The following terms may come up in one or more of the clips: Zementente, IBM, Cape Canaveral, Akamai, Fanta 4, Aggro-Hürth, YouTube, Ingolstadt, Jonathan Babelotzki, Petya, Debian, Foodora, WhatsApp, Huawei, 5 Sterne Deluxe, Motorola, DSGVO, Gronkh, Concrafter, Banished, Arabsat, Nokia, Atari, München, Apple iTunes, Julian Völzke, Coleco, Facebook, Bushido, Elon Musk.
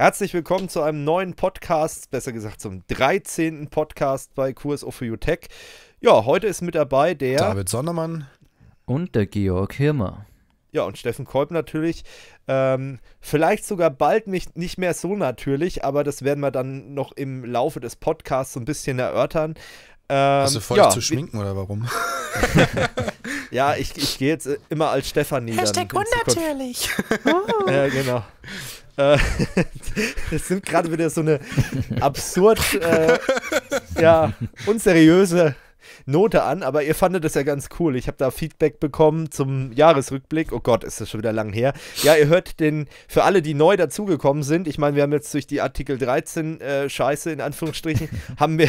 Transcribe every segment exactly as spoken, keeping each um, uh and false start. Herzlich willkommen zu einem neuen Podcast, besser gesagt zum dreizehnten Podcast bei Q S O for You Tech. Ja, heute ist mit dabei der David Sondermann und der Georg Hirmer. Ja, und Steffen Kolb natürlich. Ähm, vielleicht sogar bald nicht, nicht mehr so natürlich, aber das werden wir dann noch im Laufe des Podcasts so ein bisschen erörtern. Ähm, Hast du vor, ja, zu schminken oder warum? Ja, ich, ich gehe jetzt immer als Stefanie. Hashtag unnatürlich. Oh. Ja, genau. Es sind gerade wieder so eine absurd, äh, ja, unseriöse Note an, aber ihr fandet das ja ganz cool. Ich habe da Feedback bekommen zum Jahresrückblick. Oh Gott, ist das schon wieder lang her. Ja, ihr hört den, für alle, die neu dazugekommen sind, ich meine, wir haben jetzt durch die Artikel dreizehn äh, Scheiße, in Anführungsstrichen, haben wir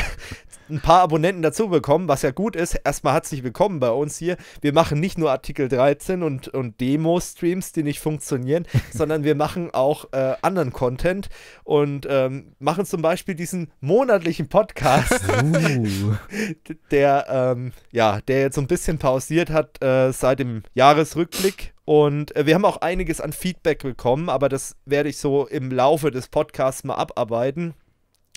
ein paar Abonnenten dazu bekommen, was ja gut ist. Erstmal herzlich willkommen bei uns hier. Wir machen nicht nur Artikel dreizehn und, und Demo-Streams, die nicht funktionieren, sondern wir machen auch äh, anderen Content und ähm, machen zum Beispiel diesen monatlichen Podcast, uh. der, ähm, ja, der jetzt so ein bisschen pausiert hat äh, seit dem Jahresrückblick. Und wir haben auch einiges an Feedback bekommen, aber das werde ich so im Laufe des Podcasts mal abarbeiten.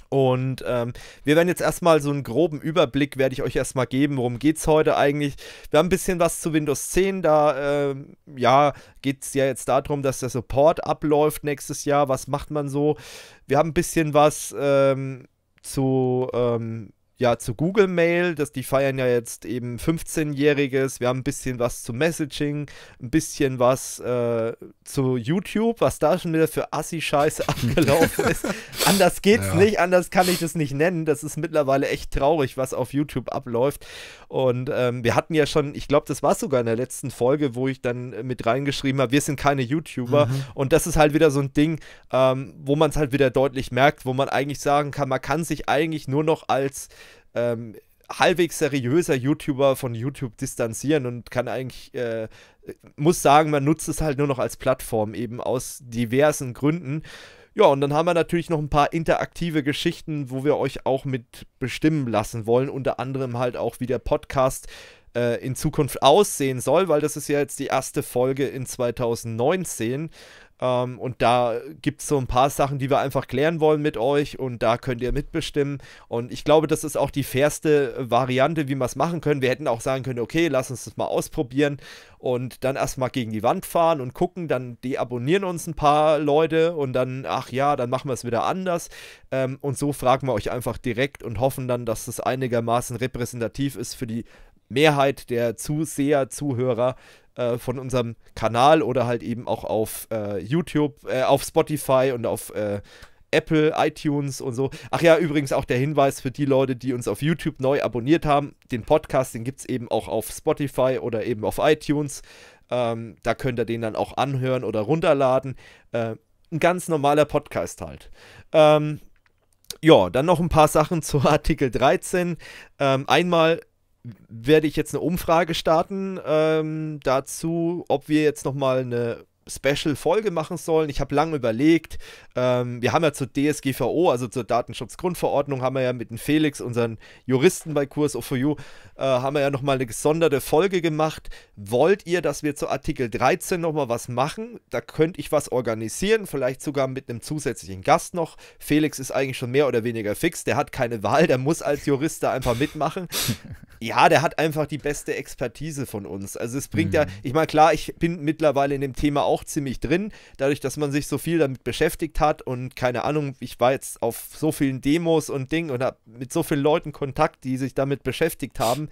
Und ähm, wir werden jetzt erstmal so einen groben Überblick, werde ich euch erstmal geben, worum geht es heute eigentlich. Wir haben ein bisschen was zu Windows zehn, da äh, ja, geht es ja jetzt darum, dass der Support abläuft nächstes Jahr, was macht man so. Wir haben ein bisschen was ähm, zu, ähm, ja, zu Google Mail, das, die feiern ja jetzt eben fünfzehnjähriges. Wir haben ein bisschen was zu Messaging, ein bisschen was äh, zu YouTube, was da schon wieder für Assi-Scheiße abgelaufen ist. Anders geht's ja nicht, anders kann ich das nicht nennen. Das ist mittlerweile echt traurig, was auf YouTube abläuft. Und ähm, wir hatten ja schon, ich glaube, das war sogar in der letzten Folge, wo ich dann äh, mit reingeschrieben habe, wir sind keine YouTuber. Mhm. Und das ist halt wieder so ein Ding, ähm, wo man es halt wieder deutlich merkt, wo man eigentlich sagen kann, man kann sich eigentlich nur noch als Ähm, halbwegs seriöser YouTuber von YouTube distanzieren und kann eigentlich, äh, muss sagen, man nutzt es halt nur noch als Plattform, eben aus diversen Gründen. Ja, und dann haben wir natürlich noch ein paar interaktive Geschichten, wo wir euch auch mit bestimmen lassen wollen, unter anderem halt auch, wie der Podcast äh, in Zukunft aussehen soll, weil das ist ja jetzt die erste Folge in zweitausendneunzehn. Um, und da gibt es so ein paar Sachen, die wir einfach klären wollen mit euch und da könnt ihr mitbestimmen. Und ich glaube, das ist auch die fairste Variante, wie wir es machen können. Wir hätten auch sagen können, okay, lass uns das mal ausprobieren und dann erstmal gegen die Wand fahren und gucken, dann deabonnieren uns ein paar Leute und dann, ach ja, dann machen wir es wieder anders. Ähm, und so fragen wir euch einfach direkt und hoffen dann, dass das einigermaßen repräsentativ ist für die Mehrheit der Zuseher, Zuhörer äh, von unserem Kanal oder halt eben auch auf äh, YouTube, äh, auf Spotify und auf äh, Apple, iTunes und so. Ach ja, übrigens auch der Hinweis für die Leute, die uns auf YouTube neu abonniert haben. Den Podcast, den gibt es eben auch auf Spotify oder eben auf iTunes. Ähm, da könnt ihr den dann auch anhören oder runterladen. Äh, ein ganz normaler Podcast halt. Ähm, ja, dann noch ein paar Sachen zu Artikel dreizehn. Ähm, einmal werde ich jetzt eine Umfrage starten ähm, dazu, ob wir jetzt nochmal eine Special-Folge machen sollen. Ich habe lange überlegt, ähm, wir haben ja zur D S G V O, also zur Datenschutzgrundverordnung, haben wir ja mit dem Felix, unseren Juristen bei Q S O for You, äh, haben wir ja nochmal eine gesonderte Folge gemacht. Wollt ihr, dass wir zu Artikel dreizehn nochmal was machen? Da könnte ich was organisieren, vielleicht sogar mit einem zusätzlichen Gast noch. Felix ist eigentlich schon mehr oder weniger fix, der hat keine Wahl, der muss als Jurist da einfach mitmachen. Ja, der hat einfach die beste Expertise von uns. Also es bringt mhm. ja, ich meine klar, ich bin mittlerweile in dem Thema auch auch ziemlich drin, dadurch, dass man sich so viel damit beschäftigt hat und keine Ahnung, ich war jetzt auf so vielen Demos und Ding und habe mit so vielen Leuten Kontakt, die sich damit beschäftigt haben,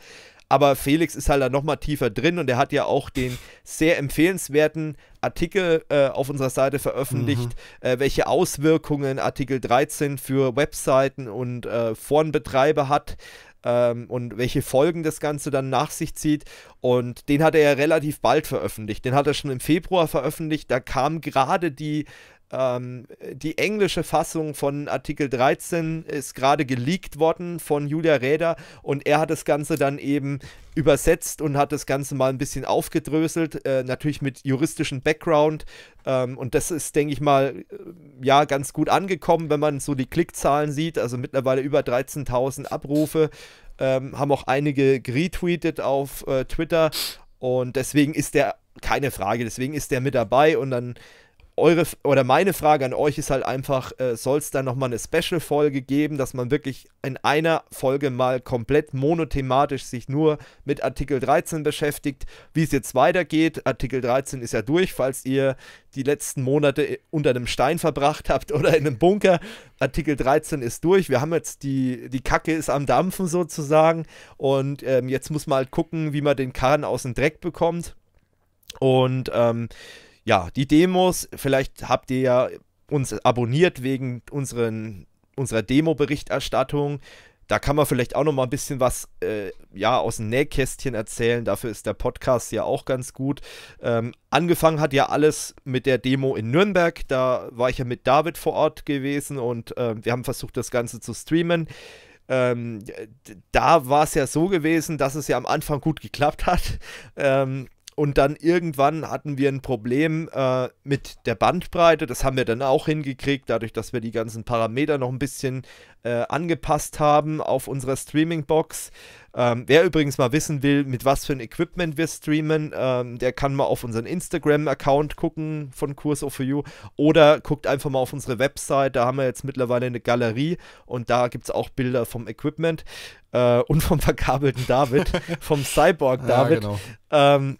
aber Felix ist halt da nochmal tiefer drin und er hat ja auch den sehr empfehlenswerten Artikel äh, auf unserer Seite veröffentlicht, mhm. äh, welche Auswirkungen Artikel dreizehn für Webseiten und äh, Forenbetreiber hat, Ähm, und welche Folgen das Ganze dann nach sich zieht, und den hat er ja relativ bald veröffentlicht, den hat er schon im Februar veröffentlicht, da kam gerade die, ähm, die englische Fassung von Artikel dreizehn, ist gerade geleakt worden von Julia Räder und er hat das Ganze dann eben übersetzt und hat das Ganze mal ein bisschen aufgedröselt, äh, natürlich mit juristischem Background, ähm, und das ist, denke ich mal, ja, ganz gut angekommen, wenn man so die Klickzahlen sieht, also mittlerweile über dreizehntausend Abrufe, ähm, haben auch einige retweetet auf äh, Twitter und deswegen ist der, keine Frage, deswegen ist der mit dabei und dann eure oder meine Frage an euch ist halt einfach, äh, soll es da nochmal eine Special-Folge geben, dass man wirklich in einer Folge mal komplett monothematisch sich nur mit Artikel dreizehn beschäftigt, wie es jetzt weitergeht. Artikel dreizehn ist ja durch, falls ihr die letzten Monate unter einem Stein verbracht habt oder in einem Bunker. Artikel dreizehn ist durch. Wir haben jetzt die, die Kacke ist am Dampfen sozusagen und ähm, jetzt muss man halt gucken, wie man den Karren aus dem Dreck bekommt. Und ähm, ja, die Demos, vielleicht habt ihr ja uns abonniert wegen unseren, unserer Demo-Berichterstattung. Da kann man vielleicht auch noch mal ein bisschen was äh, ja, aus dem Nähkästchen erzählen. Dafür ist der Podcast ja auch ganz gut. Ähm, angefangen hat ja alles mit der Demo in Nürnberg. Da war ich ja mit David vor Ort gewesen und äh, wir haben versucht, das Ganze zu streamen. Ähm, da war es ja so gewesen, dass es ja am Anfang gut geklappt hat. Ähm, Und dann irgendwann hatten wir ein Problem äh, mit der Bandbreite. Das haben wir dann auch hingekriegt, dadurch, dass wir die ganzen Parameter noch ein bisschen äh, angepasst haben auf unserer Streaming-Box. Ähm, wer übrigens mal wissen will, mit was für ein Equipment wir streamen, ähm, der kann mal auf unseren Instagram-Account gucken von Q S O four you oder guckt einfach mal auf unsere Website. Da haben wir jetzt mittlerweile eine Galerie und da gibt es auch Bilder vom Equipment äh, und vom verkabelten David, vom Cyborg-David. Ja, genau. ähm,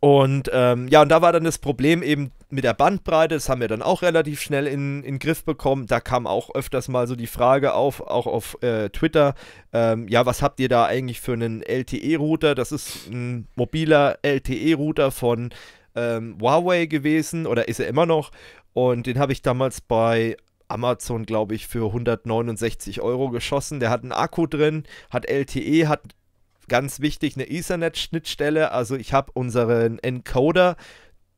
Und ähm, ja, und da war dann das Problem eben mit der Bandbreite, das haben wir dann auch relativ schnell in den Griff bekommen. Da kam auch öfters mal so die Frage auf, auch auf äh, Twitter, ähm, ja, was habt ihr da eigentlich für einen L T E-Router? Das ist ein mobiler L T E-Router von ähm, Huawei gewesen oder ist er immer noch? Und den habe ich damals bei Amazon, glaube ich, für hundertneunundsechzig Euro geschossen. Der hat einen Akku drin, hat L T E, hat... ganz wichtig, eine Ethernet-Schnittstelle, also ich habe unseren Encoder,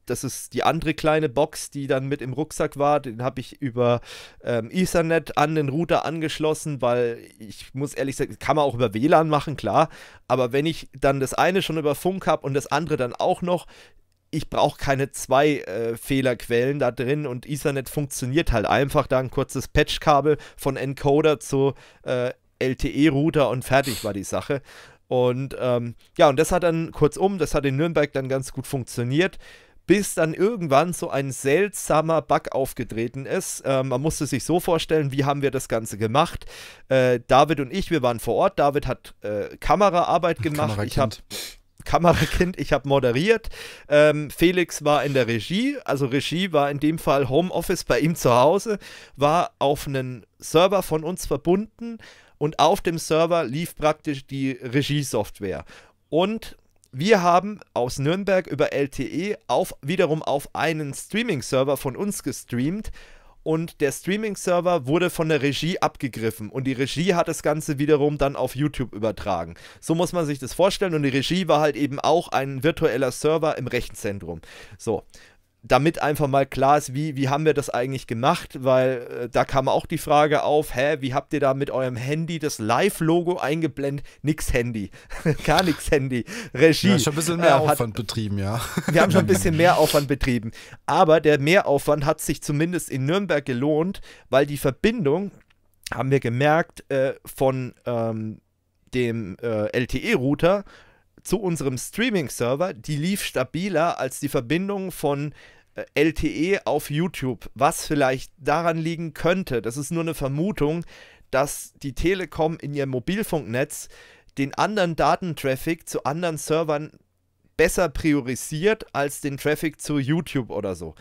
das ist die andere kleine Box, die dann mit im Rucksack war, den habe ich über ähm, Ethernet an den Router angeschlossen, weil ich muss ehrlich sagen, kann man auch über W LAN machen, klar, aber wenn ich dann das eine schon über Funk habe und das andere dann auch noch, ich brauche keine zwei äh, Fehlerquellen da drin und Ethernet funktioniert halt einfach, da ein kurzes Patchkabel von Encoder zu äh, L T E-Router und fertig war die Sache. Und ähm, ja, und das hat dann, kurzum, das hat in Nürnberg dann ganz gut funktioniert, bis dann irgendwann so ein seltsamer Bug aufgetreten ist. Ähm, man musste sich so vorstellen, wie haben wir das Ganze gemacht. Äh, David und ich, wir waren vor Ort, David hat äh, Kameraarbeit gemacht, Kamerakind. ich habe Kamerakind, ich habe moderiert, ähm, Felix war in der Regie, also Regie war in dem Fall Homeoffice bei ihm zu Hause, war auf einen Server von uns verbunden. Und auf dem Server lief praktisch die Regie-Software. Und wir haben aus Nürnberg über L T E auf, wiederum auf einen Streaming-Server von uns gestreamt. Und der Streaming-Server wurde von der Regie abgegriffen. Und die Regie hat das Ganze wiederum dann auf YouTube übertragen. So muss man sich das vorstellen. Und die Regie war halt eben auch ein virtueller Server im Rechenzentrum. So. Damit einfach mal klar ist, wie, wie haben wir das eigentlich gemacht, weil äh, da kam auch die Frage auf, hä, wie habt ihr da mit eurem Handy das Live-Logo eingeblendet? Nix Handy, gar nix Handy, Regie. Wir haben schon ein bisschen mehr äh, hat, Aufwand betrieben, ja. Wir haben schon ein bisschen mehr Aufwand betrieben, aber der Mehraufwand hat sich zumindest in Nürnberg gelohnt, weil die Verbindung, haben wir gemerkt, äh, von ähm, dem äh, L T E-Router zu unserem Streaming-Server, die lief stabiler als die Verbindung von L T E auf YouTube, was vielleicht daran liegen könnte, das ist nur eine Vermutung, dass die Telekom in ihrem Mobilfunknetz den anderen Datentraffic zu anderen Servern besser priorisiert als den Traffic zu YouTube oder so.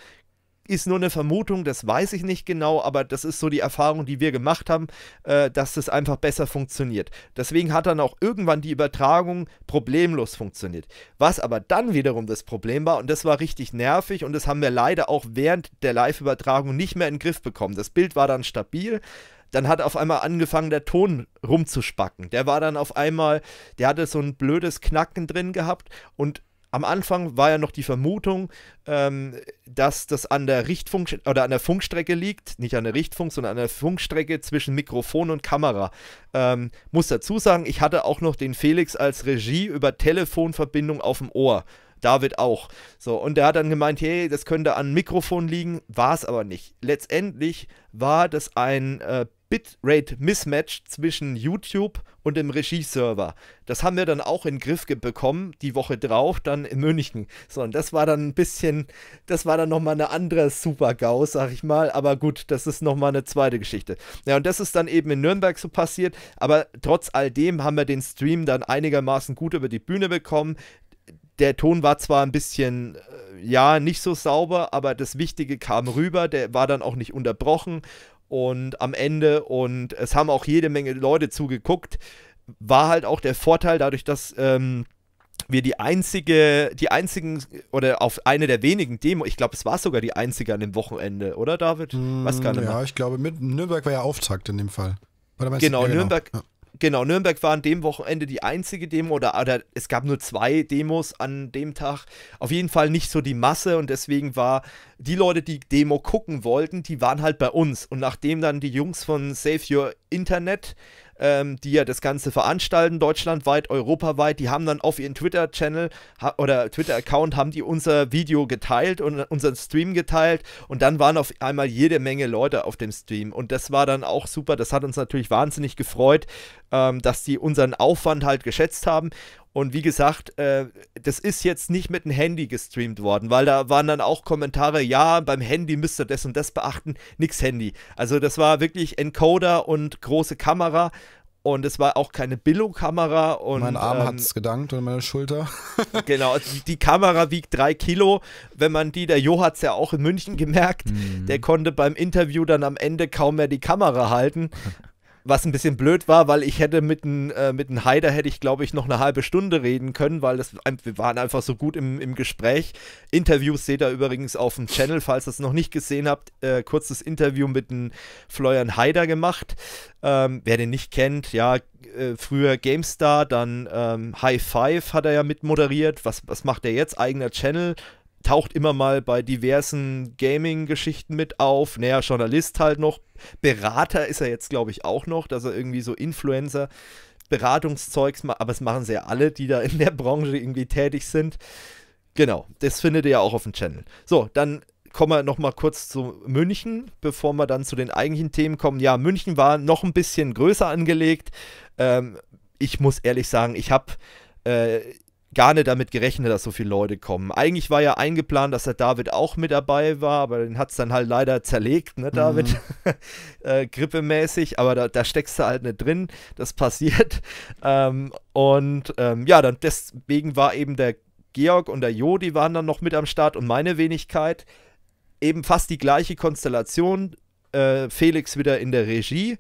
Ist nur eine Vermutung, das weiß ich nicht genau, aber das ist so die Erfahrung, die wir gemacht haben, äh, dass das einfach besser funktioniert. Deswegen hat dann auch irgendwann die Übertragung problemlos funktioniert. Was aber dann wiederum das Problem war, und das war richtig nervig, und das haben wir leider auch während der Live-Übertragung nicht mehr in den Griff bekommen. Das Bild war dann stabil, dann hat auf einmal angefangen, der Ton rumzuspacken. Der war dann auf einmal, der hatte so ein blödes Knacken drin gehabt und am Anfang war ja noch die Vermutung, ähm, dass das an der Richtfunk oder an der Funkstrecke liegt, nicht an der Richtfunk, sondern an der Funkstrecke zwischen Mikrofon und Kamera. Ähm, muss dazu sagen, ich hatte auch noch den Felix als Regie über Telefonverbindung auf dem Ohr. David auch. So, und der hat dann gemeint, hey, das könnte an Mikrofon liegen, war es aber nicht. Letztendlich war das ein äh, Bitrate-Mismatch zwischen YouTube und dem Regie-Server. Das haben wir dann auch in den Griff bekommen, die Woche drauf, dann in München. So, und das war dann ein bisschen, das war dann nochmal eine andere Super-GAU, sag ich mal. Aber gut, das ist nochmal eine zweite Geschichte. Ja, und das ist dann eben in Nürnberg so passiert. Aber trotz all dem haben wir den Stream dann einigermaßen gut über die Bühne bekommen. Der Ton war zwar ein bisschen, ja, nicht so sauber, aber das Wichtige kam rüber. Der war dann auch nicht unterbrochen. Und am Ende, und es haben auch jede Menge Leute zugeguckt, war halt auch der Vorteil dadurch, dass ähm, wir die einzige, die einzigen, oder auf eine der wenigen Demos, ich glaube, es war sogar die einzige an dem Wochenende, oder David? Mm, Weiß gar nicht ja, mehr. Ich glaube, mit Nürnberg war ja Auftakt in dem Fall. Oder genau, du, ja, Nürnberg. Genau. Ja. Genau, Nürnberg war an dem Wochenende die einzige Demo oder, oder es gab nur zwei Demos an dem Tag. Auf jeden Fall nicht so die Masse und deswegen war die Leute, die Demo gucken wollten, die waren halt bei uns. Und nachdem dann die Jungs von Save Your Internet, ähm, die ja das Ganze veranstalten, deutschlandweit, europaweit, die haben dann auf ihren Twitter-Channel oder Twitter-Account haben die unser Video geteilt und unseren Stream geteilt und dann waren auf einmal jede Menge Leute auf dem Stream und das war dann auch super, das hat uns natürlich wahnsinnig gefreut, ähm, dass die unseren Aufwand halt geschätzt haben. Und wie gesagt, äh, das ist jetzt nicht mit dem Handy gestreamt worden, weil da waren dann auch Kommentare, ja, beim Handy müsst ihr das und das beachten, nix Handy. Also das war wirklich Encoder und große Kamera und es war auch keine Billo-Kamera. Mein Arm ähm, hat es gedankt und meine Schulter. Genau, die, die Kamera wiegt drei Kilo, wenn man die, der Jo hat es ja auch in München gemerkt, mhm. der konnte beim Interview dann am Ende kaum mehr die Kamera halten. Was ein bisschen blöd war, weil ich hätte mit einem äh, mit einem Haider hätte ich, glaube ich, noch eine halbe Stunde reden können, weil das, wir waren einfach so gut im, im Gespräch. Interviews seht ihr übrigens auf dem Channel, falls ihr es noch nicht gesehen habt. Äh, kurzes Interview mit einem Florian Haider gemacht. Ähm, wer den nicht kennt, ja, äh, früher GameStar, dann ähm, High Five hat er ja mitmoderiert. Was, was macht er jetzt? Eigener Channel. Taucht immer mal bei diversen Gaming-Geschichten mit auf. Naja, Journalist halt noch. Berater ist er jetzt, glaube ich, auch noch, dass er irgendwie so Influencer-Beratungszeugs macht. Aber das machen sie ja alle, die da in der Branche irgendwie tätig sind. Genau, das findet ihr ja auch auf dem Channel. So, dann kommen wir nochmal kurz zu München, bevor wir dann zu den eigentlichen Themen kommen. Ja, München war noch ein bisschen größer angelegt. Ähm, ich muss ehrlich sagen, ich habe... Äh, gar nicht damit gerechnet, dass so viele Leute kommen. Eigentlich war ja eingeplant, dass der David auch mit dabei war, aber den hat es dann halt leider zerlegt, ne, David? Mhm. äh, grippemäßig, aber da, da steckst du halt nicht drin, das passiert. Ähm, und ähm, ja, dann deswegen war eben der Georg und der Jo, die waren dann noch mit am Start und meine Wenigkeit, eben fast die gleiche Konstellation, äh, Felix wieder in der Regie,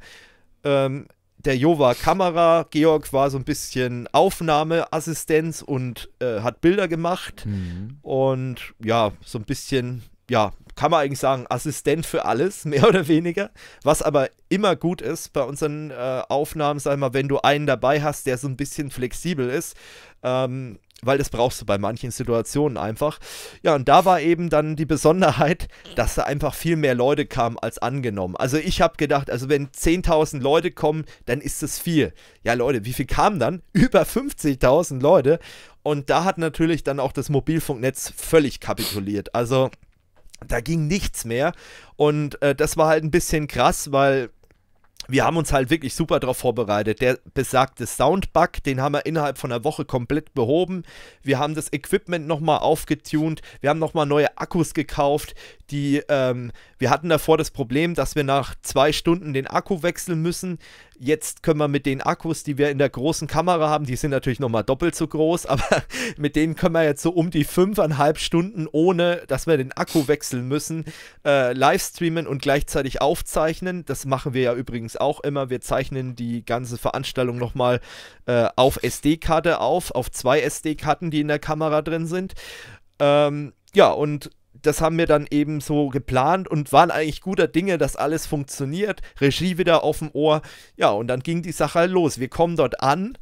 ähm, der Jo war Kamera, Georg war so ein bisschen Aufnahmeassistenz und äh, hat Bilder gemacht. Mhm. Und ja, so ein bisschen, ja, kann man eigentlich sagen, Assistent für alles, mehr oder weniger. Was aber immer gut ist bei unseren äh, Aufnahmen, sag mal, wenn du einen dabei hast, der so ein bisschen flexibel ist, ähm, weil das brauchst du bei manchen Situationen einfach. Ja, und da war eben dann die Besonderheit, dass da einfach viel mehr Leute kamen als angenommen. Also ich habe gedacht, also wenn zehntausend Leute kommen, dann ist das viel. Ja Leute, wie viel kamen dann? Über fünfzigtausend Leute. Und da hat natürlich dann auch das Mobilfunknetz völlig kapituliert. Also da ging nichts mehr. Und äh, das war halt ein bisschen krass, weil... wir haben uns halt wirklich super darauf vorbereitet. Der besagte Soundbug, den haben wir innerhalb von einer Woche komplett behoben. Wir haben das Equipment nochmal aufgetunt. Wir haben nochmal neue Akkus gekauft. Die, ähm, wir hatten davor das Problem, dass wir nach zwei Stunden den Akku wechseln müssen. Jetzt können wir mit den Akkus, die wir in der großen Kamera haben, die sind natürlich nochmal doppelt so groß, aber mit denen können wir jetzt so um die fünfeinhalb Stunden, ohne dass wir den Akku wechseln müssen, äh, livestreamen und gleichzeitig aufzeichnen. Das machen wir ja übrigens auch immer. Wir zeichnen die ganze Veranstaltung nochmal äh, auf S D-Karte auf, auf zwei S D-Karten, die in der Kamera drin sind. Ähm, ja, und das haben wir dann eben so geplant und waren eigentlich guter Dinge, dass alles funktioniert. Regie wieder auf dem Ohr. Ja, und dann ging die Sache halt los. Wir kommen dort an.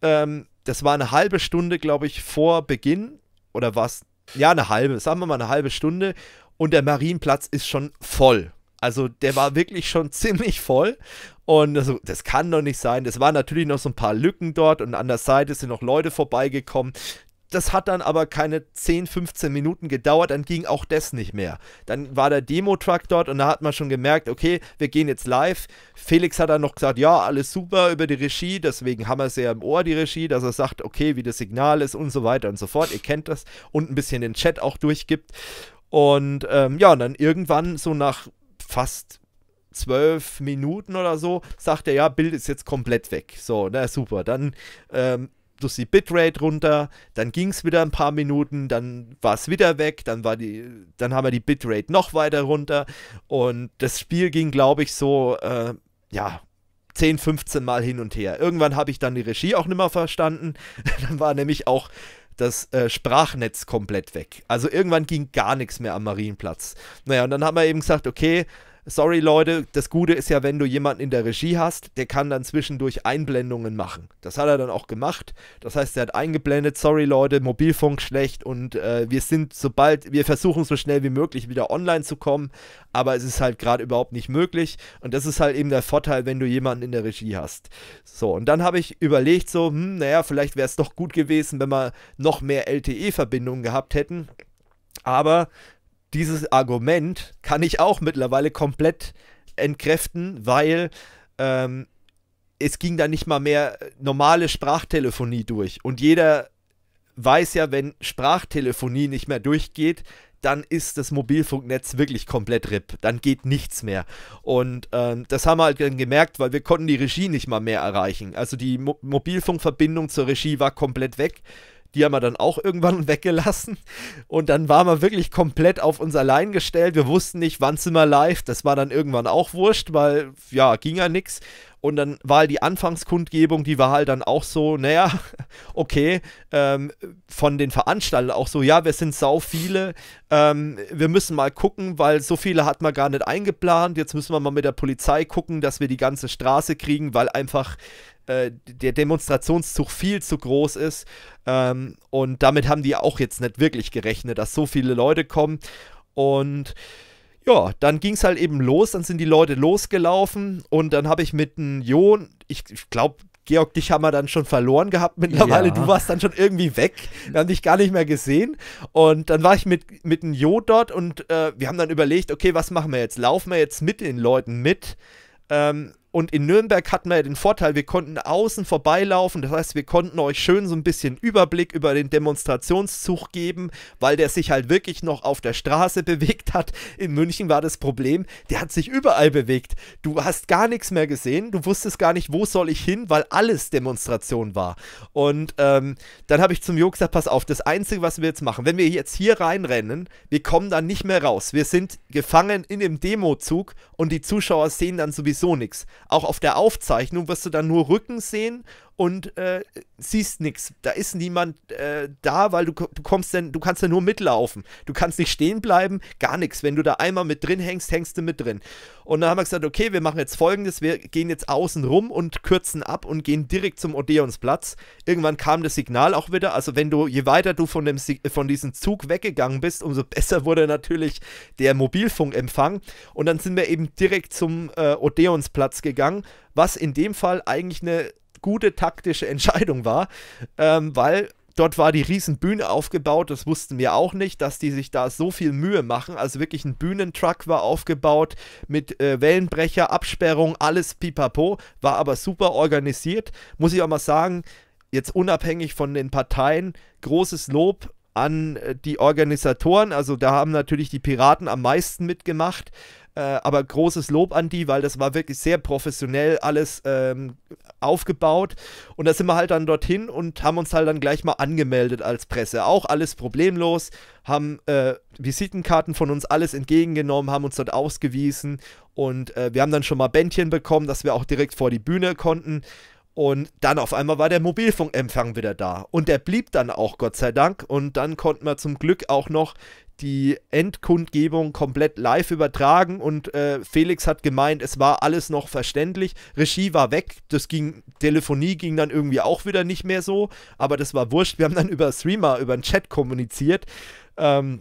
Ähm, das war eine halbe Stunde, glaube ich, vor Beginn. Oder was? Ja, eine halbe. Sagen wir mal eine halbe Stunde. Und der Marienplatz ist schon voll. Also der war wirklich schon ziemlich voll. Und das, das kann doch nicht sein. Das waren natürlich noch so ein paar Lücken dort. Und an der Seite sind noch Leute vorbeigekommen. Das hat dann aber keine zehn, fünfzehn Minuten gedauert, dann ging auch das nicht mehr. Dann war der Demo-Truck dort und da hat man schon gemerkt, okay, wir gehen jetzt live. Felix hat dann noch gesagt, ja, alles super über die Regie, deswegen haben wir es ja im Ohr, die Regie, dass er sagt, okay, wie das Signal ist und so weiter und so fort. Ihr kennt das. Und ein bisschen den Chat auch durchgibt. Und ähm, ja, und dann irgendwann so nach fast zwölf Minuten oder so, sagt er, ja, Bild ist jetzt komplett weg. So, na super, dann... Ähm, durch die Bitrate runter, dann ging es wieder ein paar Minuten, dann war es wieder weg, dann war die, dann haben wir die Bitrate noch weiter runter und das Spiel ging, glaube ich, so, äh, ja, zehn, fünfzehn Mal hin und her. Irgendwann habe ich dann die Regie auch nicht mehr verstanden, dann war nämlich auch das äh, Sprachnetz komplett weg. Also irgendwann ging gar nichts mehr am Marienplatz. Naja, und dann haben wir eben gesagt, okay, sorry Leute, das Gute ist ja, wenn du jemanden in der Regie hast, der kann dann zwischendurch Einblendungen machen. Das hat er dann auch gemacht. Das heißt, er hat eingeblendet, sorry Leute, Mobilfunk schlecht und äh, wir sind sobald, wir versuchen so schnell wie möglich wieder online zu kommen, aber es ist halt gerade überhaupt nicht möglich und das ist halt eben der Vorteil, wenn du jemanden in der Regie hast. So, und dann habe ich überlegt so, hm, naja, vielleicht wäre es doch gut gewesen, wenn wir noch mehr L T E-Verbindungen gehabt hätten, aber... Dieses Argument kann ich auch mittlerweile komplett entkräften, weil ähm, es ging da nicht mal mehr normale Sprachtelefonie durch. Und jeder weiß ja, wenn Sprachtelefonie nicht mehr durchgeht, dann ist das Mobilfunknetz wirklich komplett R I P. Dann geht nichts mehr. Und ähm, das haben wir halt dann gemerkt, weil wir konnten die Regie nicht mal mehr erreichen. Also die Mo- Mobilfunkverbindung zur Regie war komplett weg. Die haben wir dann auch irgendwann weggelassen und dann waren wir wirklich komplett auf uns allein gestellt. Wir wussten nicht, wann sind wir live. Das war dann irgendwann auch wurscht, weil, ja, ging ja nichts. Und dann war die Anfangskundgebung, die war halt dann auch so, naja, okay, ähm, von den Veranstaltern auch so, ja, wir sind sau viele, ähm, wir müssen mal gucken, weil so viele hat man gar nicht eingeplant. Jetzt müssen wir mal mit der Polizei gucken, dass wir die ganze Straße kriegen, weil einfach... der Demonstrationszug viel zu groß ist ähm, und damit haben die auch jetzt nicht wirklich gerechnet, dass so viele Leute kommen und ja, dann ging es halt eben los, dann sind die Leute losgelaufen und dann habe ich mit einem Jo, ich, ich glaube, Georg, dich haben wir dann schon verloren gehabt mittlerweile, ja. Du warst dann schon irgendwie weg, wir haben dich gar nicht mehr gesehen und dann war ich mit, mit einem Jo dort und äh, wir haben dann überlegt, okay, was machen wir jetzt, laufen wir jetzt mit den Leuten mit, ähm, und in Nürnberg hatten wir ja den Vorteil, wir konnten außen vorbeilaufen, das heißt, wir konnten euch schön so ein bisschen Überblick über den Demonstrationszug geben, weil der sich halt wirklich noch auf der Straße bewegt hat. In München war das Problem, der hat sich überall bewegt. Du hast gar nichts mehr gesehen, du wusstest gar nicht, wo soll ich hin, weil alles Demonstration war. Und ähm, dann habe ich zum Jo gesagt, pass auf, das Einzige, was wir jetzt machen, wenn wir jetzt hier reinrennen, wir kommen dann nicht mehr raus. Wir sind gefangen in dem Demozug und die Zuschauer sehen dann sowieso nichts. Auch auf der Aufzeichnung wirst du dann nur Rücken sehen und äh, siehst nichts. Da ist niemand äh, da, weil du, du kommst denn, du kannst ja nur mitlaufen. Du kannst nicht stehen bleiben, gar nichts. Wenn du da einmal mit drin hängst, hängst du mit drin. Und dann haben wir gesagt, okay, wir machen jetzt Folgendes, wir gehen jetzt außen rum und kürzen ab und gehen direkt zum Odeonsplatz. Irgendwann kam das Signal auch wieder. Also wenn du, je weiter du von, dem, von diesem Zug weggegangen bist, umso besser wurde natürlich der Mobilfunkempfang. Und dann sind wir eben direkt zum äh, Odeonsplatz gegangen, was in dem Fall eigentlich eine gute taktische Entscheidung war, ähm, weil dort war die riesen Bühne aufgebaut, das wussten wir auch nicht, dass die sich da so viel Mühe machen, also wirklich ein Bühnentruck war aufgebaut mit äh, Wellenbrecher, Absperrung, alles pipapo, war aber super organisiert, muss ich auch mal sagen, jetzt unabhängig von den Parteien, großes Lob an äh, die Organisatoren, also da haben natürlich die Piraten am meisten mitgemacht, äh, aber großes Lob an die, weil das war wirklich sehr professionell alles ähm, aufgebaut und da sind wir halt dann dorthin und haben uns halt dann gleich mal angemeldet als Presse, auch alles problemlos, haben äh, Visitenkarten von uns alles entgegengenommen, haben uns dort ausgewiesen und äh, wir haben dann schon mal Bändchen bekommen, dass wir auch direkt vor die Bühne konnten und dann auf einmal war der Mobilfunkempfang wieder da und der blieb dann auch, Gott sei Dank, und dann konnten wir zum Glück auch noch die Endkundgebung komplett live übertragen und äh, Felix hat gemeint, es war alles noch verständlich. Regie war weg, das ging, Telefonie ging dann irgendwie auch wieder nicht mehr so, aber das war wurscht. Wir haben dann über Threema, über den Chat kommuniziert. Ähm,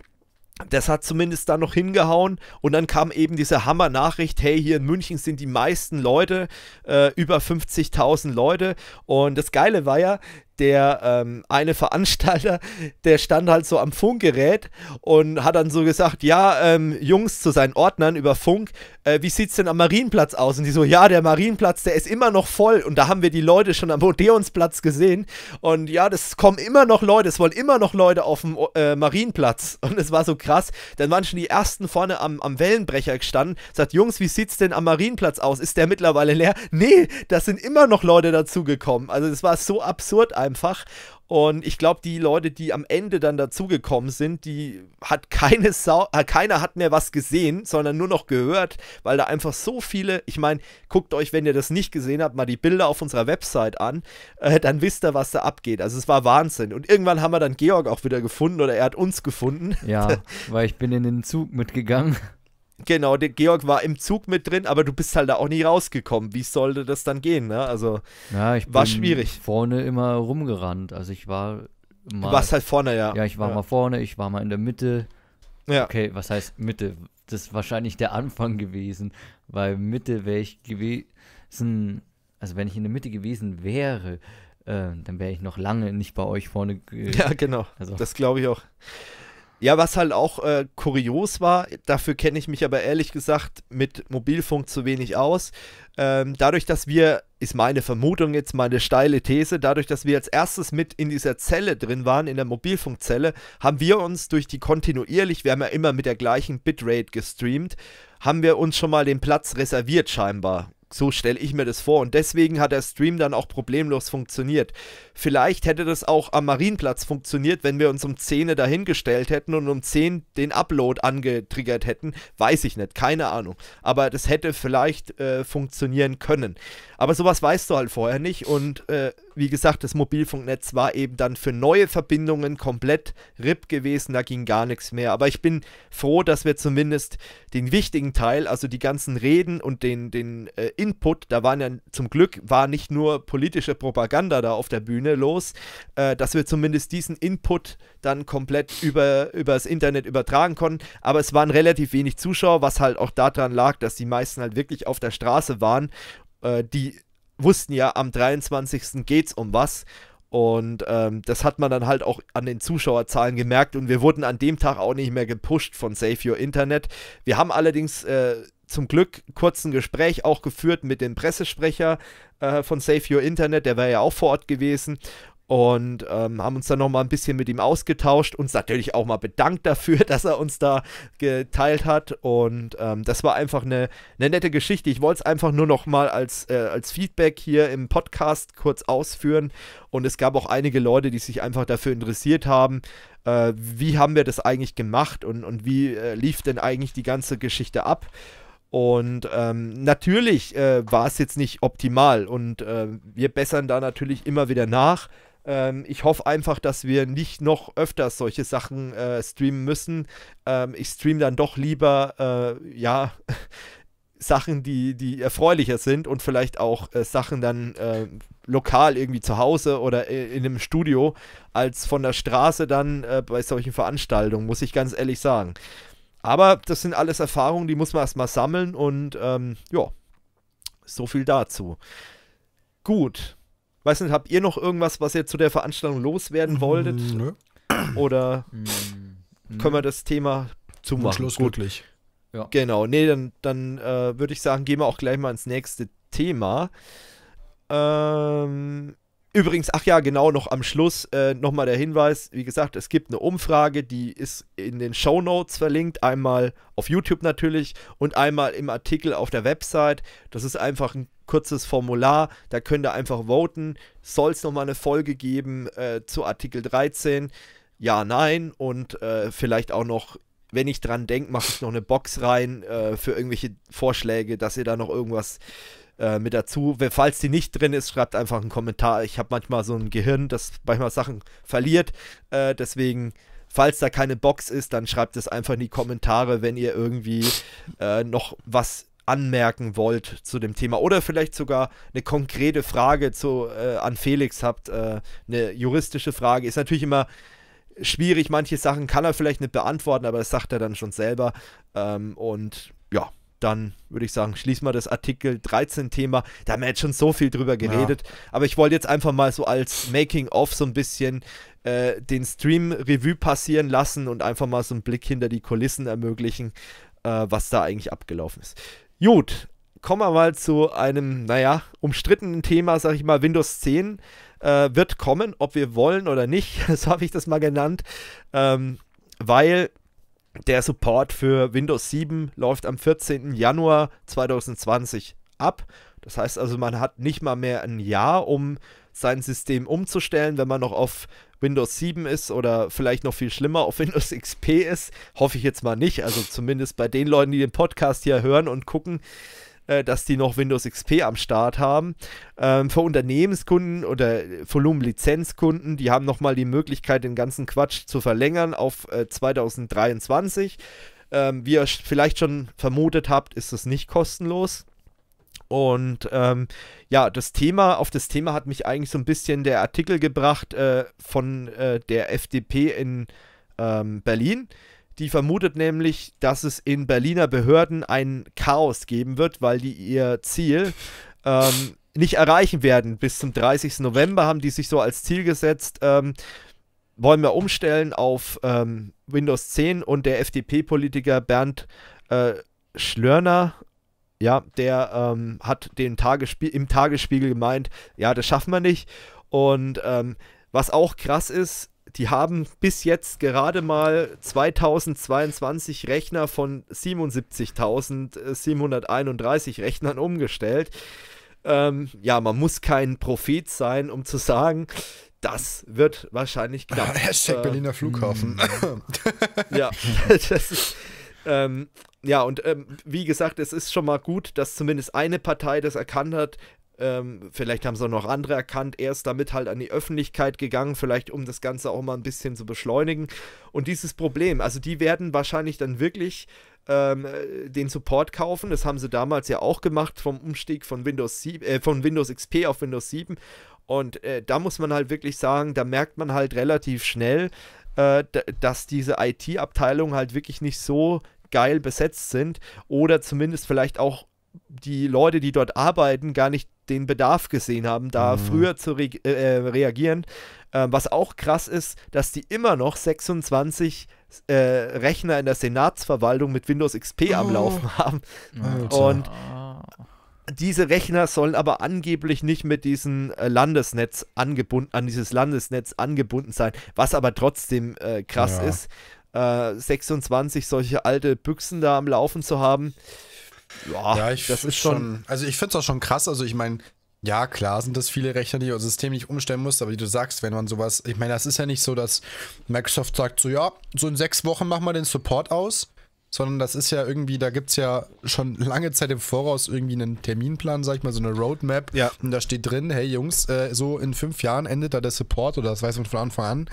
das hat zumindest dann noch hingehauen und dann kam eben diese Hammer-Nachricht, hey, hier in München sind die meisten Leute, äh, über fünfzigtausend Leute und das Geile war ja, der ähm, eine Veranstalter, der stand halt so am Funkgerät und hat dann so gesagt, ja, ähm, Jungs, zu seinen Ordnern über Funk, äh, wie sieht's denn am Marienplatz aus? Und die so, ja, der Marienplatz, der ist immer noch voll. Und da haben wir die Leute schon am Odeonsplatz gesehen. Und ja, das kommen immer noch Leute, es wollen immer noch Leute auf dem äh, Marienplatz. Und es war so krass. Dann waren schon die ersten vorne am, am Wellenbrecher gestanden. Sagt, Jungs, wie sieht's denn am Marienplatz aus? Ist der mittlerweile leer? Nee, da sind immer noch Leute dazugekommen. Also das war so absurd eigentlich. Einfach. Und ich glaube, die Leute, die am Ende dann dazugekommen sind, die hat keine Sau, äh, keiner hat mehr was gesehen, sondern nur noch gehört, weil da einfach so viele, ich meine, guckt euch, wenn ihr das nicht gesehen habt, mal die Bilder auf unserer Website an, äh, dann wisst ihr, was da abgeht. Also es war Wahnsinn. Und irgendwann haben wir dann Georg auch wieder gefunden oder er hat uns gefunden. Ja, weil ich bin in den Zug mitgegangen. Genau, der Georg war im Zug mit drin, aber du bist halt da auch nie rausgekommen. Wie sollte das dann gehen, ne? Also, ja, ich war bin schwierig. Vorne immer rumgerannt. Also ich war mal. Du warst halt vorne, ja. Ja, ich war ja. mal vorne, ich war mal in der Mitte. Ja. Okay, was heißt Mitte? Das ist wahrscheinlich der Anfang gewesen, weil Mitte wäre ich gewesen. Also wenn ich in der Mitte gewesen wäre, äh, dann wäre ich noch lange nicht bei euch vorne gewesen. Ja, genau. Also. Das glaube ich auch. Ja, was halt auch äh, kurios war, dafür kenne ich mich aber ehrlich gesagt mit Mobilfunk zu wenig aus. Ähm, dadurch, dass wir, ist meine Vermutung jetzt, meine steile These, dadurch, dass wir als erstes mit in dieser Zelle drin waren, in der Mobilfunkzelle, haben wir uns durch die kontinuierlich, wir haben ja immer mit der gleichen Bitrate gestreamt, haben wir uns schon mal den Platz reserviert scheinbar. So stelle ich mir das vor und deswegen hat der Stream dann auch problemlos funktioniert. Vielleicht hätte das auch am Marienplatz funktioniert, wenn wir uns um zehn dahingestellt hätten und um zehn den Upload angetriggert hätten. Weiß ich nicht, keine Ahnung. Aber das hätte vielleicht äh, funktionieren können. Aber sowas weißt du halt vorher nicht und äh, wie gesagt, das Mobilfunknetz war eben dann für neue Verbindungen komplett R I P gewesen, da ging gar nichts mehr. Aber ich bin froh, dass wir zumindest den wichtigen Teil, also die ganzen Reden und den, den äh, Input, da waren ja zum Glück, war nicht nur politische Propaganda da auf der Bühne los, äh, dass wir zumindest diesen Input dann komplett über, über das Internet übertragen konnten, aber es waren relativ wenig Zuschauer, was halt auch daran lag, dass die meisten halt wirklich auf der Straße waren, äh, die wussten ja, am dreiundzwanzigsten geht's um was. Und ähm, das hat man dann halt auch an den Zuschauerzahlen gemerkt und wir wurden an dem Tag auch nicht mehr gepusht von Save Your Internet. Wir haben allerdings äh, zum Glück kurz ein Gespräch auch geführt mit dem Pressesprecher äh, von Save Your Internet, der wäre ja auch vor Ort gewesen. Und ähm, haben uns dann nochmal ein bisschen mit ihm ausgetauscht, uns natürlich auch mal bedankt dafür, dass er uns da geteilt hat und ähm, das war einfach eine, eine nette Geschichte. Ich wollte es einfach nur nochmal als, äh, als Feedback hier im Podcast kurz ausführen und es gab auch einige Leute, die sich einfach dafür interessiert haben, äh, wie haben wir das eigentlich gemacht und, und wie äh, lief denn eigentlich die ganze Geschichte ab. Und ähm, natürlich äh, war es jetzt nicht optimal und äh, wir bessern da natürlich immer wieder nach. Ähm, ich hoffe einfach, dass wir nicht noch öfters solche Sachen äh, streamen müssen. Ähm, ich streame dann doch lieber, äh, ja, Sachen, die, die erfreulicher sind und vielleicht auch äh, Sachen dann äh, lokal irgendwie zu Hause oder in, in einem Studio, als von der Straße dann äh, bei solchen Veranstaltungen, muss ich ganz ehrlich sagen. Aber das sind alles Erfahrungen, die muss man erstmal sammeln und ähm, ja, so viel dazu. Gut. Weiß nicht, habt ihr noch irgendwas, was ihr zu der Veranstaltung loswerden wolltet? Nö. Oder Nö. können wir das Thema zumachen? Schlussglücklich. Ja. Genau, nee, dann, dann äh, würde ich sagen, gehen wir auch gleich mal ins nächste Thema. Ähm... Übrigens, ach ja, genau, noch am Schluss äh, nochmal der Hinweis, wie gesagt, es gibt eine Umfrage, die ist in den Shownotes verlinkt, einmal auf YouTube natürlich und einmal im Artikel auf der Website. Das ist einfach ein kurzes Formular, da könnt ihr einfach voten. Soll es nochmal eine Folge geben äh, zu Artikel dreizehn? Ja, nein und äh, vielleicht auch noch, wenn ich dran denke, mache ich noch eine Box rein äh, für irgendwelche Vorschläge, dass ihr da noch irgendwas mit dazu. Falls die nicht drin ist, schreibt einfach einen Kommentar. Ich habe manchmal so ein Gehirn, das manchmal Sachen verliert. Äh, deswegen, falls da keine Box ist, dann schreibt es einfach in die Kommentare, wenn ihr irgendwie äh, noch was anmerken wollt zu dem Thema. Oder vielleicht sogar eine konkrete Frage zu, äh, an Felix habt. Äh, eine juristische Frage. Ist natürlich immer schwierig. Manche Sachen kann er vielleicht nicht beantworten, aber das sagt er dann schon selber. Ähm, und ja, dann würde ich sagen, schließen wir das Artikel dreizehn Thema. Da haben wir jetzt schon so viel drüber geredet. Ja. Aber ich wollte jetzt einfach mal so als Making-of so ein bisschen äh, den Stream-Revue passieren lassen und einfach mal so einen Blick hinter die Kulissen ermöglichen, äh, was da eigentlich abgelaufen ist. Gut, kommen wir mal zu einem, naja, umstrittenen Thema, sag ich mal, Windows zehn äh, wird kommen, ob wir wollen oder nicht. So habe ich das mal genannt, ähm, weil... Der Support für Windows sieben läuft am vierzehnten Januar zweitausendzwanzig ab. Das heißt also, man hat nicht mal mehr ein Jahr, um sein System umzustellen, wenn man noch auf Windows sieben ist oder vielleicht noch viel schlimmer auf Windows X P ist. Hoffe ich jetzt mal nicht. Also zumindest bei den Leuten, die den Podcast hier hören und gucken, äh, dass die noch Windows X P am Start haben. Ähm, für Unternehmenskunden oder Volumenlizenzkunden, die haben nochmal die Möglichkeit, den ganzen Quatsch zu verlängern auf äh, zweitausenddreiundzwanzig. Ähm, wie ihr vielleicht schon vermutet habt, ist es nicht kostenlos. Und ähm, ja, das Thema, auf das Thema hat mich eigentlich so ein bisschen der Artikel gebracht äh, von äh, der F D P in ähm, Berlin. Die vermutet nämlich, dass es in Berliner Behörden ein Chaos geben wird, weil die ihr Ziel ähm, nicht erreichen werden. Bis zum dreißigsten November haben die sich so als Ziel gesetzt, ähm, wollen wir umstellen auf ähm, Windows zehn. Und der F D P-Politiker Bernd äh, Schlörner, ja, der ähm, hat den Tagesspie- im Tagesspiegel gemeint, ja, das schaffen wir nicht. Und ähm, was auch krass ist, die haben bis jetzt gerade mal zweitausendzweiundzwanzig Rechner von siebenundsiebzigtausendsiebenhunderteinunddreißig Rechnern umgestellt. Ähm, ja, man muss kein Prophet sein, um zu sagen, das wird wahrscheinlich knapp. Hashtag äh, Berliner Flughafen. Ja, das ist... Ähm, ja, und ähm, wie gesagt, es ist schon mal gut, dass zumindest eine Partei das erkannt hat. Ähm, vielleicht haben es auch noch andere erkannt. Er ist damit halt an die Öffentlichkeit gegangen, vielleicht um das Ganze auch mal ein bisschen zu beschleunigen. Und dieses Problem, also die werden wahrscheinlich dann wirklich ähm, den Support kaufen. Das haben sie damals ja auch gemacht vom Umstieg von Windows sieben, äh, von Windows X P auf Windows sieben. Und äh, da muss man halt wirklich sagen, da merkt man halt relativ schnell, äh, dass diese I T-Abteilung halt wirklich nicht so geil besetzt sind oder zumindest vielleicht auch die Leute, die dort arbeiten, gar nicht den Bedarf gesehen haben, da mhm. früher zu re äh, reagieren. Ähm, was auch krass ist, dass die immer noch sechsundzwanzig äh, Rechner in der Senatsverwaltung mit Windows X P oh. am Laufen haben. Alter. Und diese Rechner sollen aber angeblich nicht mit diesem Landesnetz angebunden, an dieses Landesnetz angebunden sein, was aber trotzdem äh, krass ja. ist. sechsundzwanzig solche alte Büchsen da am Laufen zu haben. Ja, ja ich das ist schon, schon. Also, ich finde es auch schon krass. Also, ich meine, ja, klar sind das viele Rechner, die ihr System nicht umstellen musst, aber wie du sagst, wenn man sowas. Ich meine, das ist ja nicht so, dass Microsoft sagt, so, ja, so in sechs Wochen machen wir den Support aus, sondern das ist ja irgendwie, da gibt es ja schon lange Zeit im Voraus irgendwie einen Terminplan, sag ich mal, so eine Roadmap. Ja. Und da steht drin, hey Jungs, äh, so in fünf Jahren endet da der Support oder das weiß man von Anfang an.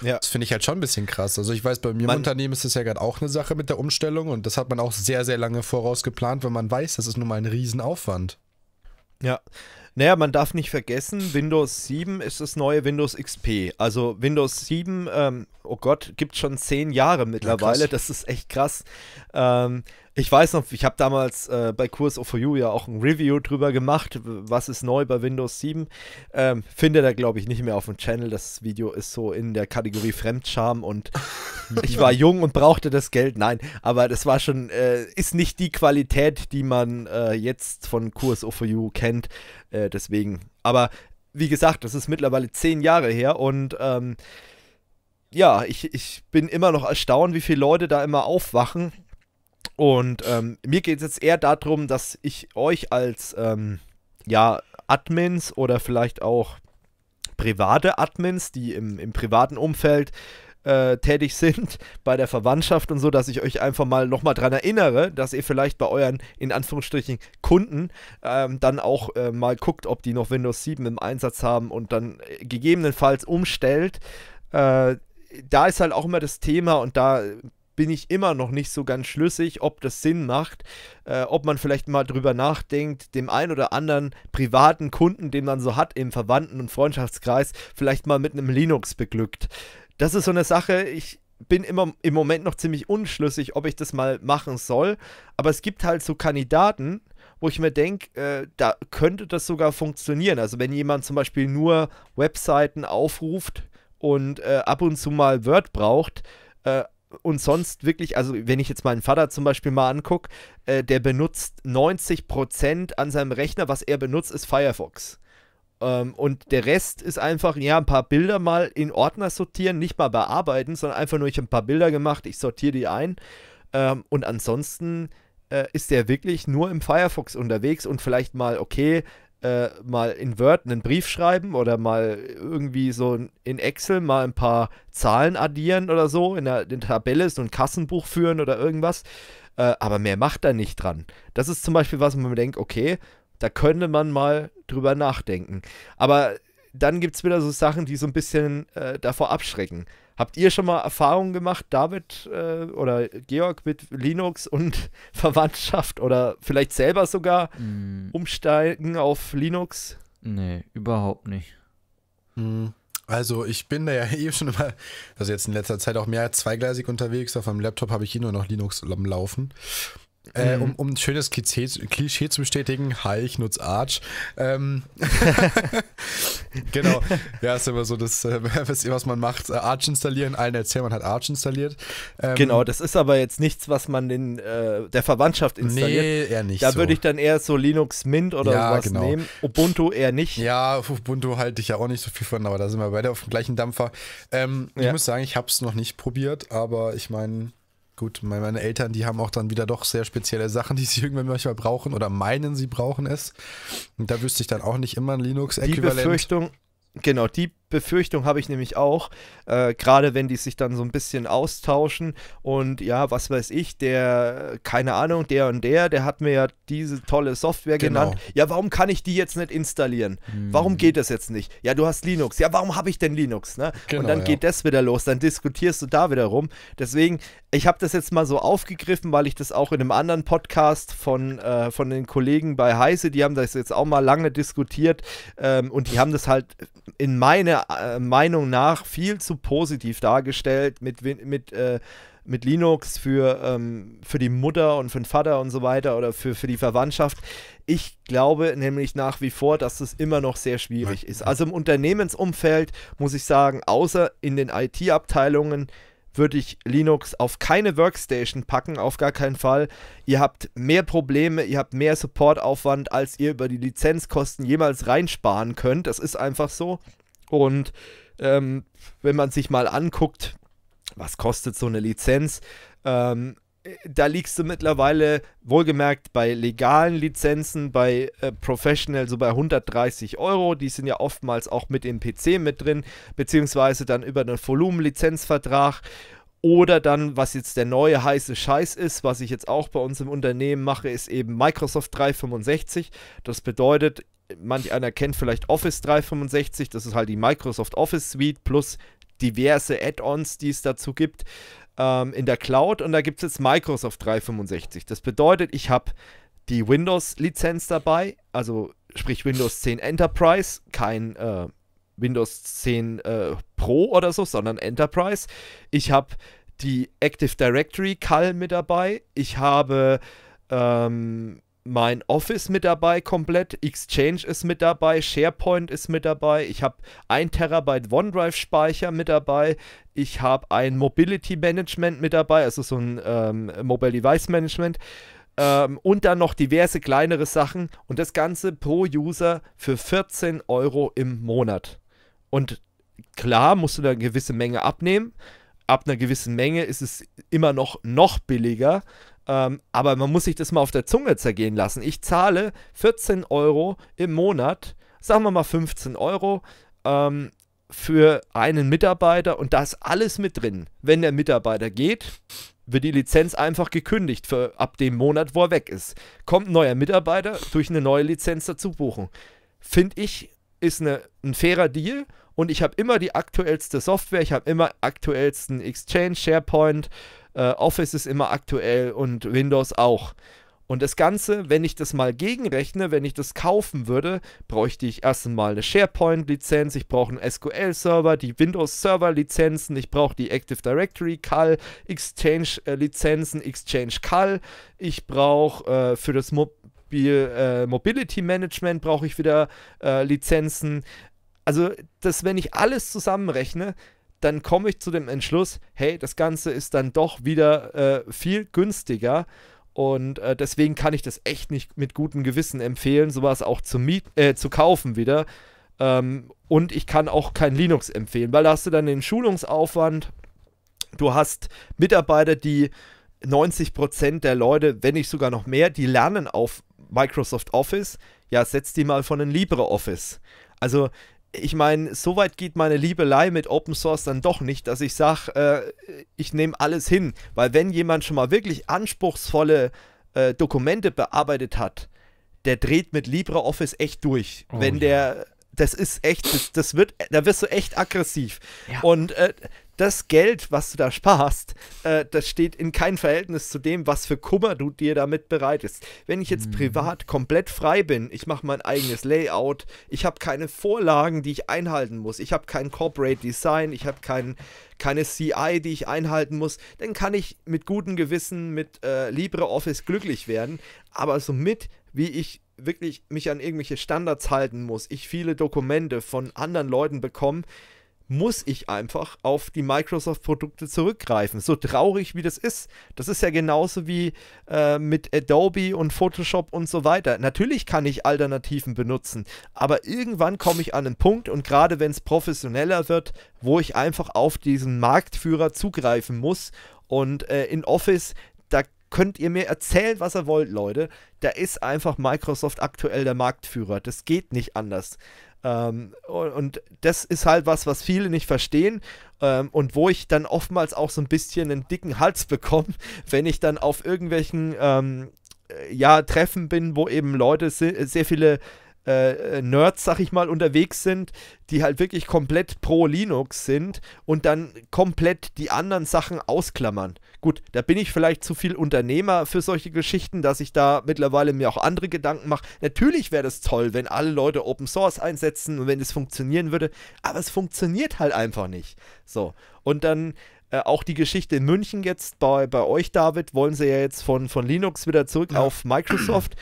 Ja. Das finde ich halt schon ein bisschen krass. Also ich weiß, bei mir man, im Unternehmen ist das ja gerade auch eine Sache mit der Umstellung und das hat man auch sehr, sehr lange voraus geplant, weil man weiß, das ist nun mal ein Riesenaufwand. Ja, naja, man darf nicht vergessen, Windows sieben ist das neue Windows X P. Also Windows sieben, ähm, oh Gott, gibt schon zehn Jahre mittlerweile, ja, das ist echt krass. Ähm, ich weiß noch, ich habe damals äh, bei Q S O for You ja auch ein Review drüber gemacht, was ist neu bei Windows sieben. Ähm, findet er, glaube ich, nicht mehr auf dem Channel, das Video ist so in der Kategorie Fremdscham und ich war jung und brauchte das Geld. Nein, aber das war schon, äh, ist nicht die Qualität, die man äh, jetzt von Q S O for You kennt. Äh, Deswegen, aber wie gesagt, das ist mittlerweile zehn Jahre her und ähm, ja, ich, ich bin immer noch erstaunt, wie viele Leute da immer aufwachen und ähm, mir geht es jetzt eher darum, dass ich euch als ähm, ja, Admins oder vielleicht auch private Admins, die im, im privaten Umfeld äh, tätig sind, bei der Verwandtschaft und so, dass ich euch einfach mal nochmal dran erinnere, dass ihr vielleicht bei euren, in Anführungsstrichen, Kunden ähm, dann auch äh, mal guckt, ob die noch Windows sieben im Einsatz haben und dann gegebenenfalls umstellt. Äh, da ist halt auch immer das Thema und da bin ich immer noch nicht so ganz schlüssig, ob das Sinn macht, äh, ob man vielleicht mal drüber nachdenkt, dem einen oder anderen privaten Kunden, den man so hat im Verwandten- und Freundschaftskreis, vielleicht mal mit einem Linux beglückt. Das ist so eine Sache, ich bin immer im Moment noch ziemlich unschlüssig, ob ich das mal machen soll. Aber es gibt halt so Kandidaten, wo ich mir denke, äh, da könnte das sogar funktionieren. Also wenn jemand zum Beispiel nur Webseiten aufruft und äh, ab und zu mal Word braucht äh, und sonst wirklich, also wenn ich jetzt meinen Vater zum Beispiel mal angucke, äh, der benutzt neunzig Prozent an seinem Rechner, was er benutzt, ist Firefox. Ähm, und der Rest ist einfach, ja, ein paar Bilder mal in Ordner sortieren, nicht mal bearbeiten, sondern einfach nur, ich habe ein paar Bilder gemacht, ich sortiere die ein. Ähm, und ansonsten äh, ist der wirklich nur im Firefox unterwegs und vielleicht mal, okay, Äh, mal in Word einen Brief schreiben oder mal irgendwie so in Excel mal ein paar Zahlen addieren oder so, in der, in der Tabelle so ein Kassenbuch führen oder irgendwas, äh, aber mehr macht er nicht dran. Das ist zum Beispiel was, wo man denkt, okay, da könnte man mal drüber nachdenken. Aber dann gibt es wieder so Sachen, die so ein bisschen äh, davor abschrecken. Habt ihr schon mal Erfahrungen gemacht, David äh, oder Georg, mit Linux und Verwandtschaft oder vielleicht selber sogar mm. umsteigen auf Linux? Nee, überhaupt nicht. Also ich bin da ja eh schon immer, also jetzt in letzter Zeit auch mehr zweigleisig unterwegs. Auf meinem Laptop habe ich eh nur noch Linux am Laufen. Äh, um, um ein schönes Klischee zu bestätigen, hi, ich nutze Arch. Ähm genau, ja, ist immer so das, äh, was man macht, Arch installieren, allen erzählen, man hat Arch installiert. Ähm genau, das ist aber jetzt nichts, was man den, äh, der Verwandtschaft installiert. Nee, eher nicht. Da so. würde ich dann eher so Linux Mint oder ja, sowas genau. nehmen. Ubuntu eher nicht. Ja, Ubuntu halte ich ja auch nicht so viel von, aber da sind wir beide auf dem gleichen Dampfer. Ähm, ja. Ich muss sagen, ich habe es noch nicht probiert, aber ich meine... Gut, meine Eltern, die haben auch dann wieder doch sehr spezielle Sachen, die sie irgendwann manchmal brauchen oder meinen, sie brauchen es. Und da wüsste ich dann auch nicht immer ein Linux-Äquivalent. Die Befürchtung, genau, die Befürchtung habe ich nämlich auch, äh, gerade wenn die sich dann so ein bisschen austauschen und ja, was weiß ich, der, keine Ahnung, der und der, der hat mir ja diese tolle Software genau. genannt. Ja, warum kann ich die jetzt nicht installieren? Hm. Warum geht das jetzt nicht? Ja, du hast Linux. Ja, warum habe ich denn Linux? Ne? Genau, und dann ja. geht das wieder los, dann diskutierst du da wieder rum. Deswegen, ich habe das jetzt mal so aufgegriffen, weil ich das auch in einem anderen Podcast von, äh, von den Kollegen bei Heise, die haben das jetzt auch mal lange diskutiert ähm, und die haben das halt in meiner Meinung nach viel zu positiv dargestellt mit, mit, äh, mit Linux für, ähm, für die Mutter und für den Vater und so weiter oder für, für die Verwandtschaft. Ich glaube nämlich nach wie vor, dass es immer noch sehr schwierig ist. Also im Unternehmensumfeld muss ich sagen, außer in den I T-Abteilungen würde ich Linux auf keine Workstation packen, auf gar keinen Fall. Ihr habt mehr Probleme, ihr habt mehr Supportaufwand, als ihr über die Lizenzkosten jemals reinsparen könnt. Das ist einfach so. Und ähm, wenn man sich mal anguckt, was kostet so eine Lizenz, ähm, da liegst du mittlerweile, wohlgemerkt, bei legalen Lizenzen, bei äh, Professional, so bei hundertdreißig Euro, die sind ja oftmals auch mit dem P C mit drin, beziehungsweise dann über einen Volumenlizenzvertrag oder dann, was jetzt der neue heiße Scheiß ist, was ich jetzt auch bei uns im Unternehmen mache, ist eben Microsoft dreihundertfünfundsechzig, das bedeutet, manch einer kennt vielleicht Office dreihundertfünfundsechzig, das ist halt die Microsoft Office Suite plus diverse Add-ons, die es dazu gibt, ähm, in der Cloud. Und da gibt es jetzt Microsoft dreihundertfünfundsechzig. Das bedeutet, ich habe die Windows-Lizenz dabei, also sprich Windows zehn Enterprise, kein äh, Windows zehn äh, Pro oder so, sondern Enterprise. Ich habe die Active Directory C A L mit dabei. Ich habe... Ähm, mein Office mit dabei komplett, Exchange ist mit dabei, SharePoint ist mit dabei, ich habe ein Terabyte OneDrive-Speicher mit dabei, ich habe ein Mobility-Management mit dabei, also so ein ähm, Mobile-Device-Management ähm, und dann noch diverse kleinere Sachen und das Ganze pro User für vierzehn Euro im Monat. Und klar musst du da eine gewisse Menge abnehmen, ab einer gewissen Menge ist es immer noch, noch billiger, Ähm, aber man muss sich das mal auf der Zunge zergehen lassen. Ich zahle vierzehn Euro im Monat, sagen wir mal fünfzehn Euro, ähm, für einen Mitarbeiter und da ist alles mit drin. Wenn der Mitarbeiter geht, wird die Lizenz einfach gekündigt für ab dem Monat, wo er weg ist. Kommt ein neuer Mitarbeiter, durch eine neue Lizenz dazu buchen. Finde ich, ist eine, ein fairer Deal und ich habe immer die aktuellste Software, ich habe immer aktuellsten Exchange, SharePoint, Office ist immer aktuell und Windows auch. Und das Ganze, wenn ich das mal gegenrechne, wenn ich das kaufen würde, bräuchte ich erstmal eine SharePoint-Lizenz, ich brauche einen S Q L-Server, die Windows-Server-Lizenzen, ich brauche die Active Directory-C A L, Exchange-Lizenzen, Exchange-C A L, ich brauche äh, für das Mo äh, Mobility-Management brauche ich wieder äh, Lizenzen. Also, das, wenn ich alles zusammenrechne, dann komme ich zu dem Entschluss, hey, das Ganze ist dann doch wieder äh, viel günstiger. Und äh, deswegen kann ich das echt nicht mit gutem Gewissen empfehlen, sowas auch zu, mieten, äh, zu kaufen wieder. Ähm, und ich kann auch kein Linux empfehlen, weil da hast du dann den Schulungsaufwand. Du hast Mitarbeiter, die neunzig Prozent der Leute, wenn nicht sogar noch mehr, die lernen auf Microsoft Office. Ja, setz die mal von einem LibreOffice. Also, ich meine, so weit geht meine Liebelei mit Open Source dann doch nicht, dass ich sage, äh, ich nehme alles hin. Weil wenn jemand schon mal wirklich anspruchsvolle äh, Dokumente bearbeitet hat, der dreht mit LibreOffice echt durch. Oh, wenn der, ja. das ist echt, das, das wird, da wirst du echt aggressiv. Ja. Und äh, das Geld, was du da sparst, äh, das steht in keinem Verhältnis zu dem, was für Kummer du dir damit bereitest. Wenn ich jetzt mhm. privat komplett frei bin, ich mache mein eigenes Layout, ich habe keine Vorlagen, die ich einhalten muss, ich habe kein Corporate Design, ich habe kein, keine C I, die ich einhalten muss, dann kann ich mit gutem Gewissen mit äh, LibreOffice glücklich werden, aber somit, wie ich wirklich mich an irgendwelche Standards halten muss, ich viele Dokumente von anderen Leuten bekomme, muss ich einfach auf die Microsoft-Produkte zurückgreifen. So traurig wie das ist. Das ist ja genauso wie äh, mit Adobe und Photoshop und so weiter. Natürlich kann ich Alternativen benutzen, aber irgendwann komme ich an einen Punkt, und gerade wenn es professioneller wird, wo ich einfach auf diesen Marktführer zugreifen muss. Und äh, in Office, da könnt ihr mir erzählen, was ihr wollt, Leute. Da ist einfach Microsoft aktuell der Marktführer. Das geht nicht anders. Ähm, und das ist halt was, was viele nicht verstehen, ähm, und wo ich dann oftmals auch so ein bisschen einen dicken Hals bekomme, wenn ich dann auf irgendwelchen ähm, ja, Treffen bin, wo eben Leute se sehr viele äh, Nerds, sag ich mal, unterwegs sind, die halt wirklich komplett pro Linux sind und dann komplett die anderen Sachen ausklammern. Gut, da bin ich vielleicht zu viel Unternehmer für solche Geschichten, dass ich da mittlerweile mir auch andere Gedanken mache. Natürlich wäre das toll, wenn alle Leute Open Source einsetzen und wenn es funktionieren würde, aber es funktioniert halt einfach nicht. So, und dann äh, auch die Geschichte in München jetzt, bei, bei euch, David, wollen sie ja jetzt von, von Linux wieder zurück ja. auf Microsoft,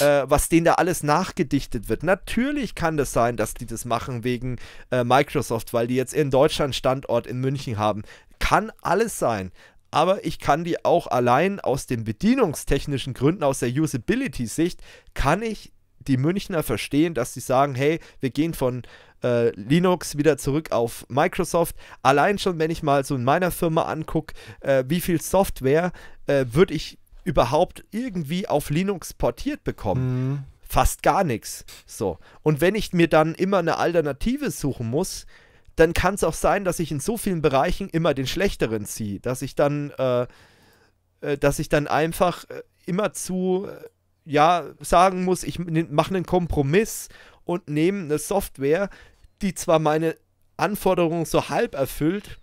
äh, was denen da alles nachgedichtet wird. Natürlich kann das sein, dass die das machen wegen äh, Microsoft, weil die jetzt in Deutschland Standort in München haben. Kann alles sein. Aber ich kann die auch allein aus den bedienungstechnischen Gründen, aus der Usability-Sicht, kann ich die Münchner verstehen, dass sie sagen, hey, wir gehen von äh, Linux wieder zurück auf Microsoft. Allein schon, wenn ich mal so in meiner Firma angucke, äh, wie viel Software äh, würde ich überhaupt irgendwie auf Linux portiert bekommen? Mhm. Fast gar nichts. So. Und wenn ich mir dann immer eine Alternative suchen muss, dann kann es auch sein, dass ich in so vielen Bereichen immer den Schlechteren ziehe, dass ich dann, äh, äh, dass ich dann einfach äh, immer zu, äh, ja, sagen muss, ich mache einen Kompromiss und nehme eine Software, die zwar meine Anforderungen so halb erfüllt,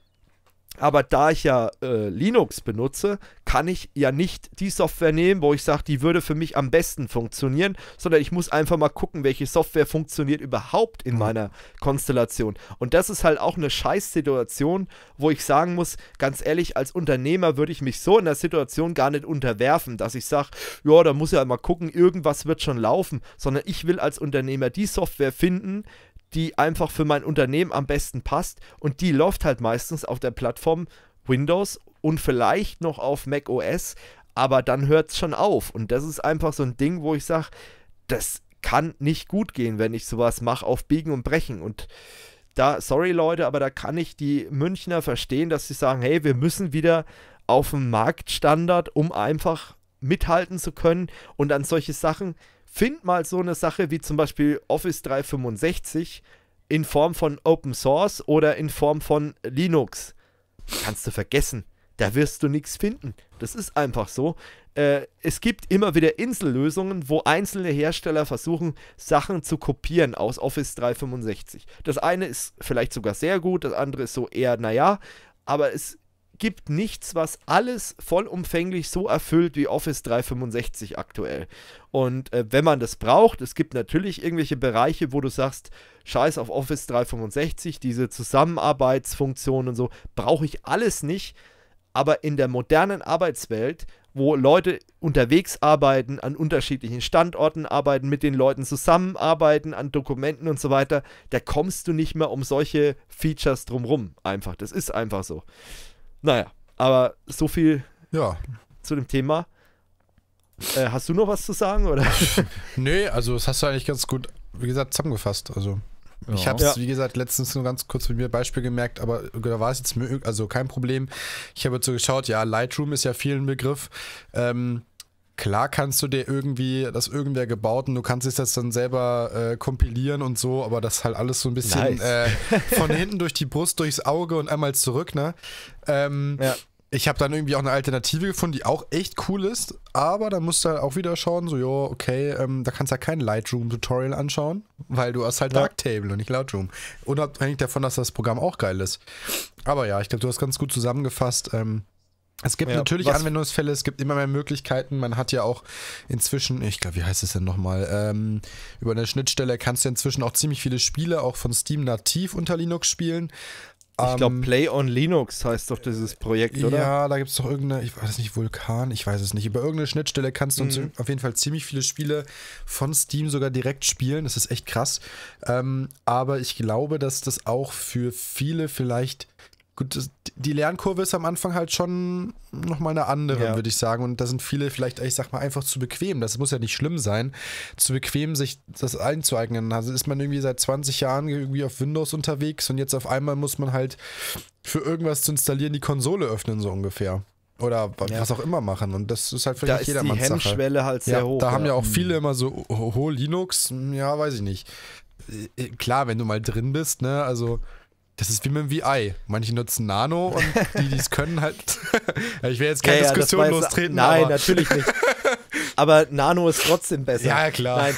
aber da ich ja äh, Linux benutze, kann ich ja nicht die Software nehmen, wo ich sage, die würde für mich am besten funktionieren, sondern ich muss einfach mal gucken, welche Software funktioniert überhaupt in meiner Konstellation. Und das ist halt auch eine Scheißsituation, wo ich sagen muss, ganz ehrlich, als Unternehmer würde ich mich so in der Situation gar nicht unterwerfen, dass ich sage, ja, da muss ja mal gucken, irgendwas wird schon laufen, sondern ich will als Unternehmer die Software finden, die einfach für mein Unternehmen am besten passt, und die läuft halt meistens auf der Plattform Windows und vielleicht noch auf Mac O S, aber dann hört es schon auf, und das ist einfach so ein Ding, wo ich sage, das kann nicht gut gehen, wenn ich sowas mache auf Biegen und Brechen, und da, sorry Leute, aber da kann ich die Münchner verstehen, dass sie sagen, hey, wir müssen wieder auf den Marktstandard, um einfach mithalten zu können, und an solche Sachen. Find mal so eine Sache wie zum Beispiel Office drei sechs fünf in Form von Open Source oder in Form von Linux. Kannst du vergessen. Da wirst du nichts finden. Das ist einfach so. Äh, es gibt immer wieder Insellösungen, wo einzelne Hersteller versuchen, Sachen zu kopieren aus Office drei sechs fünf. Das eine ist vielleicht sogar sehr gut, das andere ist so eher, naja, aber es gibt nichts, was alles vollumfänglich so erfüllt wie Office dreihundertfünfundsechzig aktuell. Und äh, wenn man das braucht, es gibt natürlich irgendwelche Bereiche, wo du sagst, scheiß auf Office dreihundertfünfundsechzig, diese Zusammenarbeitsfunktionen und so, brauche ich alles nicht. Aber in der modernen Arbeitswelt, wo Leute unterwegs arbeiten, an unterschiedlichen Standorten arbeiten, mit den Leuten zusammenarbeiten, an Dokumenten und so weiter, da kommst du nicht mehr um solche Features drumrum. Einfach, das ist einfach so. Naja, aber so viel ja. zu dem Thema. Äh, hast du noch was zu sagen, oder? Nee, also das hast du eigentlich ganz gut, wie gesagt, zusammengefasst. Also ja. Ich habe es, ja. wie gesagt, letztens nur ganz kurz mit mir Beispiel gemerkt, aber da war es jetzt also kein Problem. Ich habe jetzt so geschaut, ja, Lightroom ist ja viel ein Begriff. Ähm, klar kannst du dir irgendwie, das irgendwer gebaut und du kannst es jetzt dann selber äh, kompilieren und so, aber das halt alles so ein bisschen nice. äh, von hinten durch die Brust, durchs Auge und einmal zurück, ne? Ähm, ja. Ich habe dann irgendwie auch eine Alternative gefunden, die auch echt cool ist, aber da musst du halt auch wieder schauen, so, jo, okay, ähm, da kannst du ja kein Lightroom-Tutorial anschauen, weil du hast halt ja. Darktable und nicht Lightroom. Unabhängig davon, dass das Programm auch geil ist. Aber ja, ich glaube, du hast ganz gut zusammengefasst. Ähm, es gibt ja, natürlich was? Anwendungsfälle, es gibt immer mehr Möglichkeiten. Man hat ja auch inzwischen, ich glaube, wie heißt es denn nochmal, ähm, über eine Schnittstelle kannst du inzwischen auch ziemlich viele Spiele, auch von Steam nativ unter Linux spielen. Ich glaube, Play on Linux heißt doch dieses Projekt, oder? Ja, da gibt es doch irgendeine, ich weiß nicht, Vulkan, ich weiß es nicht. Über irgendeine Schnittstelle kannst du mhm. uns auf jeden Fall ziemlich viele Spiele von Steam sogar direkt spielen. Das ist echt krass. Ähm, aber ich glaube, dass das auch für viele vielleicht, gut, das, die Lernkurve ist am Anfang halt schon nochmal eine andere, ja. würde ich sagen. Und da sind viele vielleicht, ich sag mal, einfach zu bequem. Das muss ja nicht schlimm sein, zu bequem, sich das einzueignen. Also ist man irgendwie seit zwanzig Jahren irgendwie auf Windows unterwegs und jetzt auf einmal muss man halt für irgendwas zu installieren die Konsole öffnen, so ungefähr. Oder ja. was auch immer machen. Und das ist halt vielleicht jedermanns Sache. Da ist die Hemmschwelle halt sehr ja, hoch. Da ja. haben ja auch viele immer so, hoho, Linux, ja, weiß ich nicht. Klar, wenn du mal drin bist, ne, also... Das ist wie mit dem V I. Manche nutzen Nano und die, die es können, halt. Ich will jetzt keine ja, ja, Diskussion jetzt, lostreten. Nein, aber. Natürlich nicht. Aber Nano ist trotzdem besser. Ja, klar.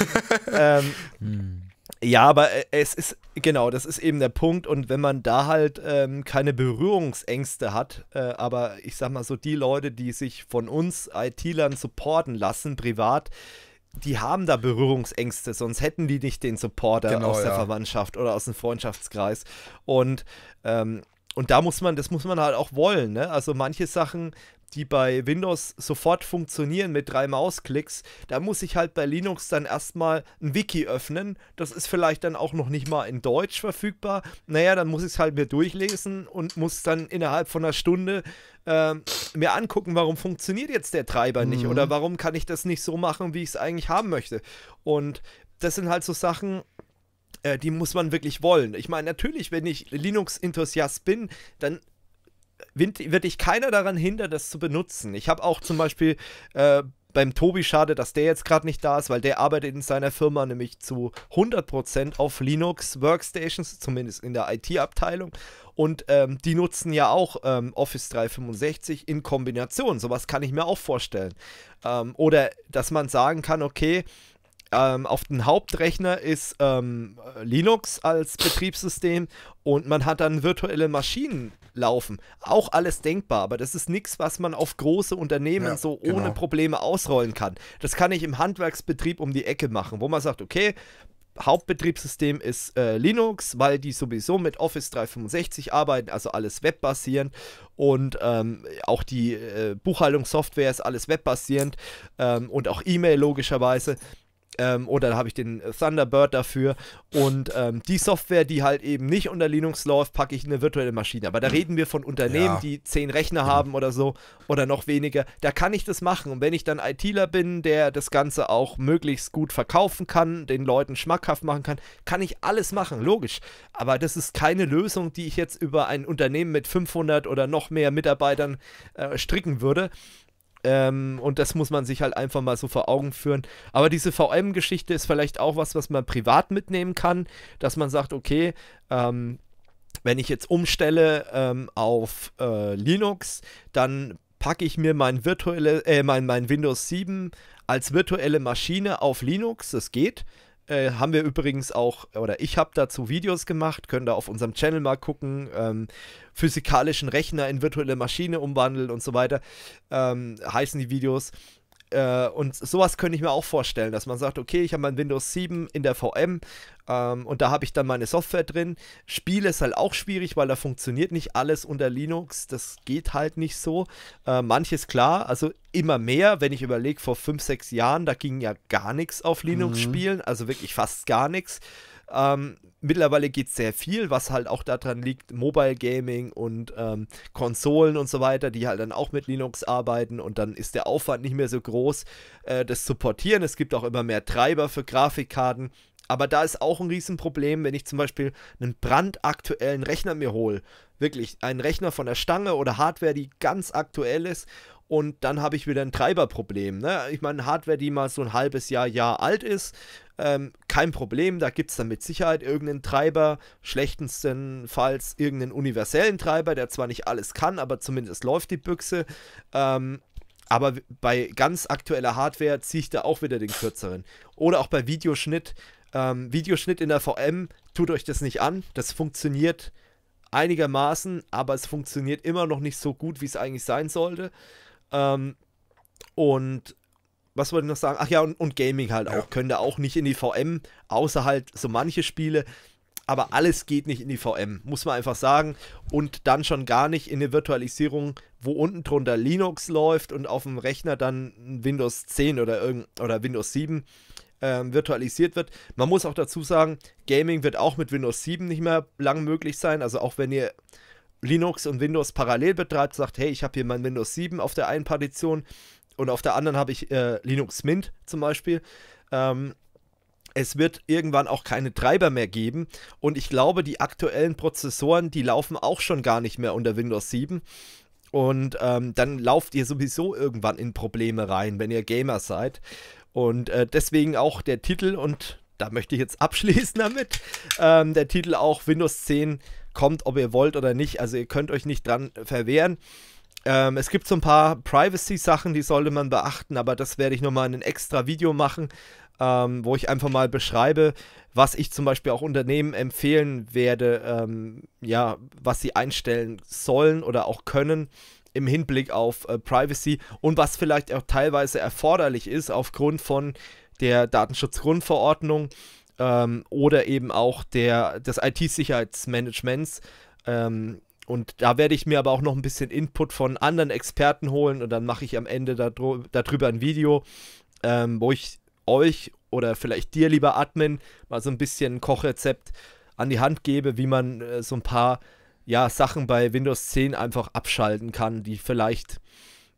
Ähm, hm. Ja, aber es ist, genau, das ist eben der Punkt. Und wenn man da halt ähm, keine Berührungsängste hat, äh, aber ich sag mal so, die Leute, die sich von uns I T-Lern supporten lassen, privat, die haben da Berührungsängste, sonst hätten die nicht den Supporter genau, aus der ja. Verwandtschaft oder aus dem Freundschaftskreis. Und, ähm, und da muss man, das muss man halt auch wollen, ne? Also manche Sachen, die bei Windows sofort funktionieren mit drei Mausklicks, da muss ich halt bei Linux dann erstmal ein Wiki öffnen. Das ist vielleicht dann auch noch nicht mal in Deutsch verfügbar. Naja, dann muss ich es halt mir durchlesen und muss dann innerhalb von einer Stunde äh, mir angucken, warum funktioniert jetzt der Treiber nicht mhm. oder warum kann ich das nicht so machen, wie ich es eigentlich haben möchte. Und das sind halt so Sachen, äh, die muss man wirklich wollen. Ich meine, natürlich, wenn ich Linux-Enthusiast bin, dann wird dich keiner daran hindern, das zu benutzen. Ich habe auch zum Beispiel äh, beim Tobi, schade, dass der jetzt gerade nicht da ist, weil der arbeitet in seiner Firma nämlich zu hundert Prozent auf Linux Workstations, zumindest in der I T-Abteilung. Und ähm, die nutzen ja auch ähm, Office dreihundertfünfundsechzig in Kombination. Sowas kann ich mir auch vorstellen. Ähm, oder dass man sagen kann, okay, Ähm, auf dem Hauptrechner ist ähm, Linux als Betriebssystem und man hat dann virtuelle Maschinen laufen. Auch alles denkbar, aber das ist nichts, was man auf große Unternehmen ja, so ohne genau. Probleme ausrollen kann. Das kann ich im Handwerksbetrieb um die Ecke machen, wo man sagt, okay, Hauptbetriebssystem ist äh, Linux, weil die sowieso mit Office dreihundertfünfundsechzig arbeiten, also alles webbasierend und ähm, auch die äh, Buchhaltungssoftware ist alles webbasierend ähm, und auch E-Mail logischerweise. Ähm, oder habe ich den Thunderbird dafür und ähm, die Software, die halt eben nicht unter Linux läuft, packe ich in eine virtuelle Maschine. Aber da reden wir von Unternehmen, ja. die zehn Rechner haben oder so oder noch weniger. Da kann ich das machen und wenn ich dann ITler bin, der das Ganze auch möglichst gut verkaufen kann, den Leuten schmackhaft machen kann, kann ich alles machen, logisch. Aber das ist keine Lösung, die ich jetzt über ein Unternehmen mit fünfhundert oder noch mehr Mitarbeitern äh, stricken würde. Ähm, und das muss man sich halt einfach mal so vor Augen führen. Aber diese V M-Geschichte ist vielleicht auch was, was man privat mitnehmen kann, dass man sagt, okay, ähm, wenn ich jetzt umstelle ähm, auf äh, Linux, dann packe ich mir mein, virtuelle, äh, mein, mein Windows sieben als virtuelle Maschine auf Linux, das geht. Äh, haben wir übrigens auch, oder ich habe dazu Videos gemacht, könnt ihr auf unserem Channel mal gucken, ähm, physikalischen Rechner in virtuelle Maschine umwandeln und so weiter, ähm, heißen die Videos. Äh, und sowas könnte ich mir auch vorstellen, dass man sagt, okay, ich habe mein Windows sieben in der V M ähm, und da habe ich dann meine Software drin. Spiele ist halt auch schwierig, weil da funktioniert nicht alles unter Linux, das geht halt nicht so. Äh, manches klar, also immer mehr, wenn ich überlege, vor fünf, sechs Jahren, da ging ja gar nichts auf Linux spielen, mhm. also wirklich fast gar nichts. Ähm, mittlerweile geht sehr viel, was halt auch daran liegt, Mobile Gaming und ähm, Konsolen und so weiter, die halt dann auch mit Linux arbeiten und dann ist der Aufwand nicht mehr so groß, äh, das zu portieren. Es gibt auch immer mehr Treiber für Grafikkarten, aber da ist auch ein Riesenproblem, wenn ich zum Beispiel einen brandaktuellen Rechner mir hole, wirklich einen Rechner von der Stange oder Hardware, die ganz aktuell ist. Und dann habe ich wieder ein Treiberproblem. Ne? Ich meine, Hardware, die mal so ein halbes Jahr, Jahr alt ist, ähm, kein Problem. Da gibt es dann mit Sicherheit irgendeinen Treiber, schlechtestenfalls irgendeinen universellen Treiber, der zwar nicht alles kann, aber zumindest läuft die Büchse. Ähm, aber bei ganz aktueller Hardware ziehe ich da auch wieder den kürzeren. Oder auch bei Videoschnitt. Ähm, Videoschnitt in der V M, tut euch das nicht an. Das funktioniert einigermaßen, aber es funktioniert immer noch nicht so gut, wie es eigentlich sein sollte. Ähm, und was wollte ich noch sagen? Ach ja, und, und Gaming halt auch. Ja. Können da auch nicht in die V M, außer halt so manche Spiele. Aber alles geht nicht in die V M, muss man einfach sagen. Und dann schon gar nicht in eine Virtualisierung, wo unten drunter Linux läuft und auf dem Rechner dann Windows zehn oder, irgend, oder Windows sieben ähm, virtualisiert wird. Man muss auch dazu sagen, Gaming wird auch mit Windows sieben nicht mehr lang möglich sein. Also auch wenn ihr Linux und Windows parallel betreibt, sagt, hey, ich habe hier mein Windows sieben auf der einen Partition und auf der anderen habe ich äh, Linux Mint zum Beispiel. Ähm, es wird irgendwann auch keine Treiber mehr geben und ich glaube, die aktuellen Prozessoren, die laufen auch schon gar nicht mehr unter Windows sieben und ähm, dann lauft ihr sowieso irgendwann in Probleme rein, wenn ihr Gamer seid und äh, deswegen auch der Titel und da möchte ich jetzt abschließen damit, ähm, der Titel auch Windows zehn kommt, ob ihr wollt oder nicht, also ihr könnt euch nicht dran verwehren. Ähm, es gibt so ein paar Privacy-Sachen, die sollte man beachten, aber das werde ich nochmal in ein extra Video machen, ähm, wo ich einfach mal beschreibe, was ich zum Beispiel auch Unternehmen empfehlen werde, ähm, ja, was sie einstellen sollen oder auch können im Hinblick auf äh, Privacy und was vielleicht auch teilweise erforderlich ist aufgrund von der Datenschutzgrundverordnung. Ähm, oder eben auch der, des I T-Sicherheitsmanagements. Ähm, und da werde ich mir aber auch noch ein bisschen Input von anderen Experten holen und dann mache ich am Ende dadru- darüber ein Video, ähm, wo ich euch oder vielleicht dir, lieber Admin, mal so ein bisschen ein Kochrezept an die Hand gebe, wie man äh, so ein paar ja, Sachen bei Windows zehn einfach abschalten kann, die vielleicht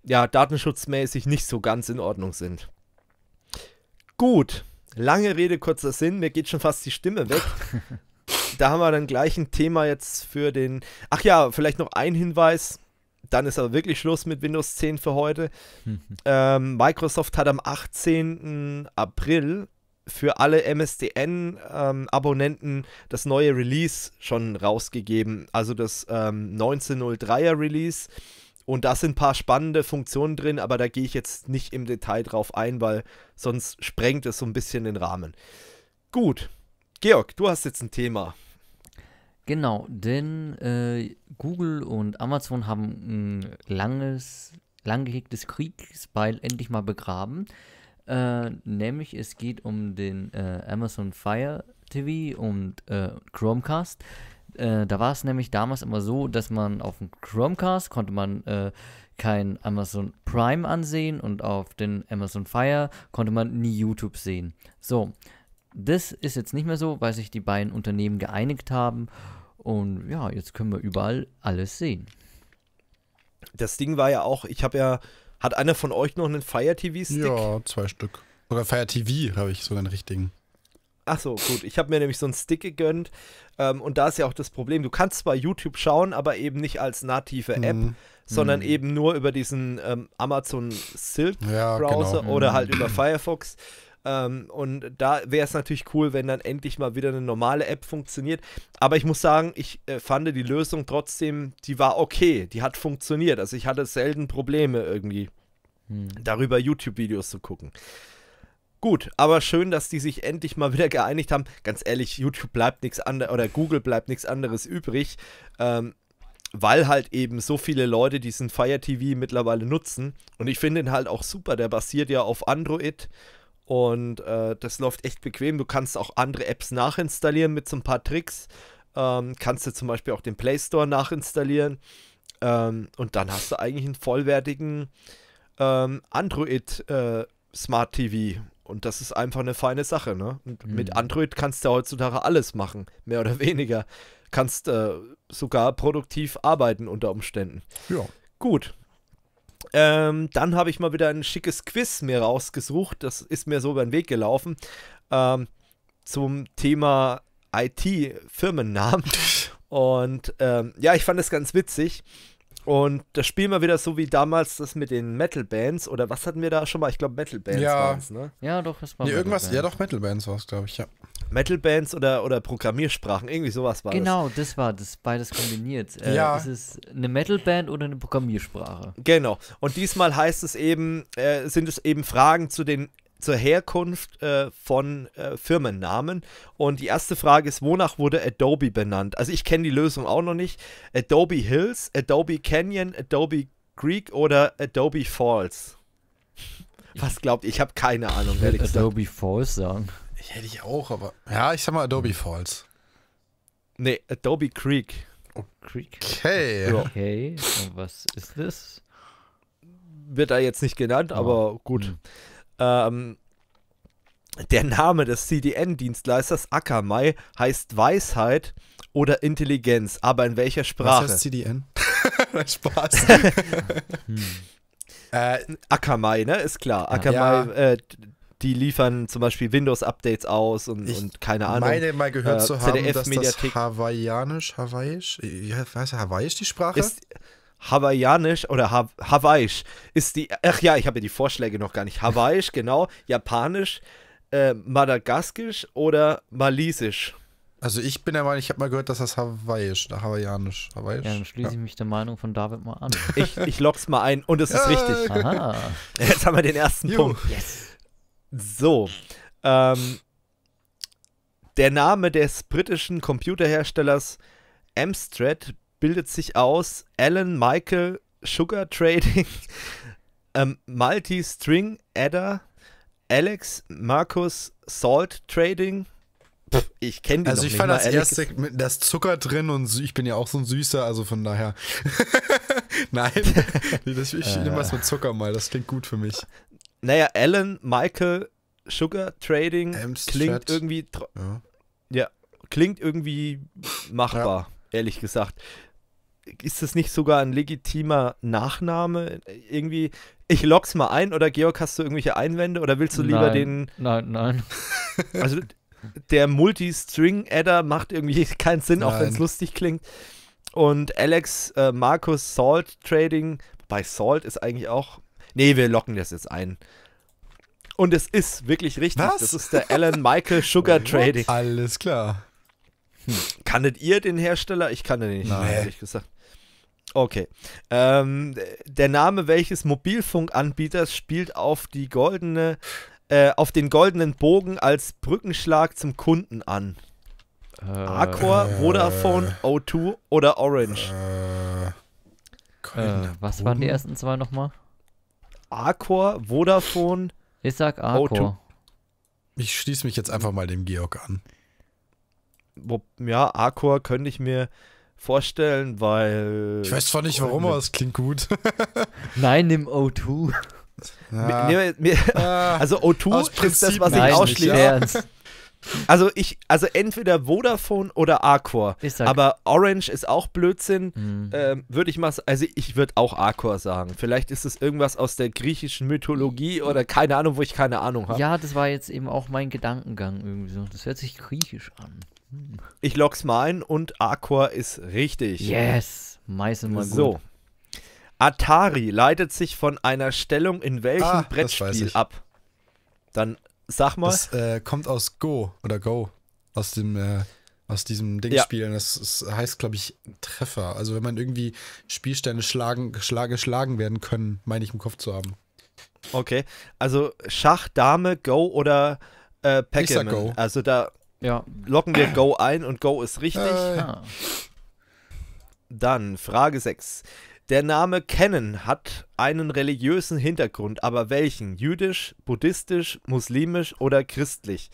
ja, datenschutzmäßig nicht so ganz in Ordnung sind. Gut. Lange Rede, kurzer Sinn, mir geht schon fast die Stimme weg. Da haben wir dann gleich ein Thema jetzt für den... Ach ja, vielleicht noch ein Hinweis, dann ist aber wirklich Schluss mit Windows zehn für heute. ähm, Microsoft hat am achtzehnten April für alle M S D N-Abonnenten ähm, das neue Release schon rausgegeben, also das ähm, neunzehn null drei er Release. Und da sind ein paar spannende Funktionen drin, aber da gehe ich jetzt nicht im Detail drauf ein, weil sonst sprengt es so ein bisschen den Rahmen. Gut, Georg, du hast jetzt ein Thema. Genau, denn äh, Google und Amazon haben ein langes, lang gehegtes Kriegsbeil endlich mal begraben. Äh, nämlich es geht um den äh, Amazon Fire T V und äh, Chromecast. Äh, da war es nämlich damals immer so, dass man auf dem Chromecast konnte man äh, kein Amazon Prime ansehen und auf den Amazon Fire konnte man nie YouTube sehen. So, das ist jetzt nicht mehr so, weil sich die beiden Unternehmen geeinigt haben und ja, jetzt können wir überall alles sehen. Das Ding war ja auch, ich habe ja, hat einer von euch noch einen Fire T V Stick? Ja, zwei Stück. Oder Fire T V habe ich so einen richtigen. Ach so, gut. Ich habe mir nämlich so einen Stick gegönnt ähm, und da ist ja auch das Problem, du kannst zwar YouTube schauen, aber eben nicht als native App, mm. sondern mm. eben nur über diesen ähm, Amazon Silk ja, Browser genau. oder mm. halt über Firefox ähm, und da wäre es natürlich cool, wenn dann endlich mal wieder eine normale App funktioniert, aber ich muss sagen, ich äh, fand die Lösung trotzdem, die war okay, die hat funktioniert, also ich hatte selten Probleme irgendwie, mm. darüber YouTube-Videos zu gucken. Gut, aber schön, dass die sich endlich mal wieder geeinigt haben. Ganz ehrlich, YouTube bleibt nichts anderes oder Google bleibt nichts anderes übrig, ähm, weil halt eben so viele Leute diesen Fire T V mittlerweile nutzen. Und ich finde ihn halt auch super, der basiert ja auf Android und äh, das läuft echt bequem. Du kannst auch andere Apps nachinstallieren mit so ein paar Tricks. Ähm, kannst du zum Beispiel auch den Play Store nachinstallieren ähm, und dann hast du eigentlich einen vollwertigen ähm, Android äh, Smart T V. Und das ist einfach eine feine Sache, ne? Und mhm. mit Android kannst du heutzutage alles machen, mehr oder weniger. Kannst äh, sogar produktiv arbeiten unter Umständen. Ja. Gut. Ähm, dann habe ich mal wieder ein schickes Quiz mir rausgesucht. Das ist mir so über den Weg gelaufen. Ähm, zum Thema I T-Firmennamen. Und ähm, ja, ich fand das ganz witzig. Und das Spiel mal wieder so wie damals das mit den Metal-Bands, oder was hatten wir da schon mal? Ich glaube Metal-Bands ja. war es, ne? Ja, doch, es war nee, irgendwas. Ja, doch, Metal-Bands war es, glaube ich, ja. Metal-Bands oder, oder Programmiersprachen, irgendwie sowas war genau, das. Genau, das war das, beides kombiniert. äh, ja. Ist es eine Metal-Band oder eine Programmiersprache? Genau, und diesmal heißt es eben, äh, sind es eben Fragen zu den zur Herkunft äh, von äh, Firmennamen. Und die erste Frage ist, wonach wurde Adobe benannt? Also ich kenne die Lösung auch noch nicht. Adobe Hills, Adobe Canyon, Adobe Creek oder Adobe Falls? Was glaubt ihr? Ich habe keine Ahnung. Ich würde Adobe Falls sagen. Ich hätte ich auch, aber... Ja, ich sag mal Adobe Falls. Nee, Adobe Creek. Oh, Creek. Okay. Okay, und was ist das? Wird da jetzt nicht genannt, oh. aber gut. Hm. Ähm, der Name des C D N-Dienstleisters Akamai heißt Weisheit oder Intelligenz, aber in welcher Sprache? Was heißt C D N? Spaß. hm. äh, Akamai, ne? Ist klar. Akamai, ja. äh, die liefern zum Beispiel Windows-Updates aus und, und keine Ahnung. Ich meine mal gehört äh, zu haben, dass das hawaiianisch, hawaiisch, heißt hawaiisch die Sprache? Ist, Hawaiianisch oder ha Hawaiisch ist die, ach ja, ich habe ja die Vorschläge noch gar nicht. Hawaiisch, genau, Japanisch, äh, Madagaskisch oder Malisisch. Also ich bin der Meinung, ich habe mal gehört, dass das Hawaiisch, Hawaiianisch, Hawaiisch. Ja, dann schließe ja. ich mich der Meinung von David mal an. Ich, ich lock's mal ein und es ist richtig. Aha. Jetzt haben wir den ersten Juh. Punkt. Yes. So, ähm, der Name des britischen Computerherstellers Amstrad bildet sich aus Alan Michael Sugar Trading, ähm, Multi-String Adder, Alex Marcus Salt Trading. Pff, ich kenne die also noch nicht. Also ich fand das Alex erste, mit das Zucker drin und ich bin ja auch so ein Süßer, also von daher. Nein, ich, ich nehme was mit Zucker mal, das klingt gut für mich. Naja, Alan Michael Sugar Trading Amstrad. Klingt irgendwie, ja. ja, klingt irgendwie machbar, ja. ehrlich gesagt. Ist das nicht sogar ein legitimer Nachname? Irgendwie, ich lock's mal ein, oder Georg, hast du irgendwelche Einwände oder willst du lieber nein, den... Nein, nein. Also der Multi-String-Adder macht irgendwie keinen Sinn, nein. auch wenn es lustig klingt. Und Alex äh, Marcus Salt Trading, bei Salt ist eigentlich auch... Nee, wir locken das jetzt ein. Und es ist wirklich richtig. Was? Das ist der Alan Michael Sugar Trading. Alles klar. Hm. Kanntet ihr den Hersteller? Ich kannte den nicht, nein. ehrlich gesagt. Okay. Ähm, der Name welches Mobilfunkanbieters spielt auf die goldene, äh, auf den goldenen Bogen als Brückenschlag zum Kunden an? Äh, Accor, äh, Vodafone, O zwei oder Orange? Äh, äh, was waren die ersten zwei nochmal? Accor, Vodafone. Ich sag Accor. Ich schließe mich jetzt einfach mal dem Georg an. Ja, Accor könnte ich mir vorstellen, weil... Ich weiß zwar nicht, warum, aber es klingt gut. Nein, nimm O zwei. Ja. Mir, mir, mir, also O zwei aus ist Prinzip das, was nein, ich ausschließe. Ja. Also ich, also entweder Vodafone oder Accor. Aber Orange ist auch Blödsinn. Mhm. Ähm, würde ich mal, also ich würde auch Accor sagen. Vielleicht ist es irgendwas aus der griechischen Mythologie oder keine Ahnung, wo ich keine Ahnung habe. Ja, das war jetzt eben auch mein Gedankengang irgendwie so. Das hört sich griechisch an. Ich lock's mal ein und Accor ist richtig. Yes, meistens mal gut. So. Atari leitet sich von einer Stellung in welchem ah, Brettspiel ab? Dann sag mal. Das äh, kommt aus Go oder Go. Aus dem, äh, aus diesem Dingspiel. Ja. Das, das heißt, glaube ich, Treffer. Also wenn man irgendwie Spielstände schlagen, schlagen, schlagen werden können, meine ich im Kopf zu haben. Okay, also Schach, Dame, Go oder äh, Pac-Man. Also da ja. locken wir Go ein und Go ist richtig. Äh, ja. Dann Frage sechs. Der Name Canon hat einen religiösen Hintergrund, aber welchen? Jüdisch, buddhistisch, muslimisch oder christlich?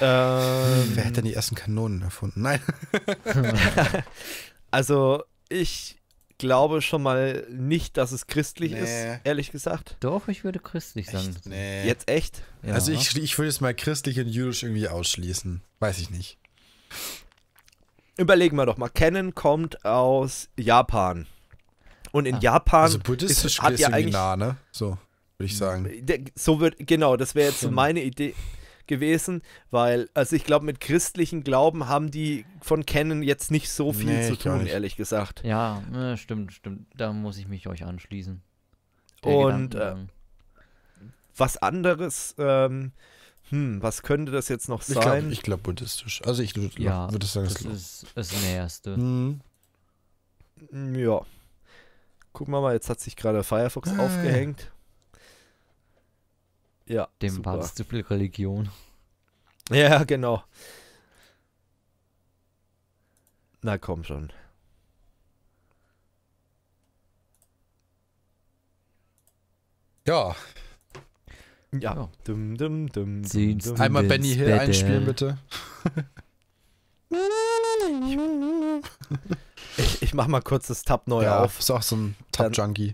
Ähm, Wer hat denn die ersten Kanonen erfunden? Nein. Also ich glaube schon mal nicht, dass es christlich nee. ist, ehrlich gesagt. Doch, ich würde christlich echt? sagen. Nee. Jetzt echt? Ja. Also ich, ich würde jetzt mal christlich und jüdisch irgendwie ausschließen. Weiß ich nicht. Überlegen wir doch mal. Canon kommt aus Japan. Und in ah. Japan also buddhistisch ist, hat ja eigentlich nah, ne? So würde ich sagen. So wird genau, das wäre jetzt so meine Idee gewesen, weil also ich glaube mit christlichen Glauben haben die von Canon jetzt nicht so viel nee, zu tun, ehrlich gesagt. Ja, äh, stimmt, stimmt. Da muss ich mich euch anschließen. Der Und äh, was anderes. Ähm, Hm, was könnte das jetzt noch sein? Ich glaube ich glaub, buddhistisch. Also ich würde ja, würd sagen, das ist das Nächste. Hm. Ja. Gucken wir mal, jetzt hat sich gerade Firefox äh. aufgehängt. Ja, dem passt zu viel Religion. Ja, genau. Na komm schon. Ja. Ja. ja. Dum, dum, dum, dum, dum. Einmal Benny Hill Bette. einspielen, bitte. ich, ich mach mal kurz das Tab neu ja, auf. Ist auch so ein Tab-Junkie.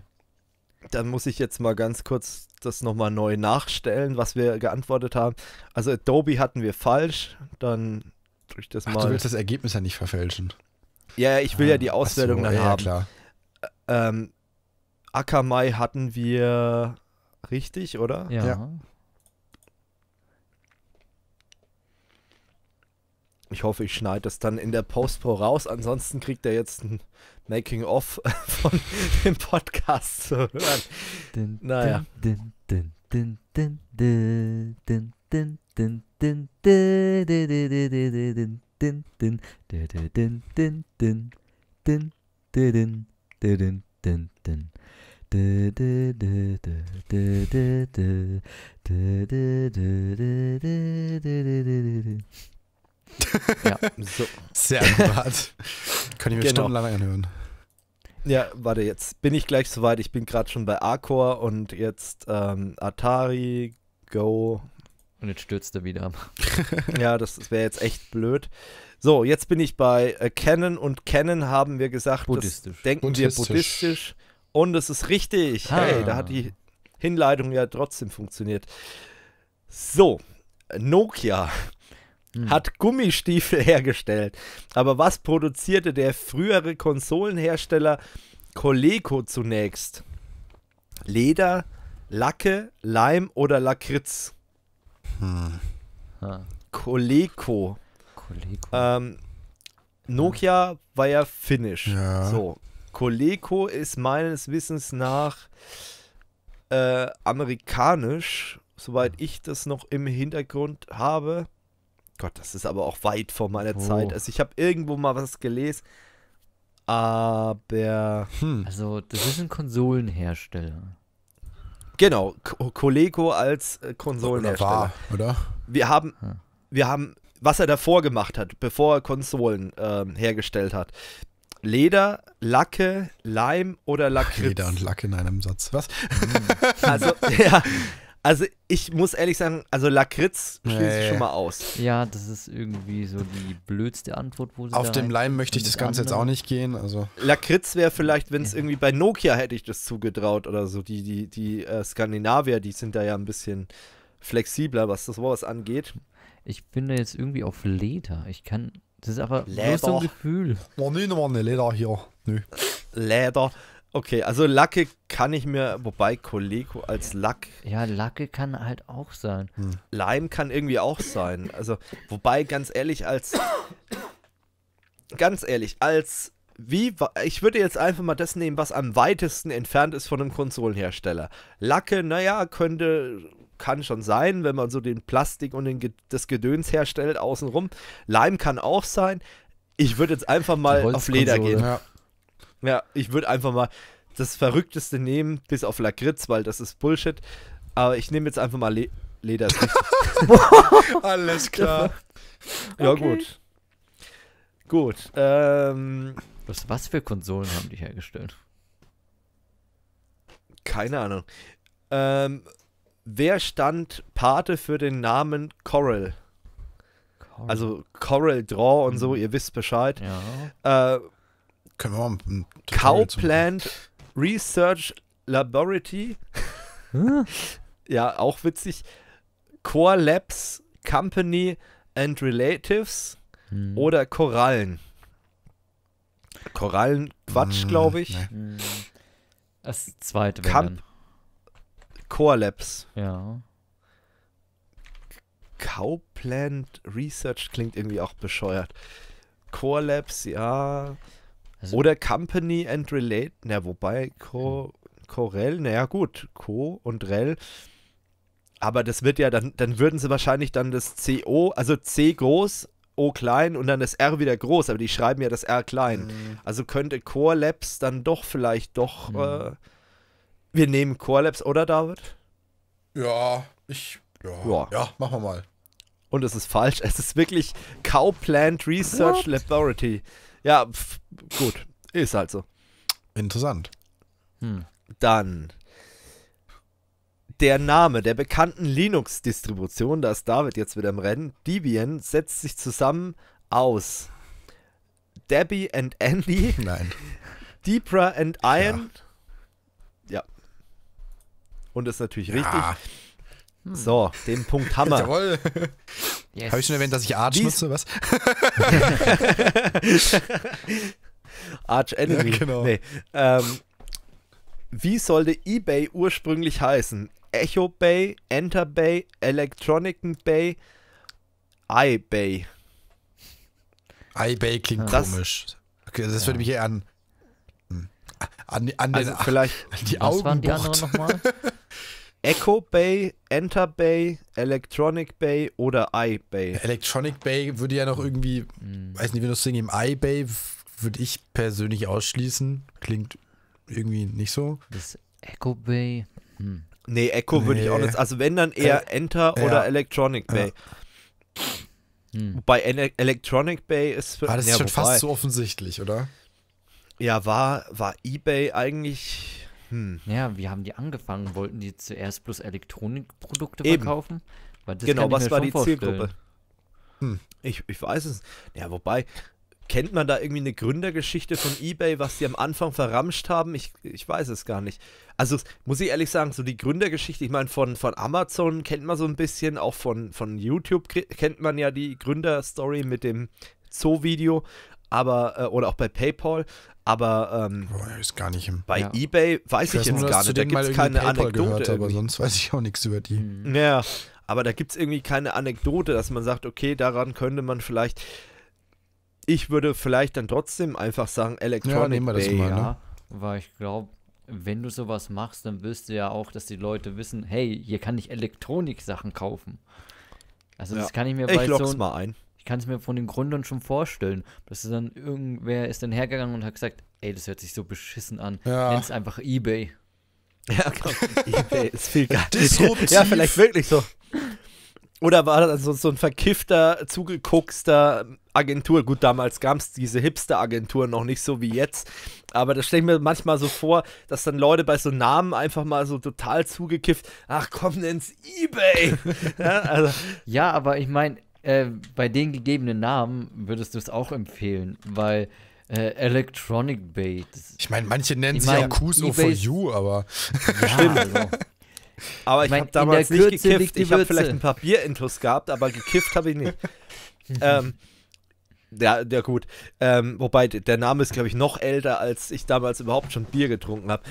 Dann, dann muss ich jetzt mal ganz kurz das nochmal neu nachstellen, was wir geantwortet haben. Also Adobe hatten wir falsch. Dann drück ich das mal. Ach, du willst das Ergebnis ja nicht verfälschen. Ja, ich will ah, ja die Auswertung so, dann ja, haben. Klar. Ähm, Akamai hatten wir... Richtig, oder? Ja. ja. Ich hoffe, ich schneide das dann in der Post-Pro raus. Ansonsten kriegt er jetzt ein Making-of von dem Podcast zu hören. Din, naja. Din, din, din, din, din, din, din, din, din, din, din, din, din, din, din, din, De, de, de, de, de, de, de, de, ja, so. Sehr akkurat. Kann ich mir genau. stundenlang anhören. Ja, warte, jetzt bin ich gleich soweit. Ich bin gerade schon bei Arcor und jetzt ähm, Atari, Go. Und jetzt stürzt er wieder ab. Ja, das wäre jetzt echt blöd. So, jetzt bin ich bei äh, Canon und Canon haben wir gesagt, buddhistisch. Das denken buddhistisch. wir buddhistisch. Und es ist richtig. Ah. Hey, da hat die Hinleitung ja trotzdem funktioniert. So, Nokia hm. hat Gummistiefel hergestellt. Aber was produzierte der frühere Konsolenhersteller Coleco zunächst? Leder, Lacke, Leim oder Lakritz? Hm. Ah. Coleco. Coleco. Ähm, Nokia hm. war ja finnisch. Ja. So. Coleco ist meines Wissens nach äh, amerikanisch, soweit ich das noch im Hintergrund habe. Gott, das ist aber auch weit vor meiner oh. Zeit. Also ich habe irgendwo mal was gelesen, aber... Hm. Also das ist ein Konsolenhersteller. Genau, Co Coleco als äh, Konsolenhersteller. Oder war, oder? Wir haben, hm. wir haben, was er davor gemacht hat, bevor er Konsolen äh, hergestellt hat. Leder, Lacke, Leim oder Lakritz? Leder und Lacke in einem Satz. Was? Also, ja, also ich muss ehrlich sagen, also Lakritz schließe nee. ich schon mal aus. Ja, das ist irgendwie so die blödste Antwort, wo sie Auf dem Leim möchte ich das Ganze anderen. jetzt auch nicht gehen. Also. Lakritz wäre vielleicht, wenn es ja. irgendwie bei Nokia hätte ich das zugetraut oder so. Die, die, die äh, Skandinavier, die sind da ja ein bisschen flexibler, was das Wort angeht. Ich bin da jetzt irgendwie auf Leder. Ich kann... Das ist aber Leder. so ein Gefühl. Oh, nee, no, nee, Leder hier. Nee. Leder. Okay, also Lacke kann ich mir, wobei Coleco als Lack. Ja, Lacke kann halt auch sein. Hm. Leim kann irgendwie auch sein. Also, wobei, ganz ehrlich, als. Ganz ehrlich, als. Wie, ich würde jetzt einfach mal das nehmen, was am weitesten entfernt ist von einem Konsolenhersteller. Lacke, naja, könnte. Kann schon sein, wenn man so den Plastik und den, das Gedöns herstellt außenrum. Leim kann auch sein. Ich würde jetzt einfach mal auf Leder gehen. Ja, ja ich würde einfach mal das Verrückteste nehmen, bis auf Lakritz, weil das ist Bullshit. Aber ich nehme jetzt einfach mal Le Leder. Alles klar. Ja, okay. Gut. Gut. Ähm, was, was für Konsolen haben die hergestellt? Keine Ahnung. Ähm, wer stand Pate für den Namen Coral? Coral. Also Coral Draw und so, ihr wisst Bescheid. Ja. Äh, Können wir mal ein Cowplant Research Laboratory. Hm? Ja, auch witzig. Core Labs Company and Relatives hm. oder Korallen. Korallen Quatsch, hm, glaube ich. Nee. Das zweite Camp Core Labs. Ja. Cowplant Research klingt irgendwie auch bescheuert. Core Labs, ja. Also oder Company and Relate, na wobei, Co, Corel, naja gut, Co und Rel, aber das wird ja, dann, dann würden sie wahrscheinlich dann das C O, also C groß, O klein und dann das R wieder groß, aber die schreiben ja das R klein. Mhm. Also könnte Core Labs dann doch vielleicht doch, mhm. äh, wir nehmen Core Labs, oder David? Ja, ich, ja, ja. ja machen wir mal. Und es ist falsch, es ist wirklich Cowplant Research Laboratory. Ja, pf, gut. Ist halt so. Interessant. Hm. Dann der Name der bekannten Linux-Distribution, da ist David jetzt wieder im Rennen, Debian, setzt sich zusammen aus Debbie and Andy, nein. Deepra and Ian. Ja. ja. Und das ist natürlich ja. richtig. Hm. So, den Punkt haben wir. Jawohl. Yes. Habe ich schon erwähnt, dass ich Arch nutze, was? Arch Enemy. Ja, genau. Nee. Ähm, wie sollte eBay ursprünglich heißen? Echo Bay, Enter Bay, Electronic Bay, iBay. iBay klingt das, komisch. Okay, das ja. würde mich eher an an, an, also den, vielleicht, an die Augen. Was waren die anderen nochmal? Echo Bay, Enter Bay, Electronic Bay oder iBay. Electronic Bay würde ja noch irgendwie, mm. weiß nicht, Windows zehn im iBay würde ich persönlich ausschließen. Klingt irgendwie nicht so. Das Echo Bay. Hm. Nee, Echo nee. würde ich auch nicht. Also wenn dann eher äh, Enter ja. oder Electronic Bay. Ja. Hm. Wobei Electronic Bay ist für. Ah, das ja, ist schon wobei. fast so offensichtlich, oder? Ja, war, war eBay eigentlich. Hm. Ja, wie haben die angefangen? Wollten die zuerst bloß Elektronikprodukte verkaufen? Weil das genau, was war die vorstellen. Zielgruppe? Hm. Ich, ich weiß es. Ja, wobei, kennt man da irgendwie eine Gründergeschichte von eBay, was die am Anfang verramscht haben? Ich, ich weiß es gar nicht. Also, muss ich ehrlich sagen, so die Gründergeschichte, ich meine, von, von Amazon kennt man so ein bisschen, auch von, von YouTube kennt man ja die Gründerstory mit dem Zoo-Video, aber, äh, oder auch bei PayPal. Aber ähm, Boah, ist gar nicht im bei ja. eBay weiß ich, ich jetzt nur, gar nicht, da gibt es keine Anekdote. Aber sonst weiß ich auch nichts über die. Ja, aber da gibt es irgendwie keine Anekdote, dass man sagt, okay, daran könnte man vielleicht, ich würde vielleicht dann trotzdem einfach sagen, Electronic ja, nehmen wir das Bay, mal, ne? Ja, weil ich glaube, wenn du sowas machst, dann willst du ja auch, dass die Leute wissen, hey, hier kann ich Elektronik-Sachen kaufen. Also ja. das kann ich mir bei ich lock's so mal ein. Ich kann es mir von den Gründern schon vorstellen, dass dann irgendwer ist dann hergegangen und hat gesagt, ey, das hört sich so beschissen an, ja. nenn's einfach eBay. Ja, komm, eBay ist viel geil. Disruptiv. Ja, vielleicht wirklich so. Oder war das also so ein verkiffter, zugeguckster Agentur? Gut, damals gab es diese Hipster-Agenturen noch nicht so wie jetzt. Aber das stelle ich mir manchmal so vor, dass dann Leute bei so Namen einfach mal so total zugekifft, ach komm, nenn's eBay. Ja, also. Ja, aber ich meine, Äh, bei den gegebenen Namen würdest du es auch empfehlen, weil äh, Electronic Bay. Das, ich meine, manche nennen ich mein, sich auch Q S O for You, aber. Ja, stimmt. Also. Aber ich, ich mein, habe damals nicht gekifft. Ich habe vielleicht ein paar Bierintus gehabt, aber gekifft habe ich nicht. ähm, ja, ja, gut. Ähm, wobei der Name ist, glaube ich, noch älter, als ich damals überhaupt schon Bier getrunken habe.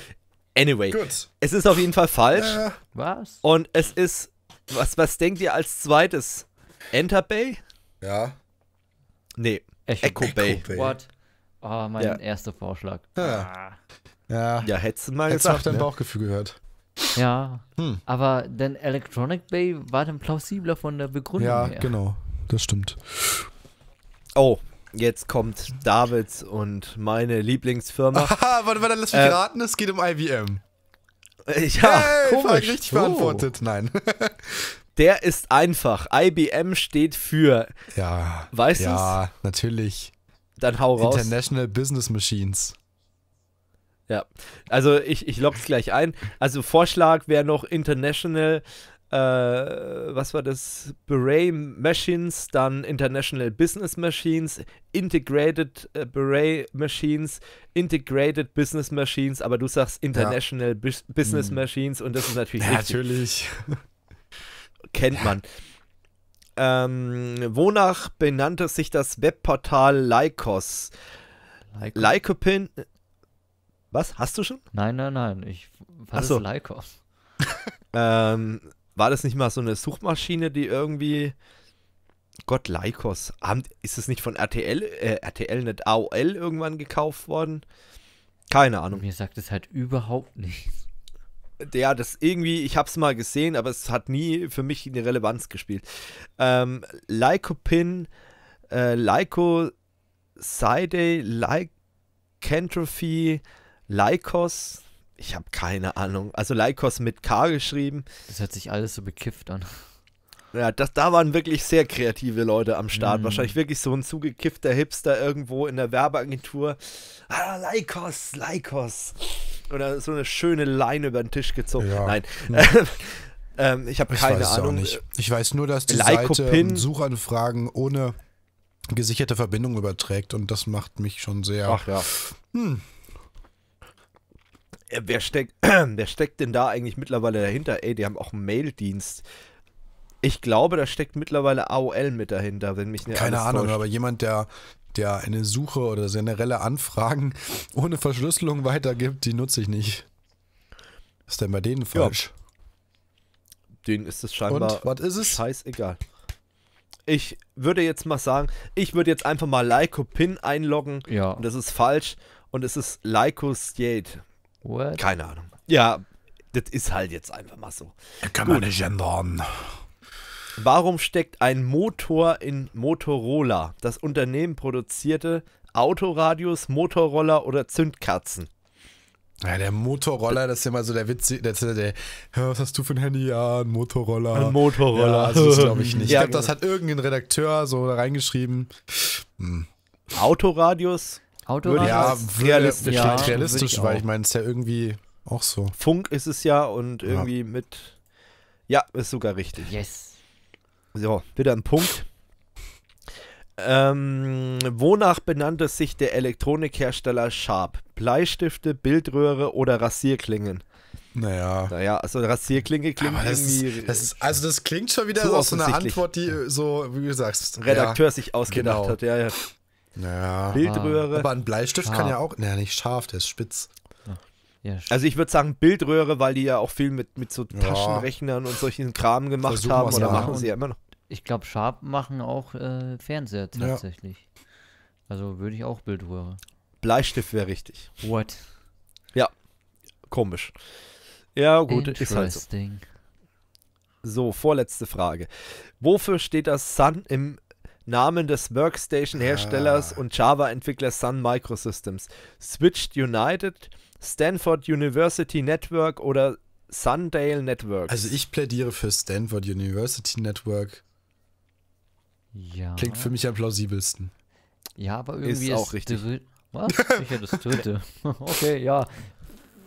Anyway, gut. Es ist auf jeden Fall falsch. Äh, was? Und es ist. Was, was denkt ihr als zweites? Enter Bay? Ja. Nee, Echo, Echo Bay. Echo Bay. What? Oh, mein ja. erster Vorschlag. Ja, ja. ja hättest du mal hättest gesagt, auch dein ne? Bauchgefühl gehört. Ja, hm. aber denn Electronic Bay war dann plausibler von der Begründung ja, her. Ja, genau, das stimmt. Oh, Jetzt kommt Davids und meine Lieblingsfirma. Aha, warte, warte, lass mich äh, raten, es geht um I B M. Ja, hey, komisch. Richtig beantwortet, oh. Nein. Der ist einfach. I B M steht für... Ja, weißt du's? Ja, natürlich. Dann hau raus. International Business Machines. Ja, also ich, ich logge es gleich ein. Also Vorschlag wäre noch International... Äh, was war das? Beret Machines, dann International Business Machines, Integrated äh, Beret Machines, Integrated Business Machines, aber du sagst International ja. Bus Business hm. Machines und das ist natürlich ja, richtig. Natürlich. Kennt man. Ähm, wonach benannte sich das Webportal Lycos? Lycopin? Was? Hast du schon? Nein, nein, nein. Ich war so. Lycos. ähm, War das nicht mal so eine Suchmaschine, die irgendwie... Gott, Lycos. Ist es nicht von R T L, äh, R T L, nicht A O L irgendwann gekauft worden? Keine Ahnung. Mir sagt es halt überhaupt nichts. Ja, das irgendwie, ich hab's mal gesehen, aber es hat nie für mich eine Relevanz gespielt. Ähm, Lycopin, äh, Lycosidae, Lycanthropy, Lycos... Ich habe keine Ahnung. Also Lycos mit K geschrieben. Das hört sich alles so bekifft an. Ja, das, da waren wirklich sehr kreative Leute am Start. Mm. Wahrscheinlich wirklich so ein zugekiffter Hipster irgendwo in der Werbeagentur. Ah, Lycos, Lycos. Oder so eine schöne Leine über den Tisch gezogen. Ja. Nein. Hm. ähm, ich habe keine weiß Ahnung. Auch nicht. Ich weiß nur, dass die Lycopin Seite Suchanfragen ohne gesicherte Verbindung überträgt. Und das macht mich schon sehr... Ach ja. Hm. Wer steckt, wer steckt denn da eigentlich mittlerweile dahinter? Ey, die haben auch einen Maildienst. Ich glaube, da steckt mittlerweile A O L mit dahinter, wenn mich nicht Keine Ahnung, täuscht. Aber jemand, der, der eine Suche oder generelle Anfragen ohne Verschlüsselung weitergibt, die nutze ich nicht. Was ist denn bei denen falsch? Ja. Denen ist es scheinbar Und, is scheißegal. Ich würde jetzt mal sagen, ich würde jetzt einfach mal Lycopin einloggen. Ja. Und das ist falsch. Und es ist Lycosidae. What? Keine Ahnung. Ja, das ist halt jetzt einfach mal so. Da kann Gut. man nicht ändern. Warum steckt ein Motor in Motorola? Das Unternehmen produzierte Autoradios, Motorroller oder Zündkerzen. Ja, der Motorroller, das ist ja mal so der Witz. Der, der, der, was hast du für ein Handy? Ja, ein Motorroller. Ein Motorroller. Ja, also das glaube ich nicht. Ja, ich glaube, das hat irgendein Redakteur so da reingeschrieben. Hm. Autoradios? Autoradios? Ja, realistisch, ja, realistisch weil ich meine, es ist ja irgendwie auch so. Funk ist es ja und irgendwie ja. mit. Ja, ist sogar richtig. Yes. So, wieder ein Punkt. Ähm, wonach benannte sich der Elektronikhersteller Sharp? Bleistifte, Bildröhre oder Rasierklingen? Naja. Naja, also Rasierklinge klingt aber irgendwie. Das ist, das ist, also, das klingt schon wieder so eine Antwort, die so, wie du sagst, Redakteur ja, sich ausgedacht genau. hat. Ja, ja. Naja. Bildröhre. Aber ein Bleistift scharf. Kann ja auch. Naja, nicht scharf, der ist spitz. Ja, also ich würde sagen Bildröhre, weil die ja auch viel mit, mit so Taschenrechnern ja. und solchen Kram gemacht Versuchen haben. Oder ja. machen sie ja immer noch. Ich glaube, scharf machen auch äh, Fernseher tatsächlich. Ja. Also würde ich auch Bildröhre. Bleistift wäre richtig. What? Ja. Komisch. Ja, gut. Ist halt so. So, vorletzte Frage. Wofür steht das Sun im Namen des Workstation-Herstellers ah. und Java-Entwicklers Sun Microsystems? Switched United, Stanford University Network oder Sundale Network? Also ich plädiere für Stanford University Network. Ja. Klingt für mich am plausibelsten. Ja, aber irgendwie ist auch ist richtig. Was? Sicher das dritte. Okay, ja.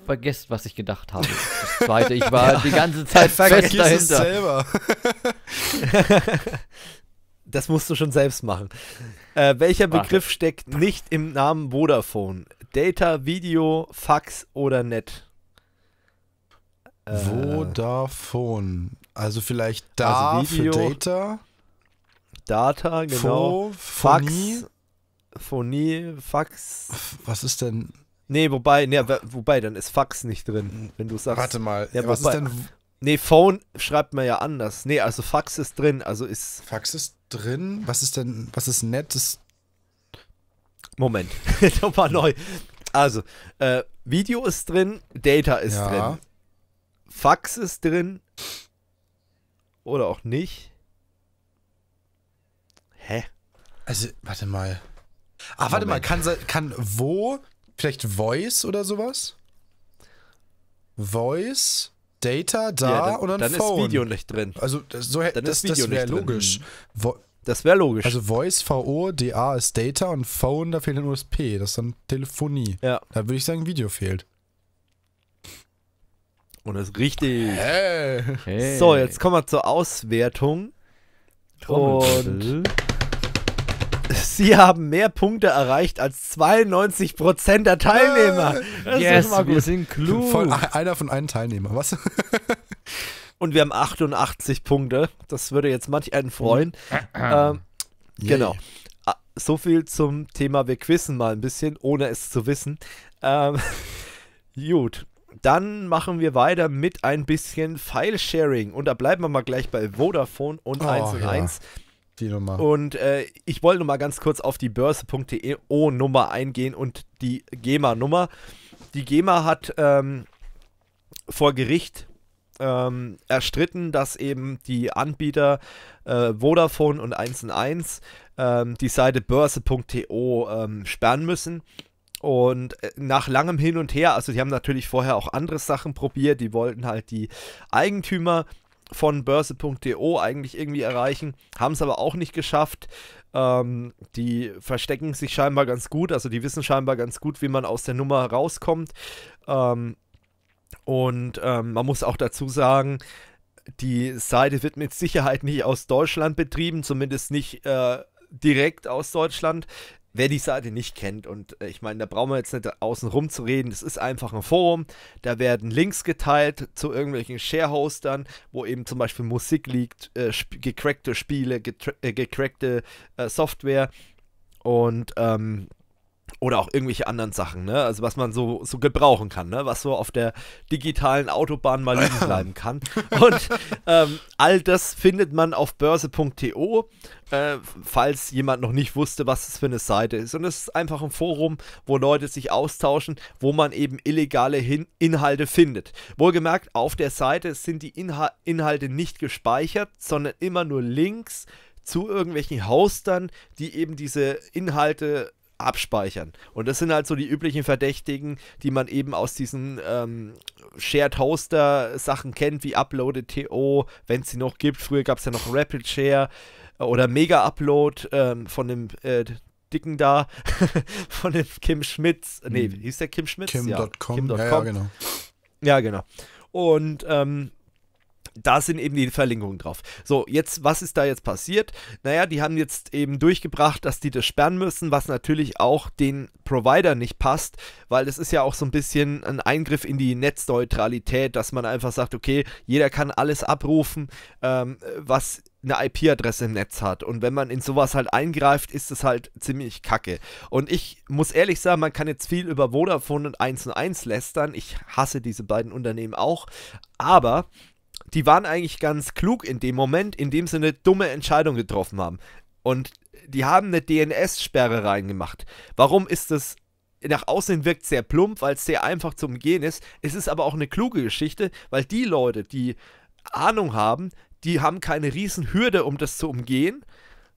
Vergesst, was ich gedacht habe. Das zweite, ich war ja. die ganze Zeit ja, fest dahinter. Es selber. Das musst du schon selbst machen. Äh, welcher Warte. Begriff steckt nicht im Namen Vodafone? Data, Video, Fax oder Net? Äh, Vodafone. Also vielleicht da also Video, für Data. Data, genau. Fo, Fax. Phonie, Fax. Was ist denn? Nee, wobei, nee, wobei, dann ist Fax nicht drin, wenn du sagst. Warte mal, ja, was wobei, ist denn? Nee, Phone schreibt man ja anders. Nee, also Fax ist drin, also ist... Fax ist drin? Was ist denn, was ist nettes? Moment, nochmal neu. Also, äh, Video ist drin, Data ist ja. drin. Fax ist drin. Oder auch nicht. Hä? Also, warte mal. Ach, warte Moment. mal, kann, kann wo, vielleicht Voice oder sowas? Voice, Data, da ja, dann, und dann, dann Phone. Dann ist Video nicht drin. Also so, dann das, das wäre logisch. Vo das wäre logisch. Also Voice, V O, D A ist Data und Phone, da fehlt dann nur das P, das ist dann Telefonie. Ja. Da würde ich sagen, Video fehlt. Und das ist richtig. Hey. Hey. So, jetzt kommen wir zur Auswertung. Und sie haben mehr Punkte erreicht als zweiundneunzig Prozent der Teilnehmer. Das yes, ist mal gut. Wir sind klug. Voll, einer von einem Teilnehmer, was? Und wir haben achtundachtzig Punkte. Das würde jetzt manch einen freuen. ähm, genau. So viel zum Thema, wir quizzen mal ein bisschen, ohne es zu wissen. Ähm, gut. Dann machen wir weiter mit ein bisschen File-Sharing. Und da bleiben wir mal gleich bei Vodafone und eins und eins. Die Nummer. Und äh, ich wollte noch mal ganz kurz auf die Börse punkt D E O-Nummer eingehen und die GEMA-Nummer. Die GEMA hat ähm, vor Gericht ähm, erstritten, dass eben die Anbieter äh, Vodafone und eins und eins ähm, die Seite Börse punkt D E O ähm, sperren müssen. Und nach langem Hin und Her, also die haben natürlich vorher auch andere Sachen probiert, die wollten halt die Eigentümer von Börse punkt D O eigentlich irgendwie erreichen, haben es aber auch nicht geschafft. Ähm, die verstecken sich scheinbar ganz gut, also die wissen scheinbar ganz gut, wie man aus der Nummer rauskommt. Ähm, und ähm, man muss auch dazu sagen, die Seite wird mit Sicherheit nicht aus Deutschland betrieben, zumindest nicht äh, direkt aus Deutschland. Wer die Seite nicht kennt, und ich meine, da brauchen wir jetzt nicht außen rum zu reden, das ist einfach ein Forum, da werden Links geteilt zu irgendwelchen Sharehostern, wo eben zum Beispiel Musik liegt, äh, sp gecrackte Spiele, äh, gecrackte äh, Software und ähm, oder auch irgendwelche anderen Sachen, ne? Also was man so, so gebrauchen kann, ne? Was so auf der digitalen Autobahn mal liegen bleiben kann. Und ähm, all das findet man auf börse punkt D O, äh, falls jemand noch nicht wusste, was das für eine Seite ist. Und es ist einfach ein Forum, wo Leute sich austauschen, wo man eben illegale Hin- Inhalte findet. Wohlgemerkt, auf der Seite sind die Inha- Inhalte nicht gespeichert, sondern immer nur Links zu irgendwelchen Hostern, die eben diese Inhalte abspeichern. Und das sind halt so die üblichen Verdächtigen, die man eben aus diesen ähm, Shared Hoster Sachen kennt, wie Uploaded Punkt T O, wenn es sie noch gibt. Früher gab es ja noch Rapid Share oder Mega Upload ähm, von dem äh, Dicken da, von dem Kim Schmitz. Nee, hm. hieß der Kim Schmitz? Kim Punkt com. Ja, Kim. ja, ja, genau. Ja, genau. Und ähm, da sind eben die Verlinkungen drauf. So, jetzt, was ist da jetzt passiert? Naja, die haben jetzt eben durchgebracht, dass die das sperren müssen, was natürlich auch den Provider nicht passt, weil das ist ja auch so ein bisschen ein Eingriff in die Netzneutralität, dass man einfach sagt, okay, jeder kann alles abrufen, ähm, was eine I P-Adresse im Netz hat. Und wenn man in sowas halt eingreift, ist es halt ziemlich kacke. Und ich muss ehrlich sagen, man kann jetzt viel über Vodafone und eins und eins lästern. Ich hasse diese beiden Unternehmen auch. Aber die waren eigentlich ganz klug in dem Moment, in dem sie eine dumme Entscheidung getroffen haben. Und die haben eine D N S-Sperre reingemacht. Warum ist das? Nach außen wirkt sehr plump, weil es sehr einfach zu umgehen ist. Es ist aber auch eine kluge Geschichte, weil die Leute, die Ahnung haben, die haben keine Riesenhürde, um das zu umgehen.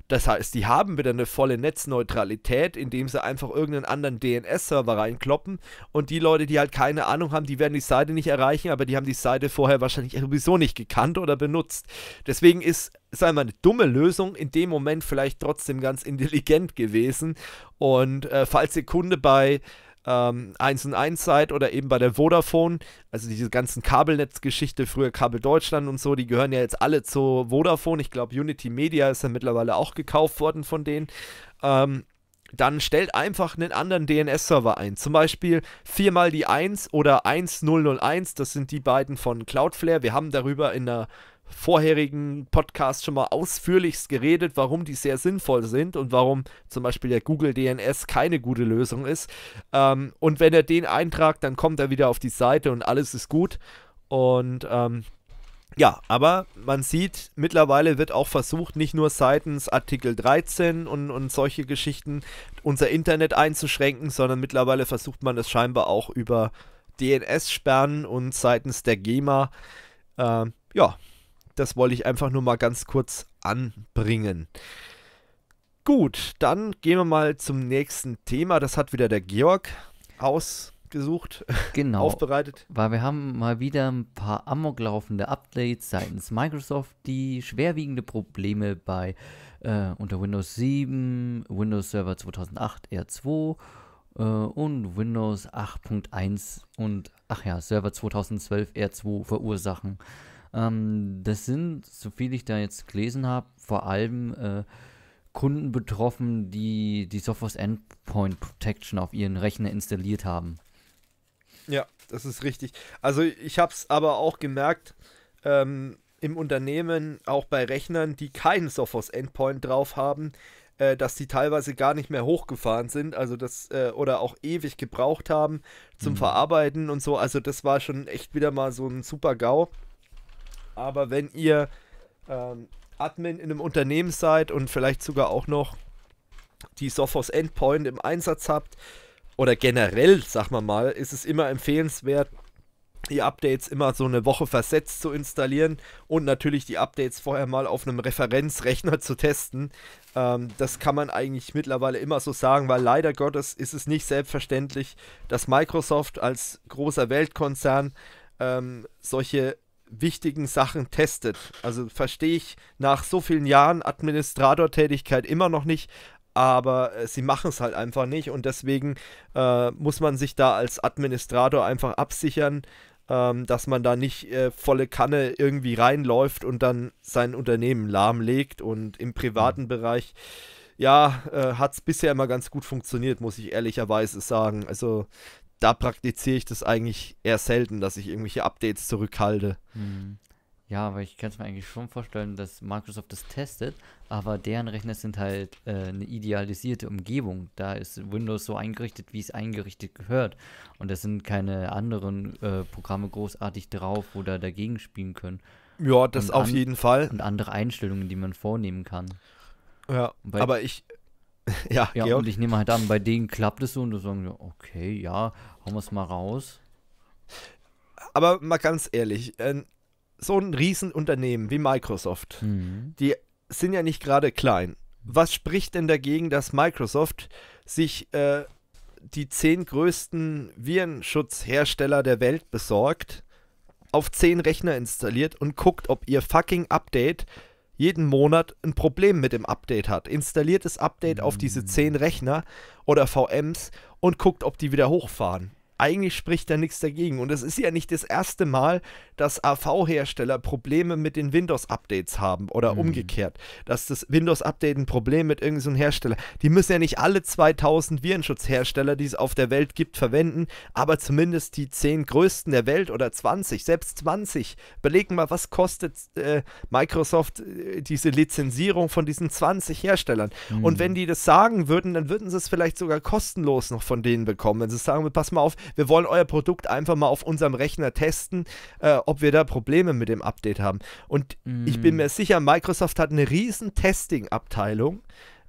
Das heißt, die haben wieder eine volle Netzneutralität, indem sie einfach irgendeinen anderen D N S-Server reinkloppen. Und die Leute, die halt keine Ahnung haben, die werden die Seite nicht erreichen, aber die haben die Seite vorher wahrscheinlich sowieso nicht gekannt oder benutzt. Deswegen ist, sagen wir mal, eine dumme Lösung in dem Moment vielleicht trotzdem ganz intelligent gewesen. Und äh, falls ihr Kunde bei ähm, eins und eins seid oder eben bei der Vodafone, also diese ganzen Kabelnetzgeschichte, früher Kabel Deutschland und so, die gehören ja jetzt alle zu Vodafone. Ich glaube, Unity Media ist ja mittlerweile auch gekauft worden von denen. Ähm, dann stellt einfach einen anderen D N S-Server ein. Zum Beispiel viermal die eins oder eins null null eins, das sind die beiden von Cloudflare. Wir haben darüber in einer vorherigen Podcast schon mal ausführlichst geredet, warum die sehr sinnvoll sind und warum zum Beispiel der Google D N S keine gute Lösung ist. Ähm, und wenn er den eintragt, dann kommt er wieder auf die Seite und alles ist gut. Und ähm, ja, aber man sieht, mittlerweile wird auch versucht, nicht nur seitens Artikel dreizehn und, und solche Geschichten unser Internet einzuschränken, sondern mittlerweile versucht man das scheinbar auch über D N S-Sperren und seitens der GEMA. Äh, ja, das wollte ich einfach nur mal ganz kurz anbringen. Gut, dann gehen wir mal zum nächsten Thema. Das hat wieder der Georg ausgesucht, genau, aufbereitet. Weil wir haben mal wieder ein paar amoklaufende Updates seitens Microsoft, die schwerwiegende Probleme bei äh, unter Windows sieben, Windows Server zweitausendacht R zwei äh, und Windows acht Punkt eins und ach ja, Server zweitausendzwölf R zwei verursachen. Ähm, das sind, soviel ich da jetzt gelesen habe, vor allem äh, Kunden betroffen, die die Software's Endpoint Protection auf ihren Rechner installiert haben. Ja, das ist richtig. Also ich habe es aber auch gemerkt, ähm, im Unternehmen, auch bei Rechnern, die keinen Software's Endpoint drauf haben, äh, dass die teilweise gar nicht mehr hochgefahren sind, also das äh, oder auch ewig gebraucht haben zum mhm. Verarbeiten und so. Also das war schon echt wieder mal so ein super GAU. Aber wenn ihr ähm, Admin in einem Unternehmen seid und vielleicht sogar auch noch die Software's Endpoint im Einsatz habt oder generell, sag mal mal, ist es immer empfehlenswert, die Updates immer so eine Woche versetzt zu installieren und natürlich die Updates vorher mal auf einem Referenzrechner zu testen. Ähm, das kann man eigentlich mittlerweile immer so sagen, weil leider Gottes ist es nicht selbstverständlich, dass Microsoft als großer Weltkonzern ähm, solche wichtigen Sachen testet. Also verstehe ich nach so vielen Jahren Administratortätigkeit immer noch nicht, aber sie machen es halt einfach nicht und deswegen äh, muss man sich da als Administrator einfach absichern, ähm, dass man da nicht äh, volle Kanne irgendwie reinläuft und dann sein Unternehmen lahmlegt. Und im privaten Bereich, ja, äh, hat es bisher immer ganz gut funktioniert, muss ich ehrlicherweise sagen. Also da praktiziere ich das eigentlich eher selten, dass ich irgendwelche Updates zurückhalte. Hm. Ja, aber ich kann es mir eigentlich schon vorstellen, dass Microsoft das testet, aber deren Rechner sind halt äh, eine idealisierte Umgebung. Da ist Windows so eingerichtet, wie es eingerichtet gehört. Und da sind keine anderen äh, Programme großartig drauf oder dagegen spielen können. Ja, das und auf jeden Fall. Und andere Einstellungen, die man vornehmen kann. Ja, aber ich... Ja, ja, Georg. Und ich nehme halt an, bei denen klappt es so und du sagst, okay, ja, hauen wir es mal raus. Aber mal ganz ehrlich, so ein Riesenunternehmen wie Microsoft, mhm. die sind ja nicht gerade klein. Was spricht denn dagegen, dass Microsoft sich äh, die zehn größten Virenschutzhersteller der Welt besorgt, auf zehn Rechner installiert und guckt, ob ihr fucking Update jeden Monat ein Problem mit dem Update hat. Installiert das Update auf diese zehn Rechner oder V Ms und guckt, ob die wieder hochfahren. Eigentlich spricht da nichts dagegen. Und es ist ja nicht das erste Mal, dass A V-Hersteller Probleme mit den Windows-Updates haben oder mhm. umgekehrt. Dass das Windows-Update ein Problem mit irgendeinem so Hersteller. Die müssen ja nicht alle zweitausend Virenschutzhersteller, die es auf der Welt gibt, verwenden, aber zumindest die zehn größten der Welt oder zwanzig, selbst zwanzig. Belegen mal, was kostet äh, Microsoft äh, diese Lizenzierung von diesen zwanzig Herstellern. Mhm. Und wenn die das sagen würden, dann würden sie es vielleicht sogar kostenlos noch von denen bekommen. Wenn sie sagen, pass mal auf, wir wollen euer Produkt einfach mal auf unserem Rechner testen, äh, ob wir da Probleme mit dem Update haben. Und mm. ich bin mir sicher, Microsoft hat eine riesen Testing-Abteilung,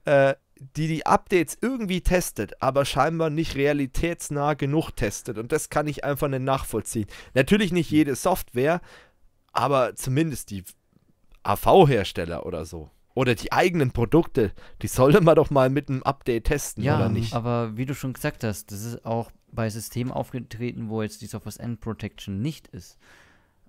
äh, die die Updates irgendwie testet, aber scheinbar nicht realitätsnah genug testet. Und das kann ich einfach nicht nachvollziehen. Natürlich nicht jede Software, aber zumindest die A V-Hersteller oder so. Oder die eigenen Produkte, die sollte man doch mal mit einem Update testen, ja, oder nicht? Ja, aber wie du schon gesagt hast, das ist auch bei Systemen aufgetreten, wo jetzt die Software's End Protection nicht ist.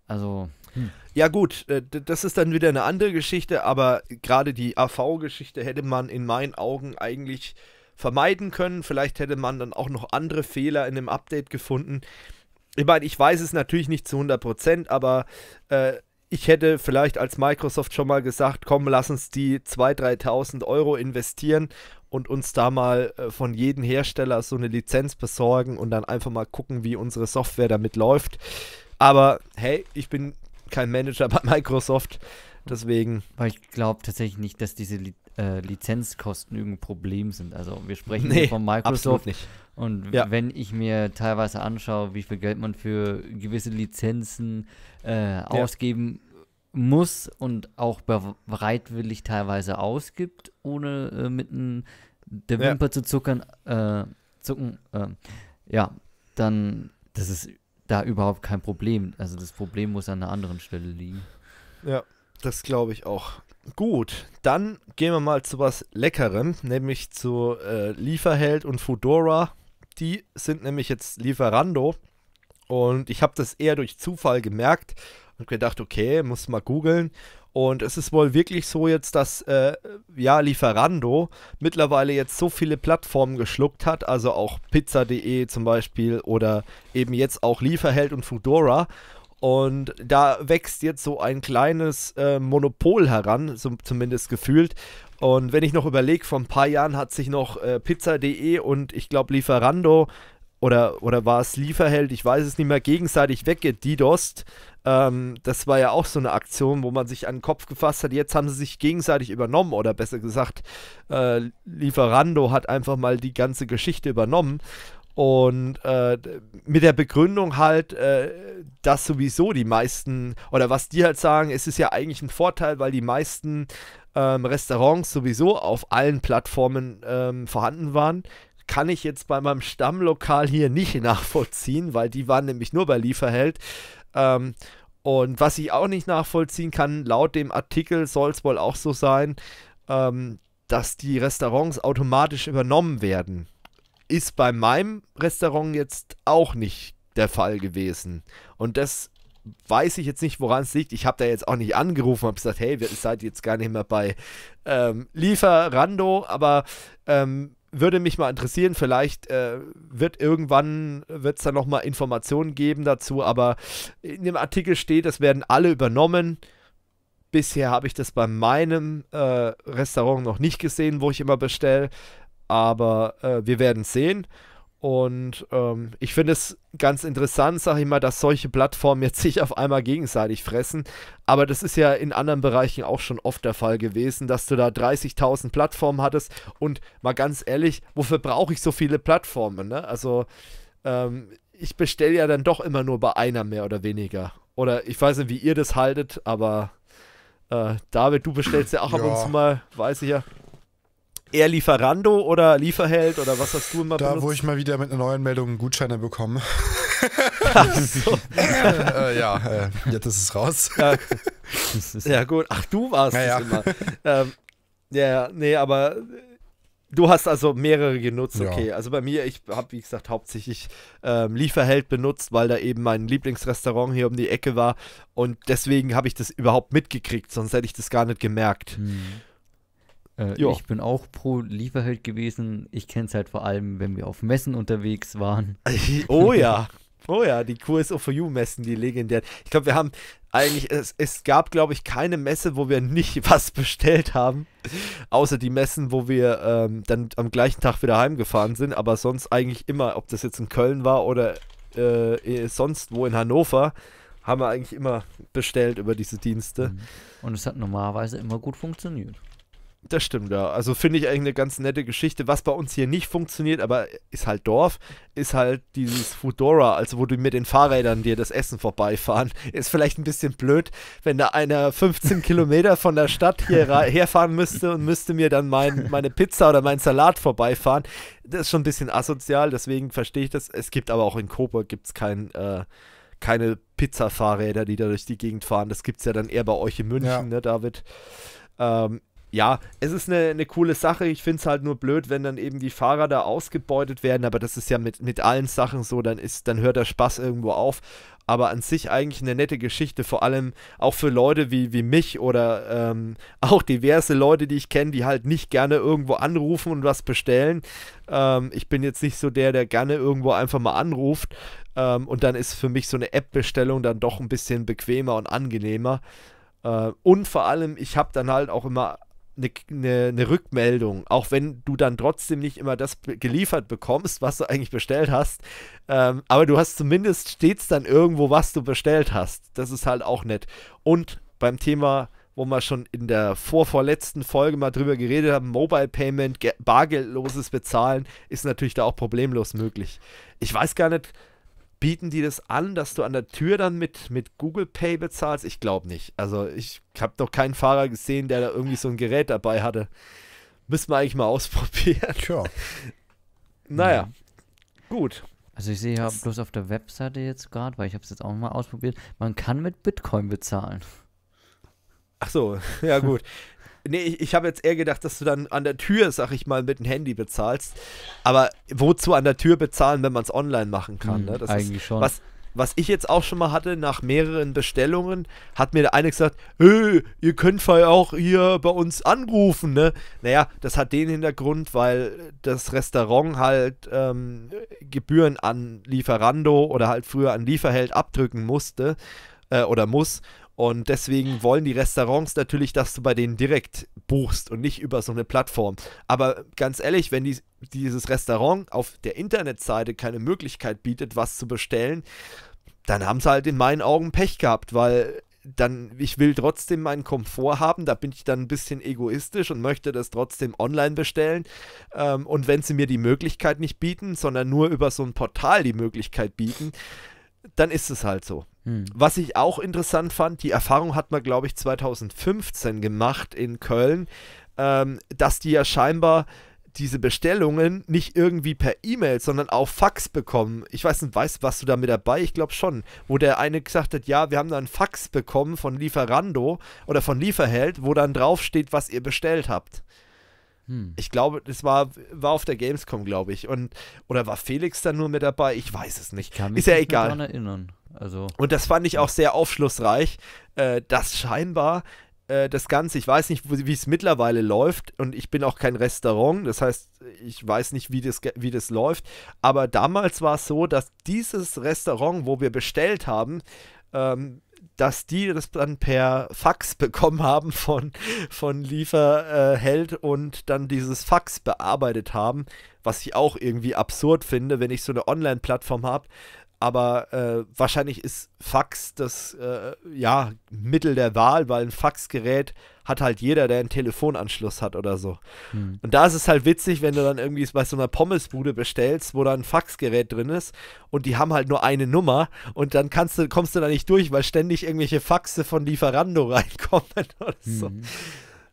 Also... Hm. Ja gut, das ist dann wieder eine andere Geschichte, aber gerade die A V-Geschichte hätte man in meinen Augen eigentlich vermeiden können. Vielleicht hätte man dann auch noch andere Fehler in dem Update gefunden. Ich meine, ich weiß es natürlich nicht zu hundert Prozent, aber... Äh, ich hätte vielleicht als Microsoft schon mal gesagt, komm, lass uns die zweitausend, dreitausend Euro investieren und uns da mal äh, von jedem Hersteller so eine Lizenz besorgen und dann einfach mal gucken, wie unsere Software damit läuft. Aber hey, ich bin kein Manager bei Microsoft, deswegen... Weil ich glaube tatsächlich nicht, dass diese Li äh, Lizenzkosten irgendein Problem sind. Also wir sprechen nee, hier von Microsoft absolut nicht. Und ja. wenn ich mir teilweise anschaue, wie viel Geld man für gewisse Lizenzen äh, ja. ausgeben muss und auch bereitwillig teilweise ausgibt, ohne äh, mit einem, der Wimper ja. zu zuckern, äh, zucken, äh, ja, dann, das ist da überhaupt kein Problem. Also das Problem muss an einer anderen Stelle liegen. Ja. Das glaube ich auch. Gut, dann gehen wir mal zu was Leckerem, nämlich zu äh, Lieferheld und Foodora. Die sind nämlich jetzt Lieferando und ich habe das eher durch Zufall gemerkt und gedacht, okay, muss mal googeln. Und es ist wohl wirklich so jetzt, dass äh, ja, Lieferando mittlerweile jetzt so viele Plattformen geschluckt hat, also auch pizza punkt de zum Beispiel oder eben jetzt auch Lieferheld und Foodora. Und da wächst jetzt so ein kleines äh, Monopol heran, so, zumindest gefühlt. Und wenn ich noch überlege, vor ein paar Jahren hat sich noch äh, pizza punkt de und ich glaube Lieferando oder, oder war es Lieferheld, ich weiß es nicht mehr, gegenseitig weggedidost. Ähm, das war ja auch so eine Aktion, wo man sich an den Kopf gefasst hat. Jetzt haben sie sich gegenseitig übernommen oder besser gesagt, äh, Lieferando hat einfach mal die ganze Geschichte übernommen. Und äh, mit der Begründung halt, äh, dass sowieso die meisten, oder was die halt sagen, es ist ja eigentlich ein Vorteil, weil die meisten ähm, Restaurants sowieso auf allen Plattformen ähm, vorhanden waren, kann ich jetzt bei meinem Stammlokal hier nicht nachvollziehen, weil die waren nämlich nur bei Lieferheld. Ähm, und was ich auch nicht nachvollziehen kann, laut dem Artikel soll es wohl auch so sein, ähm, dass die Restaurants automatisch übernommen werden. Ist bei meinem Restaurant jetzt auch nicht der Fall gewesen. Und das weiß ich jetzt nicht, woran es liegt. Ich habe da jetzt auch nicht angerufen, habe gesagt, hey, ihr seid jetzt gar nicht mehr bei ähm, Lieferando, aber ähm, würde mich mal interessieren, vielleicht äh, wird irgendwann, wird es da nochmal Informationen geben dazu, aber in dem Artikel steht, es werden alle übernommen. Bisher habe ich das bei meinem äh, Restaurant noch nicht gesehen, wo ich immer bestelle. Aber äh, wir werden sehen und ähm, ich finde es ganz interessant, sage ich mal, dass solche Plattformen jetzt sich auf einmal gegenseitig fressen, aber das ist ja in anderen Bereichen auch schon oft der Fall gewesen, dass du da dreißigtausend Plattformen hattest und mal ganz ehrlich, wofür brauche ich so viele Plattformen, ne? Also ähm, ich bestelle ja dann doch immer nur bei einer mehr oder weniger oder ich weiß nicht, wie ihr das haltet, aber äh, David, du bestellst ja auch ja. ab und zu mal, weiß ich ja. Eher Lieferando oder Lieferheld oder was hast du immer da benutzt? Wo ich mal wieder mit einer neuen Meldung einen Gutschein bekomme. Ach so. äh, äh, ja, äh, jetzt ist es raus. Ja, ja gut, ach du warst naja. das immer. Ähm, ja, nee, aber du hast also mehrere genutzt, okay. Ja. Also bei mir, ich habe wie gesagt hauptsächlich ähm, Lieferheld benutzt, weil da eben mein Lieblingsrestaurant hier um die Ecke war und deswegen habe ich das überhaupt mitgekriegt, sonst hätte ich das gar nicht gemerkt. Hm. Äh, ich bin auch pro Lieferheld gewesen. Ich kenne es halt vor allem, wenn wir auf Messen unterwegs waren. Oh ja, oh ja, die Q S O for You-Messen, die legendären. Ich glaube, wir haben eigentlich, es, es gab, glaube ich, keine Messe, wo wir nicht was bestellt haben. Außer die Messen, wo wir ähm, dann am gleichen Tag wieder heimgefahren sind. Aber sonst eigentlich immer, ob das jetzt in Köln war oder äh, sonst wo in Hannover, haben wir eigentlich immer bestellt über diese Dienste. Und es hat normalerweise immer gut funktioniert. Das stimmt, ja. Also finde ich eigentlich eine ganz nette Geschichte. Was bei uns hier nicht funktioniert, aber ist halt Dorf, ist halt dieses Foodora, also wo du mit den Fahrrädern dir das Essen vorbeifahren. Ist vielleicht ein bisschen blöd, wenn da einer fünfzehn Kilometer von der Stadt hier herfahren müsste und müsste mir dann mein, meine Pizza oder meinen Salat vorbeifahren. Das ist schon ein bisschen asozial, deswegen verstehe ich das. Es gibt aber auch in Coburg gibt's kein, äh, keine Pizza-Fahrräder, die da durch die Gegend fahren. Das gibt es ja dann eher bei euch in München, ja. ne, David? Ähm, Ja, es ist eine, eine coole Sache. Ich finde es halt nur blöd, wenn dann eben die Fahrer da ausgebeutet werden. Aber das ist ja mit, mit allen Sachen so. Dann, ist, dann hört der Spaß irgendwo auf. Aber an sich eigentlich eine nette Geschichte. Vor allem auch für Leute wie, wie mich oder ähm, auch diverse Leute, die ich kenne, die halt nicht gerne irgendwo anrufen und was bestellen. Ähm, ich bin jetzt nicht so der, der gerne irgendwo einfach mal anruft. Ähm, und dann ist für mich so eine App-Bestellung dann doch ein bisschen bequemer und angenehmer. Äh, und vor allem, ich habe dann halt auch immer Eine, eine Rückmeldung, auch wenn du dann trotzdem nicht immer das geliefert bekommst, was du eigentlich bestellt hast, ähm, aber du hast zumindest stets dann irgendwo, was du bestellt hast. Das ist halt auch nett. Und beim Thema, wo wir schon in der vorvorletzten Folge mal drüber geredet haben, Mobile Payment, bargeldloses Bezahlen, ist natürlich da auch problemlos möglich. Ich weiß gar nicht, bieten die das an, dass du an der Tür dann mit, mit Google Pay bezahlst? Ich glaube nicht. Also ich habe noch keinen Fahrer gesehen, der da irgendwie so ein Gerät dabei hatte. Müssen wir eigentlich mal ausprobieren. Tja. Naja, ja. Gut. Also ich sehe ja das bloß auf der Webseite jetzt gerade, weil ich habe es jetzt auch mal ausprobiert, man kann mit Bitcoin bezahlen. Ach so, ja gut. Nee, ich, ich habe jetzt eher gedacht, dass du dann an der Tür, sag ich mal, mit dem Handy bezahlst. Aber wozu an der Tür bezahlen, wenn man es online machen kann? Hm, ne? Das eigentlich ist, schon. Was, was ich jetzt auch schon mal hatte, nach mehreren Bestellungen, hat mir der eine gesagt, hey, ihr könnt ja auch hier bei uns anrufen. Ne? Naja, das hat den Hintergrund, weil das Restaurant halt ähm, Gebühren an Lieferando oder halt früher an Lieferheld abdrücken musste äh, oder muss. Und deswegen wollen die Restaurants natürlich, dass du bei denen direkt buchst und nicht über so eine Plattform. Aber ganz ehrlich, wenn die, dieses Restaurant auf der Internetseite keine Möglichkeit bietet, was zu bestellen, dann haben sie halt in meinen Augen Pech gehabt, weil dann, ich will trotzdem meinen Komfort haben, da bin ich dann ein bisschen egoistisch und möchte das trotzdem online bestellen. Ähm, und wenn sie mir die Möglichkeit nicht bieten, sondern nur über so ein Portal die Möglichkeit bieten, dann ist es halt so. Hm. Was ich auch interessant fand, die Erfahrung hat man, glaube ich, zweitausendfünfzehn gemacht in Köln, ähm, dass die ja scheinbar diese Bestellungen nicht irgendwie per E-Mail, sondern auf Fax bekommen. Ich weiß nicht, weißt, warst du da mit dabei? Ich glaube schon. Wo der eine gesagt hat, ja, wir haben da einen Fax bekommen von Lieferando oder von Lieferheld, wo dann draufsteht, was ihr bestellt habt. Hm. Ich glaube, das war, war auf der Gamescom, glaube ich. Und, oder war Felix dann nur mit dabei? Ich weiß es nicht. Kann mich Ist ja nicht egal. Daran erinnern. Also, und das fand ich auch sehr aufschlussreich, äh, dass scheinbar äh, das Ganze, ich weiß nicht, wie es mittlerweile läuft, und ich bin auch kein Restaurant, das heißt, ich weiß nicht, wie das, wie das läuft, aber damals war es so, dass dieses Restaurant, wo wir bestellt haben, ähm, dass die das dann per Fax bekommen haben von, von Lieferheld äh, und dann dieses Fax bearbeitet haben, was ich auch irgendwie absurd finde, wenn ich so eine Online-Plattform habe. Aber äh, wahrscheinlich ist Fax das äh, ja, Mittel der Wahl, weil ein Faxgerät hat halt jeder, der einen Telefonanschluss hat oder so. Hm. Und da ist es halt witzig, wenn du dann irgendwie bei so einer Pommesbude bestellst, wo da ein Faxgerät drin ist und die haben halt nur eine Nummer und dann kannst du, kommst du da nicht durch, weil ständig irgendwelche Faxe von Lieferando reinkommen oder so. Hm.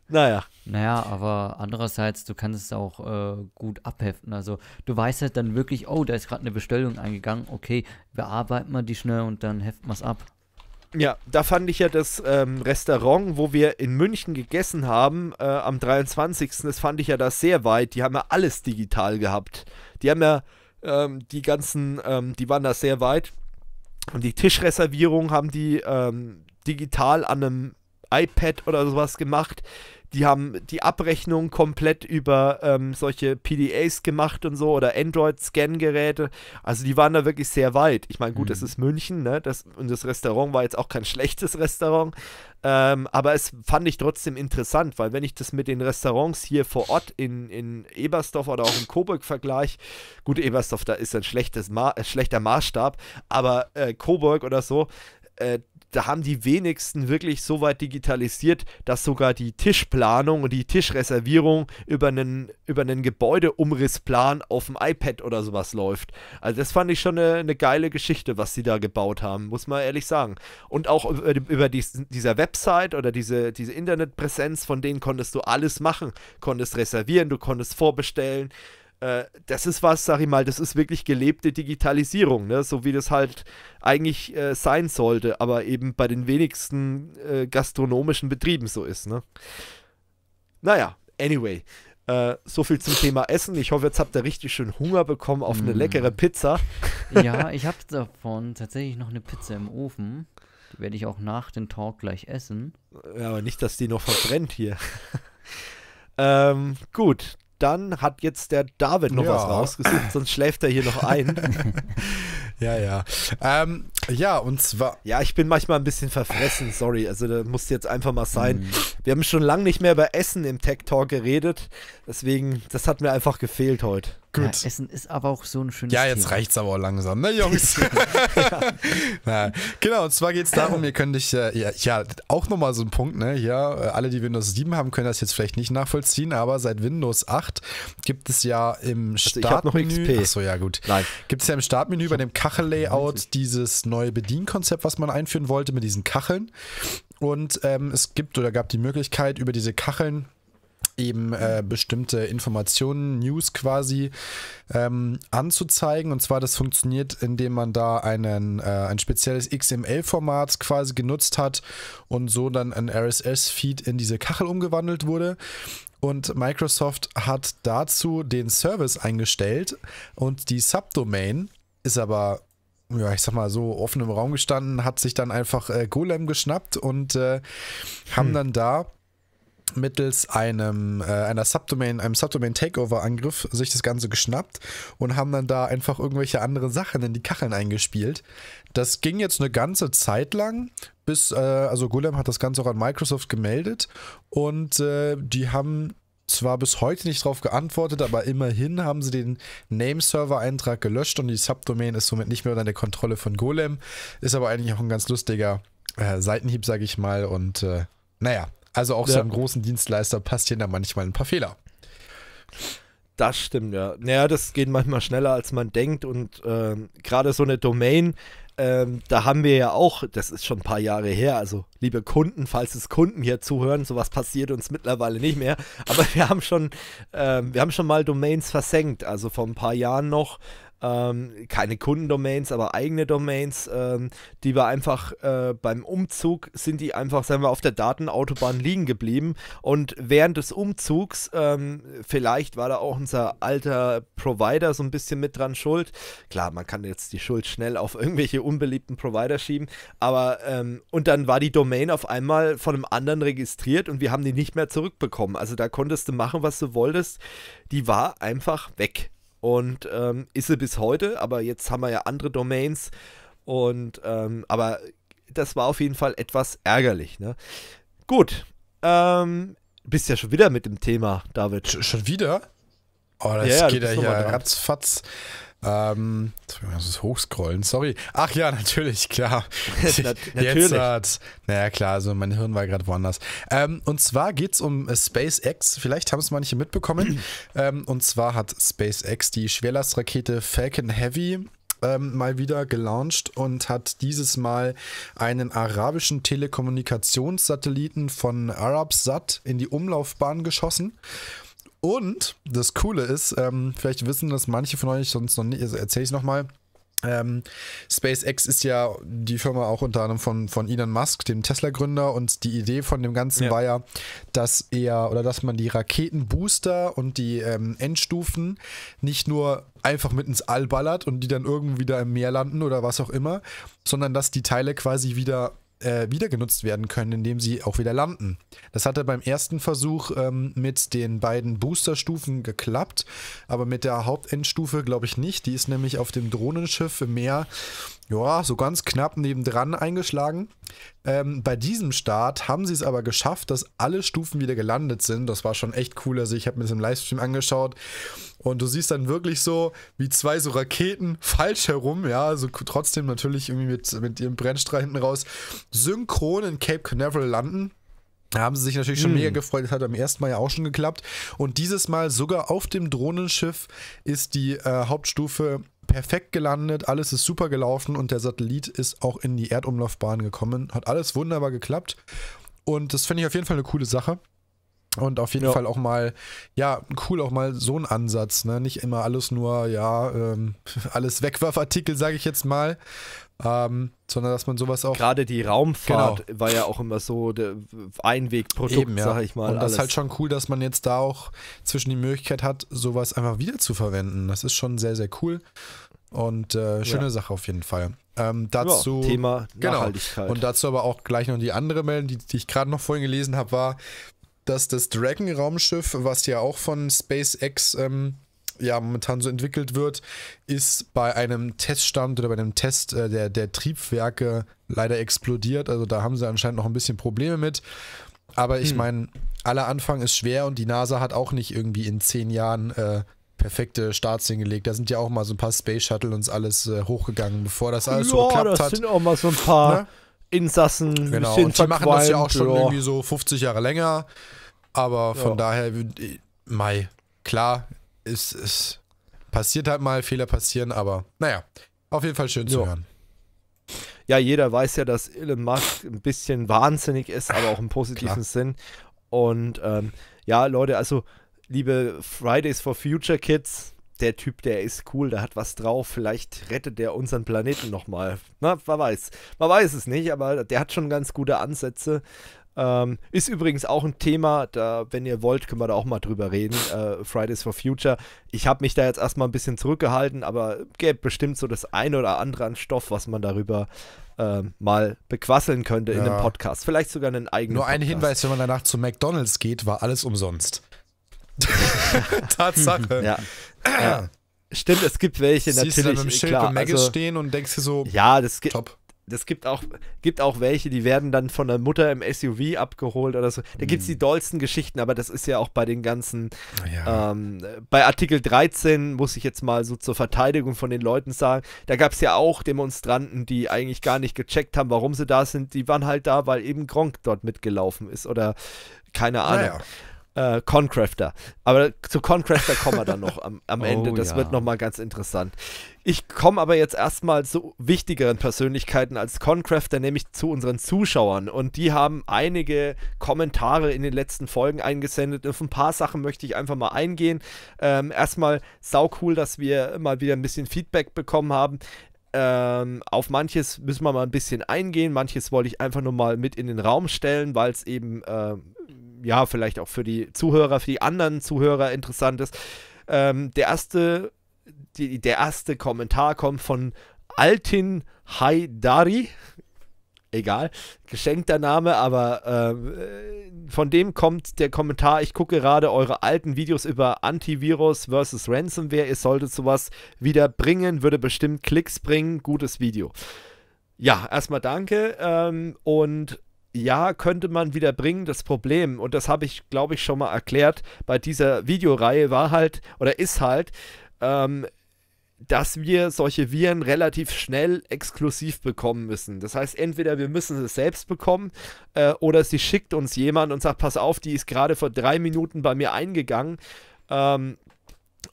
Naja. Naja, aber andererseits, du kannst es auch äh, gut abheften. Also du weißt halt dann wirklich, oh, da ist gerade eine Bestellung eingegangen. Okay, bearbeiten wir die schnell und dann heften wir es ab. Ja, da fand ich ja das ähm, Restaurant, wo wir in München gegessen haben, äh, am dreiundzwanzigsten Das fand ich ja da sehr weit. Die haben ja alles digital gehabt. Die haben ja ähm, die ganzen, ähm, die waren da sehr weit. Und die Tischreservierung haben die ähm, digital an einem iPad oder sowas gemacht. Die haben die Abrechnung komplett über ähm, solche P D As gemacht und so oder Android-Scan-Geräte. Also die waren da wirklich sehr weit. Ich meine, gut, es mhm. ist München, ne? Das, und das Restaurant war jetzt auch kein schlechtes Restaurant. Ähm, aber es fand ich trotzdem interessant, weil wenn ich das mit den Restaurants hier vor Ort in, in Ebersdorf oder auch in Coburg vergleiche, gut, Ebersdorf, da ist ein schlechtes Ma äh, schlechter Maßstab, aber äh, Coburg oder so, äh, da haben die wenigsten wirklich so weit digitalisiert, dass sogar die Tischplanung und die Tischreservierung über einen, über einen Gebäudeumrissplan auf dem iPad oder sowas läuft. Also das fand ich schon eine, eine geile Geschichte, was sie da gebaut haben, muss man ehrlich sagen. Und auch über, über die, dieser Website oder diese, diese Internetpräsenz, von denen konntest du alles machen. Konntest reservieren, du konntest vorbestellen. Das ist was, sag ich mal, das ist wirklich gelebte Digitalisierung, ne? So wie das halt eigentlich äh, sein sollte, aber eben bei den wenigsten äh, gastronomischen Betrieben so ist. Ne? Naja, anyway, äh, so viel zum Thema Essen. Ich hoffe, jetzt habt ihr richtig schön Hunger bekommen auf mm. eine leckere Pizza. Ja, ich habe davon tatsächlich noch eine Pizza im Ofen. Die werde ich auch nach dem Talk gleich essen. Ja, aber nicht, dass die noch verbrennt hier. ähm, gut. Dann hat jetzt der David noch ja. was rausgesucht, sonst schläft er hier noch ein. Ja, ja. Ähm, ja, und zwar... Ja, ich bin manchmal ein bisschen verfressen, sorry. Also da muss jetzt einfach mal sein. Mhm. Wir haben schon lange nicht mehr über Essen im Tech Talk geredet. Deswegen, das hat mir einfach gefehlt heute. Gut. Ja, Essen ist aber auch so ein schönes Ja, jetzt Thema. Reicht's aber auch langsam, ne Jungs? Na, genau, und zwar geht es darum, ihr könnt euch, äh, ja, ja, auch nochmal so ein Punkt, ne, ja, alle, die Windows sieben haben, können das jetzt vielleicht nicht nachvollziehen, aber seit Windows acht gibt es ja im Startmenü, also achso, ja gut, gibt es ja im Startmenü bei dem Kachellayout dieses neue Bedienkonzept, was man einführen wollte mit diesen Kacheln, und ähm, es gibt oder gab die Möglichkeit, über diese Kacheln eben äh, bestimmte Informationen, News quasi, ähm, anzuzeigen. Und zwar, das funktioniert, indem man da einen, äh, ein spezielles X M L-Format quasi genutzt hat und so dann ein R S S-Feed in diese Kachel umgewandelt wurde. Und Microsoft hat dazu den Service eingestellt und die Subdomain ist aber, ja, ich sag mal, so offen im Raum gestanden, hat sich dann einfach äh, Golem geschnappt und äh, haben hm. dann da mittels einem äh, einer Subdomain, einem Subdomain-Takeover-Angriff sich das Ganze geschnappt und haben dann da einfach irgendwelche andere Sachen in die Kacheln eingespielt. Das ging jetzt eine ganze Zeit lang, bis, äh, also Golem hat das Ganze auch an Microsoft gemeldet und äh, die haben zwar bis heute nicht drauf geantwortet, aber immerhin haben sie den Name-Server-Eintrag gelöscht und die Subdomain ist somit nicht mehr unter der Kontrolle von Golem. Ist aber eigentlich auch ein ganz lustiger äh, Seitenhieb, sage ich mal. Und äh, naja, also auch ja. so einem großen Dienstleister passieren da manchmal ein paar Fehler. Das stimmt, ja. Naja, das geht manchmal schneller, als man denkt. Und äh, gerade so eine Domain, Ähm, da haben wir ja auch, das ist schon ein paar Jahre her, also liebe Kunden, falls es Kunden hier zuhören, sowas passiert uns mittlerweile nicht mehr, aber wir haben schon, ähm, wir haben schon mal Domains versenkt, also vor ein paar Jahren noch, ähm, keine Kundendomains, aber eigene Domains, ähm, die wir einfach äh, beim Umzug, sind die einfach, sagen wir, auf der Datenautobahn liegen geblieben und während des Umzugs, ähm, vielleicht war da auch unser alter Provider so ein bisschen mit dran schuld, klar, man kann jetzt die Schuld schnell auf irgendwelche unbeliebten Provider schieben, aber ähm, und dann war die Domain auf einmal von einem anderen registriert und wir haben die nicht mehr zurückbekommen, also da konntest du machen, was du wolltest, die war einfach weg. Und ähm, ist sie bis heute, aber jetzt haben wir ja andere Domains und ähm, aber das war auf jeden Fall etwas ärgerlich, ne? Gut, ähm, bist ja schon wieder mit dem Thema, David. Sch schon wieder? Oh, das ja, geht ja hier ratzfatz. Ähm, das ist hochscrollen, sorry. Ach ja, natürlich, klar. Nat natürlich. Jetzt hat, naja, klar, also mein Hirn war gerade woanders. Ähm, und zwar geht es um äh, SpaceX. Vielleicht haben es manche mitbekommen. ähm, und zwar hat SpaceX die Schwerlastrakete Falcon Heavy ähm, mal wieder gelauncht und hat dieses Mal einen arabischen Telekommunikationssatelliten von Arabsat in die Umlaufbahn geschossen. Und das Coole ist, ähm, vielleicht wissen das manche von euch, sonst noch nicht, also erzähle ich es nochmal. Ähm, SpaceX ist ja die Firma auch unter anderem von, von Elon Musk, dem Tesla-Gründer, und die Idee von dem Ganzen ja. war ja, dass er oder dass man die Raketenbooster und die ähm, Endstufen nicht nur einfach mit ins All ballert und die dann irgendwie da im Meer landen oder was auch immer, sondern dass die Teile quasi wieder wieder genutzt werden können, indem sie auch wieder landen. Das hat er beim ersten Versuch ähm, mit den beiden Boosterstufen geklappt, aber mit der Hauptendstufe glaube ich nicht. Die ist nämlich auf dem Drohnenschiff im Meer, ja, so ganz knapp nebendran eingeschlagen. Ähm, bei diesem Start haben sie es aber geschafft, dass alle Stufen wieder gelandet sind. Das war schon echt cool. Also ich habe mir das im Livestream angeschaut und du siehst dann wirklich so, wie zwei so Raketen falsch herum, ja, also trotzdem natürlich irgendwie mit, mit ihrem Brennstrahl hinten raus, synchron in Cape Canaveral landen. Da haben sie sich natürlich schon hm. mega gefreut, das hat am ersten Mal ja auch schon geklappt. Und dieses Mal sogar auf dem Drohnenschiff ist die äh, Hauptstufe perfekt gelandet, alles ist super gelaufen und der Satellit ist auch in die Erdumlaufbahn gekommen. Hat alles wunderbar geklappt und das finde ich auf jeden Fall eine coole Sache. Und auf jeden ja. Fall auch mal, ja, cool, auch mal so ein Ansatz, ne? Nicht immer alles nur, ja, ähm, alles Wegwerfartikel, sage ich jetzt mal, ähm, sondern dass man sowas auch... Gerade die Raumfahrt genau. war ja auch immer so der Einwegprodukt, Eben, ja. sage ich mal. Und alles. Das ist halt schon cool, dass man jetzt da auch zwischen die Möglichkeit hat, sowas einfach wieder zu verwenden. Das ist schon sehr, sehr cool und äh, schöne ja. Sache auf jeden Fall. Ähm, dazu ja, Thema Nachhaltigkeit. Genau. Und dazu aber auch gleich noch die andere Meldung, die, die ich gerade noch vorhin gelesen habe, war... dass das Dragon-Raumschiff, was ja auch von SpaceX ähm, ja momentan so entwickelt wird, ist bei einem Teststand oder bei einem Test äh, der, der Triebwerke leider explodiert. Also da haben sie anscheinend noch ein bisschen Probleme mit. Aber ich hm. meine, aller Anfang ist schwer und die NASA hat auch nicht irgendwie in zehn Jahren äh, perfekte Starts hingelegt. Da sind ja auch mal so ein paar Space Shuttle und alles äh, hochgegangen, bevor das alles ja, so geklappt das hat. Das sind auch mal so ein paar... Ne? Insassen, genau. Und die machen das ja auch schon ja. irgendwie so fünfzig Jahre länger, aber von ja. daher, mei, klar, es, es passiert halt mal, Fehler passieren, aber naja, auf jeden Fall schön ja. zu hören. Ja, jeder weiß ja, dass Elon Musk ein bisschen wahnsinnig ist, aber auch im positiven Sinn. Und ähm, ja, Leute, also liebe Fridays for Future Kids, der Typ, der ist cool, der hat was drauf, vielleicht rettet der unseren Planeten nochmal. Na, man weiß. Man weiß es nicht, aber der hat schon ganz gute Ansätze. Ähm, ist übrigens auch ein Thema, da, wenn ihr wollt, können wir da auch mal drüber reden, äh, Fridays for Future. Ich habe mich da jetzt erstmal ein bisschen zurückgehalten, aber gäbe bestimmt so das eine oder andere an Stoff, was man darüber ähm, mal bequasseln könnte in ja. einem Podcast. Vielleicht sogar einen eigenen Nur Podcast. Ein Hinweis, wenn man danach zu McDonald's geht, war alles umsonst. Tatsache. Ja. Ja. Stimmt, es gibt welche, siehst natürlich. Du mit dem Schild klar, und Maggis also, stehen und denkst dir so, ja, das gibt top. Das gibt auch, gibt auch welche, die werden dann von der Mutter im S U V abgeholt oder so. Da gibt es die dollsten Geschichten, aber das ist ja auch bei den ganzen, ja. ähm, bei Artikel dreizehn, muss ich jetzt mal so zur Verteidigung von den Leuten sagen, da gab es ja auch Demonstranten, die eigentlich gar nicht gecheckt haben, warum sie da sind. Die waren halt da, weil eben Gronkh dort mitgelaufen ist oder keine Ahnung. Naja. Äh, Concrafter. Aber zu Concrafter kommen wir dann noch am, am oh, Ende. Das ja. wird nochmal ganz interessant. Ich komme aber jetzt erstmal zu wichtigeren Persönlichkeiten als Concrafter, nämlich zu unseren Zuschauern. Und die haben einige Kommentare in den letzten Folgen eingesendet. Und auf ein paar Sachen möchte ich einfach mal eingehen. Ähm, erstmal saucool, dass wir mal wieder ein bisschen Feedback bekommen haben. Ähm, auf manches müssen wir mal ein bisschen eingehen. Manches wollte ich einfach nur mal mit in den Raum stellen, weil es eben... Äh, ja, vielleicht auch für die Zuhörer, für die anderen Zuhörer interessant ist. Ähm, der, erste, die, der erste Kommentar kommt von Altin Haidari. Egal, geschenkter Name, aber äh, von dem kommt der Kommentar, ich gucke gerade eure alten Videos über Antivirus versus Ransomware. Ihr solltet sowas wieder bringen, würde bestimmt Klicks bringen. Gutes Video. Ja, erstmal danke ähm, und ja, könnte man wieder bringen, das Problem, und das habe ich, glaube ich, schon mal erklärt, bei dieser Videoreihe war halt, oder ist halt, ähm, dass wir solche Viren relativ schnell exklusiv bekommen müssen. Das heißt, entweder wir müssen sie selbst bekommen, äh, oder sie schickt uns jemand und sagt, pass auf, die ist gerade vor drei Minuten bei mir eingegangen, ähm,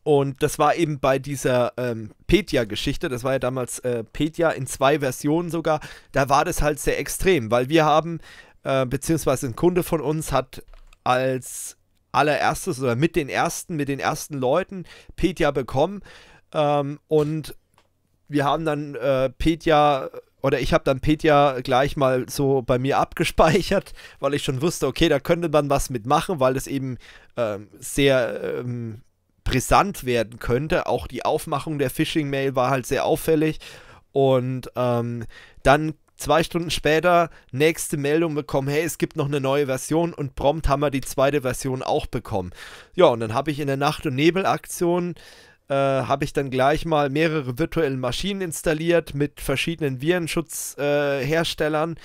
und das war eben bei dieser ähm, Petya-Geschichte, das war ja damals äh, Petya in zwei Versionen sogar, da war das halt sehr extrem, weil wir haben, äh, beziehungsweise ein Kunde von uns hat als allererstes oder mit den ersten, mit den ersten Leuten Petya bekommen ähm, und wir haben dann äh, Petya... Oder ich habe dann Petya gleich mal so bei mir abgespeichert, weil ich schon wusste, okay, da könnte man was mitmachen, weil das eben ähm, sehr... Ähm, brisant werden könnte. Auch die Aufmachung der Phishing-Mail war halt sehr auffällig und ähm, dann zwei Stunden später nächste Meldung bekommen, hey, es gibt noch eine neue Version, und prompt haben wir die zweite Version auch bekommen. Ja, und dann habe ich in der Nacht- und Nebel-Aktion äh, habe ich dann gleich mal mehrere virtuelle Maschinen installiert mit verschiedenen Virenschutzherstellern. Äh,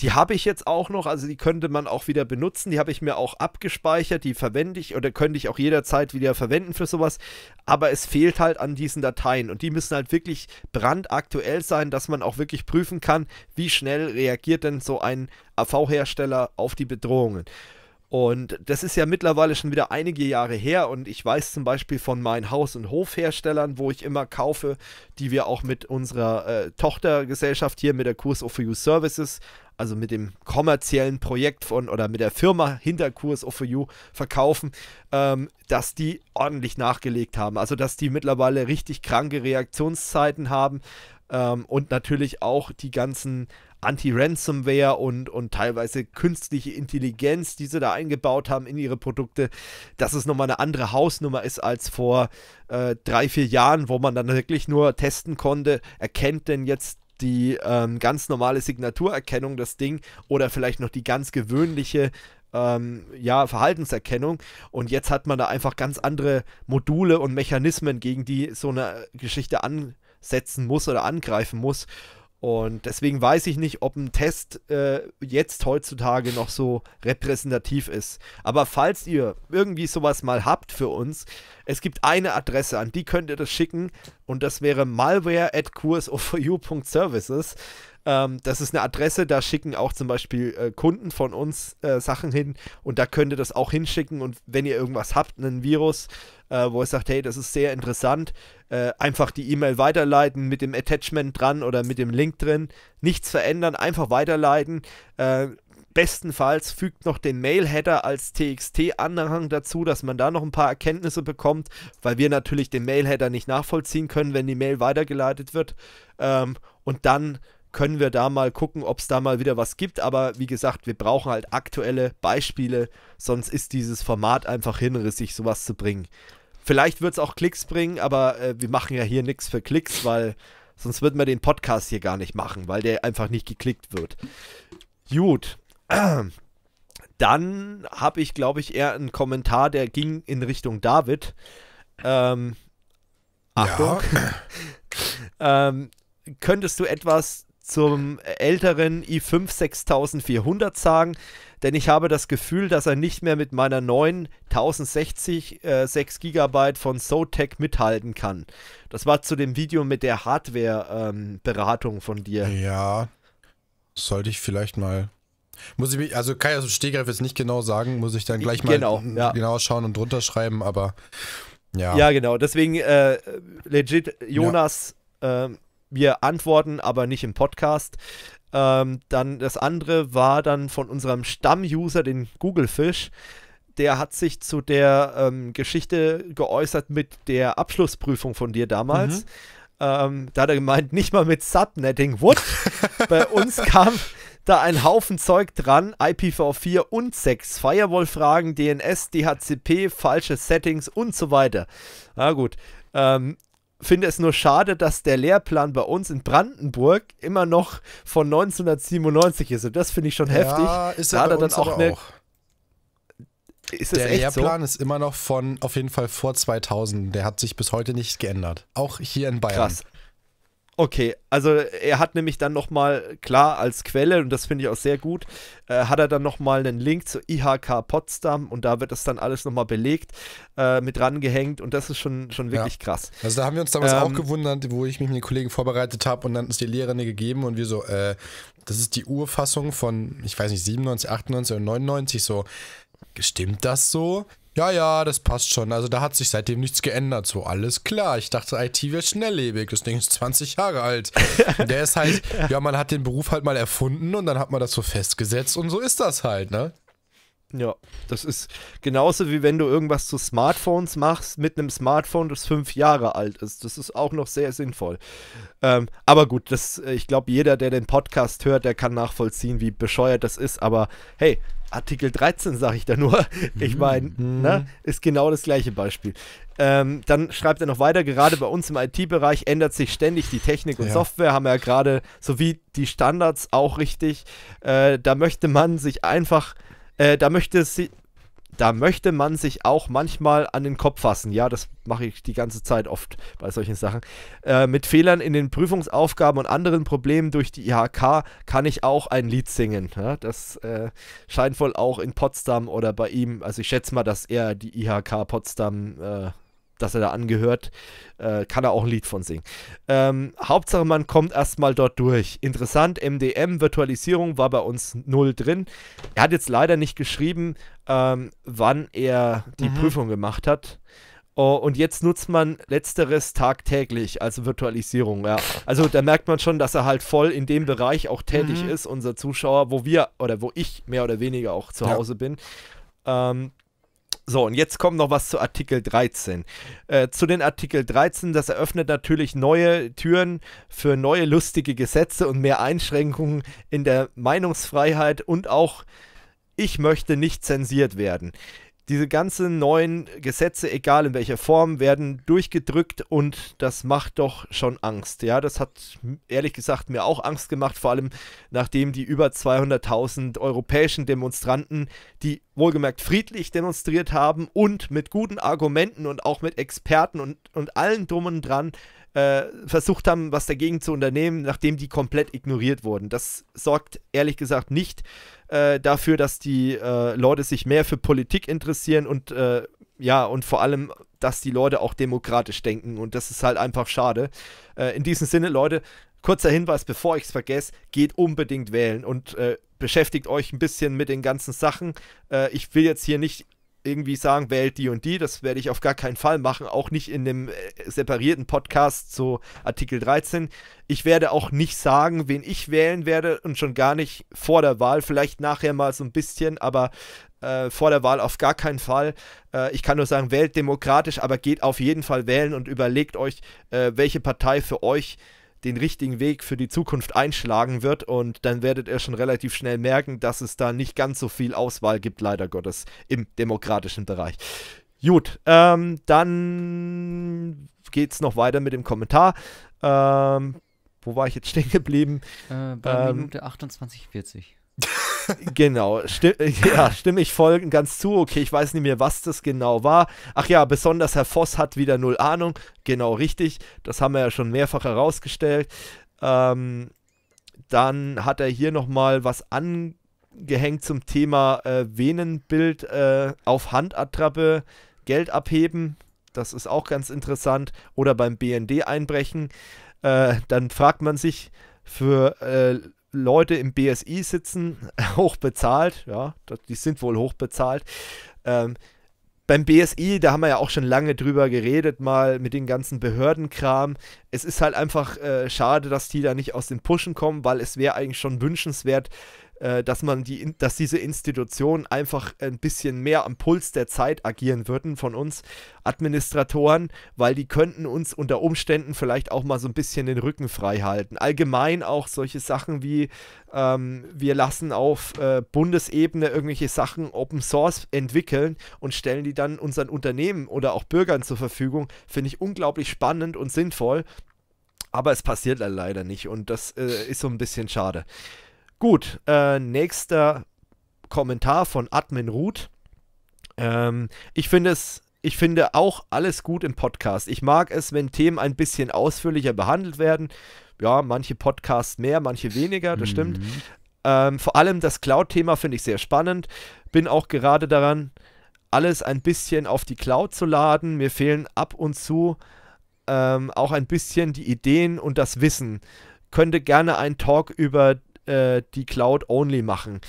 Die habe ich jetzt auch noch, also die könnte man auch wieder benutzen, die habe ich mir auch abgespeichert, die verwende ich oder könnte ich auch jederzeit wieder verwenden für sowas, aber es fehlt halt an diesen Dateien und die müssen halt wirklich brandaktuell sein, dass man auch wirklich prüfen kann, wie schnell reagiert denn so ein A V-Hersteller auf die Bedrohungen. Und das ist ja mittlerweile schon wieder einige Jahre her und ich weiß zum Beispiel von meinen Haus- und Hofherstellern, wo ich immer kaufe, die wir auch mit unserer äh, Tochtergesellschaft hier mit der Q S O for You Services, also mit dem kommerziellen Projekt von oder mit der Firma hinter Q S O for You verkaufen, ähm, dass die ordentlich nachgelegt haben. Also dass die mittlerweile richtig kranke Reaktionszeiten haben ähm, und natürlich auch die ganzen Anti-Ransomware und, und teilweise künstliche Intelligenz, die sie da eingebaut haben in ihre Produkte, dass es nochmal eine andere Hausnummer ist als vor äh, drei, vier Jahren, wo man dann wirklich nur testen konnte, erkennt denn jetzt die ähm, ganz normale Signaturerkennung das Ding oder vielleicht noch die ganz gewöhnliche ähm, ja, Verhaltenserkennung, und jetzt hat man da einfach ganz andere Module und Mechanismen, gegen die so eine Geschichte ansetzen muss oder angreifen muss. Und deswegen weiß ich nicht, ob ein Test äh, jetzt heutzutage noch so repräsentativ ist. Aber falls ihr irgendwie sowas mal habt für uns, es gibt eine Adresse, an die könnt ihr das schicken. Und das wäre malware at q s o for you dot services. Ähm, das ist eine Adresse, da schicken auch zum Beispiel äh, Kunden von uns äh, Sachen hin. Und da könnt ihr das auch hinschicken. Und wenn ihr irgendwas habt, einen Virus, äh, wo ihr sagt, hey, das ist sehr interessant, Äh, einfach die E-Mail weiterleiten mit dem Attachment dran oder mit dem Link drin, nichts verändern, einfach weiterleiten. Äh, Bestenfalls fügt noch den Mail-Header als T X T-Anhang dazu, dass man da noch ein paar Erkenntnisse bekommt, weil wir natürlich den Mail-Header nicht nachvollziehen können, wenn die Mail weitergeleitet wird. Ähm, und dann können wir da mal gucken, ob es da mal wieder was gibt. Aber wie gesagt, wir brauchen halt aktuelle Beispiele, sonst ist dieses Format einfach hinrissig, sowas zu bringen. Vielleicht wird es auch Klicks bringen, aber äh, wir machen ja hier nichts für Klicks, weil sonst würden wir den Podcast hier gar nicht machen, weil der einfach nicht geklickt wird. Gut. Dann habe ich, glaube ich, eher einen Kommentar, der ging in Richtung David. Ähm, Achtung. Ja. ähm, könntest du etwas zum älteren i fünf sechstausendvierhundert sagen? Denn ich habe das Gefühl, dass er nicht mehr mit meiner neuen tausendsechzig äh, sechs Gigabyte von Zotac mithalten kann. Das war zu dem Video mit der Hardware-Beratung ähm, von dir. Ja, sollte ich vielleicht mal... Muss ich mich, also kann ich aus dem Stegreif jetzt nicht genau sagen, muss ich dann gleich mal genau, ja. genau schauen und drunter schreiben, aber ja. Ja, genau, deswegen äh, legit, Jonas, ja. äh, wir antworten, aber nicht im Podcast. Ähm, dann das andere war dann von unserem Stamm-User, den Google-Fisch, der hat sich zu der ähm, Geschichte geäußert mit der Abschlussprüfung von dir damals. Mhm. Ähm, da hat er gemeint, nicht mal mit Subnetting, what? Bei uns kam... da ein Haufen Zeug dran, I P v vier und sechs, Firewall-Fragen, D N S, D H C P, falsche Settings und so weiter. Na gut, ähm, finde es nur schade, dass der Lehrplan bei uns in Brandenburg immer noch von neunzehnhundertsiebenundneunzig ist. Und das finde ich schon ja, heftig. Ist ja da dann auch eine... Auch. Ist der Lehrplan so? Ist immer noch von, auf jeden Fall vor zweitausend. Der hat sich bis heute nicht geändert. Auch hier in Bayern. Krass. Okay, also er hat nämlich dann nochmal, klar als Quelle, und das finde ich auch sehr gut, äh, hat er dann nochmal einen Link zu I H K Potsdam und da wird das dann alles nochmal belegt, äh, mit rangehängt und das ist schon, schon wirklich ja. krass. Also da haben wir uns damals ähm, auch gewundert, wo ich mich mit den Kollegen vorbereitet habe und dann ist die Lehrerin gegeben und wir so, äh, das ist die Urfassung von, ich weiß nicht, siebenundneunzig, achtundneunzig oder neunundneunzig so, stimmt das so? Ja, ja, das passt schon. Also da hat sich seitdem nichts geändert. So, alles klar. Ich dachte, I T wäre schnelllebig. Das Ding ist zwanzig Jahre alt. Und der ist halt, ja, man hat den Beruf halt mal erfunden und dann hat man das so festgesetzt und so ist das halt, ne? Ja, das ist genauso wie wenn du irgendwas zu Smartphones machst mit einem Smartphone, das fünf Jahre alt ist. Das ist auch noch sehr sinnvoll. Ähm, aber gut, das, ich glaube, jeder, der den Podcast hört, der kann nachvollziehen, wie bescheuert das ist. Aber hey, Artikel dreizehn sage ich da nur. Ich meine, mhm. ne, ist genau das gleiche Beispiel. Ähm, dann schreibt er noch weiter, gerade bei uns im I T-Bereich ändert sich ständig die Technik und ja. Software, haben wir ja gerade, sowie die Standards auch richtig. Äh, da möchte man sich einfach, äh, da möchte sie, da möchte man sich auch manchmal an den Kopf fassen. Ja, das mache ich die ganze Zeit oft bei solchen Sachen. Äh, mit Fehlern in den Prüfungsaufgaben und anderen Problemen durch die I H K kann ich auch ein Lied singen. Ja, das äh, scheint wohl auch in Potsdam oder bei ihm, also ich schätze mal, dass er die I H K Potsdam, äh, dass er da angehört, äh, kann er auch ein Lied von singen. Ähm, Hauptsache, man kommt erstmal dort durch. Interessant, M D M, Virtualisierung war bei uns null drin. Er hat jetzt leider nicht geschrieben, ähm, wann er die mhm. Prüfung gemacht hat. Oh, und jetzt nutzt man Letzteres tagtäglich, also Virtualisierung. Ja. Also da merkt man schon, dass er halt voll in dem Bereich auch tätig mhm. ist, unser Zuschauer, wo wir oder wo ich mehr oder weniger auch zu ja. Hause bin. Ähm, So, und jetzt kommt noch was zu Artikel dreizehn. Äh, zu den Artikel dreizehn, das eröffnet natürlich neue Türen für neue lustige Gesetze und mehr Einschränkungen in der Meinungsfreiheit und auch, ich möchte nicht zensiert werden. Diese ganzen neuen Gesetze, egal in welcher Form, werden durchgedrückt und das macht doch schon Angst. Ja, das hat ehrlich gesagt mir auch Angst gemacht, vor allem nachdem die über zweihunderttausend europäischen Demonstranten, die wohlgemerkt friedlich demonstriert haben und mit guten Argumenten und auch mit Experten und, und allen drum und dran äh, versucht haben, was dagegen zu unternehmen, nachdem die komplett ignoriert wurden. Das sorgt ehrlich gesagt nicht äh, dafür, dass die äh, Leute sich mehr für Politik interessieren und äh, ja, und vor allem, dass die Leute auch demokratisch denken und das ist halt einfach schade. Äh, in diesem Sinne, Leute, kurzer Hinweis, bevor ich es vergesse, geht unbedingt wählen und äh, beschäftigt euch ein bisschen mit den ganzen Sachen. Äh, ich will jetzt hier nicht irgendwie sagen, wählt die und die, das werde ich auf gar keinen Fall machen, auch nicht in einem separierten Podcast zu Artikel dreizehn. Ich werde auch nicht sagen, wen ich wählen werde und schon gar nicht vor der Wahl, vielleicht nachher mal so ein bisschen, aber äh, vor der Wahl auf gar keinen Fall. Äh, ich kann nur sagen, wählt demokratisch, aber geht auf jeden Fall wählen und überlegt euch, äh, welche Partei für euch den richtigen Weg für die Zukunft einschlagen wird, und dann werdet ihr schon relativ schnell merken, dass es da nicht ganz so viel Auswahl gibt, leider Gottes, im demokratischen Bereich. Gut, ähm, dann geht's noch weiter mit dem Kommentar. Ähm, wo war ich jetzt stehen geblieben? Äh, bei ähm, Minute achtundzwanzig vierzig. Genau, sti ja, stimme ich folgen ganz zu. Okay, ich weiß nicht mehr, was das genau war. Ach ja, besonders Herr Voss hat wieder null Ahnung. Genau, richtig. Das haben wir ja schon mehrfach herausgestellt. Ähm, dann hat er hier nochmal was angehängt zum Thema äh, Venenbild äh, auf Handattrappe, Geld abheben. Das ist auch ganz interessant. Oder beim B N D einbrechen. Äh, dann fragt man sich für... Äh, Leute im B S I sitzen, hochbezahlt, ja, die sind wohl hochbezahlt. Ähm, beim B S I, da haben wir ja auch schon lange drüber geredet, mal mit den ganzen Behördenkram. Es ist halt einfach äh, schade, dass die da nicht aus den Pushen kommen, weil es wäre eigentlich schon wünschenswert, äh, dass man die, dass diese Institutionen einfach ein bisschen mehr am Puls der Zeit agieren würden von uns Administratoren, weil die könnten uns unter Umständen vielleicht auch mal so ein bisschen den Rücken frei halten. Allgemein auch solche Sachen wie, ähm, wir lassen auf äh, Bundesebene irgendwelche Sachen Open Source entwickeln und stellen die dann unseren Unternehmen oder auch Bürgern zur Verfügung, finde ich unglaublich spannend und sinnvoll, aber es passiert leider nicht und das äh, ist so ein bisschen schade. Gut, äh, nächster Kommentar von Admin Ruth. Ähm, ich finde es Ich finde auch alles gut im Podcast. Ich mag es, wenn Themen ein bisschen ausführlicher behandelt werden. Ja, manche Podcasts mehr, manche weniger, das mhm. stimmt. Ähm, vor allem das Cloud-Thema finde ich sehr spannend. Bin auch gerade daran, alles ein bisschen auf die Cloud zu laden. Mir fehlen ab und zu ähm, auch ein bisschen die Ideen und das Wissen. Könnte gerne einen Talk über äh, die Cloud-Only machen.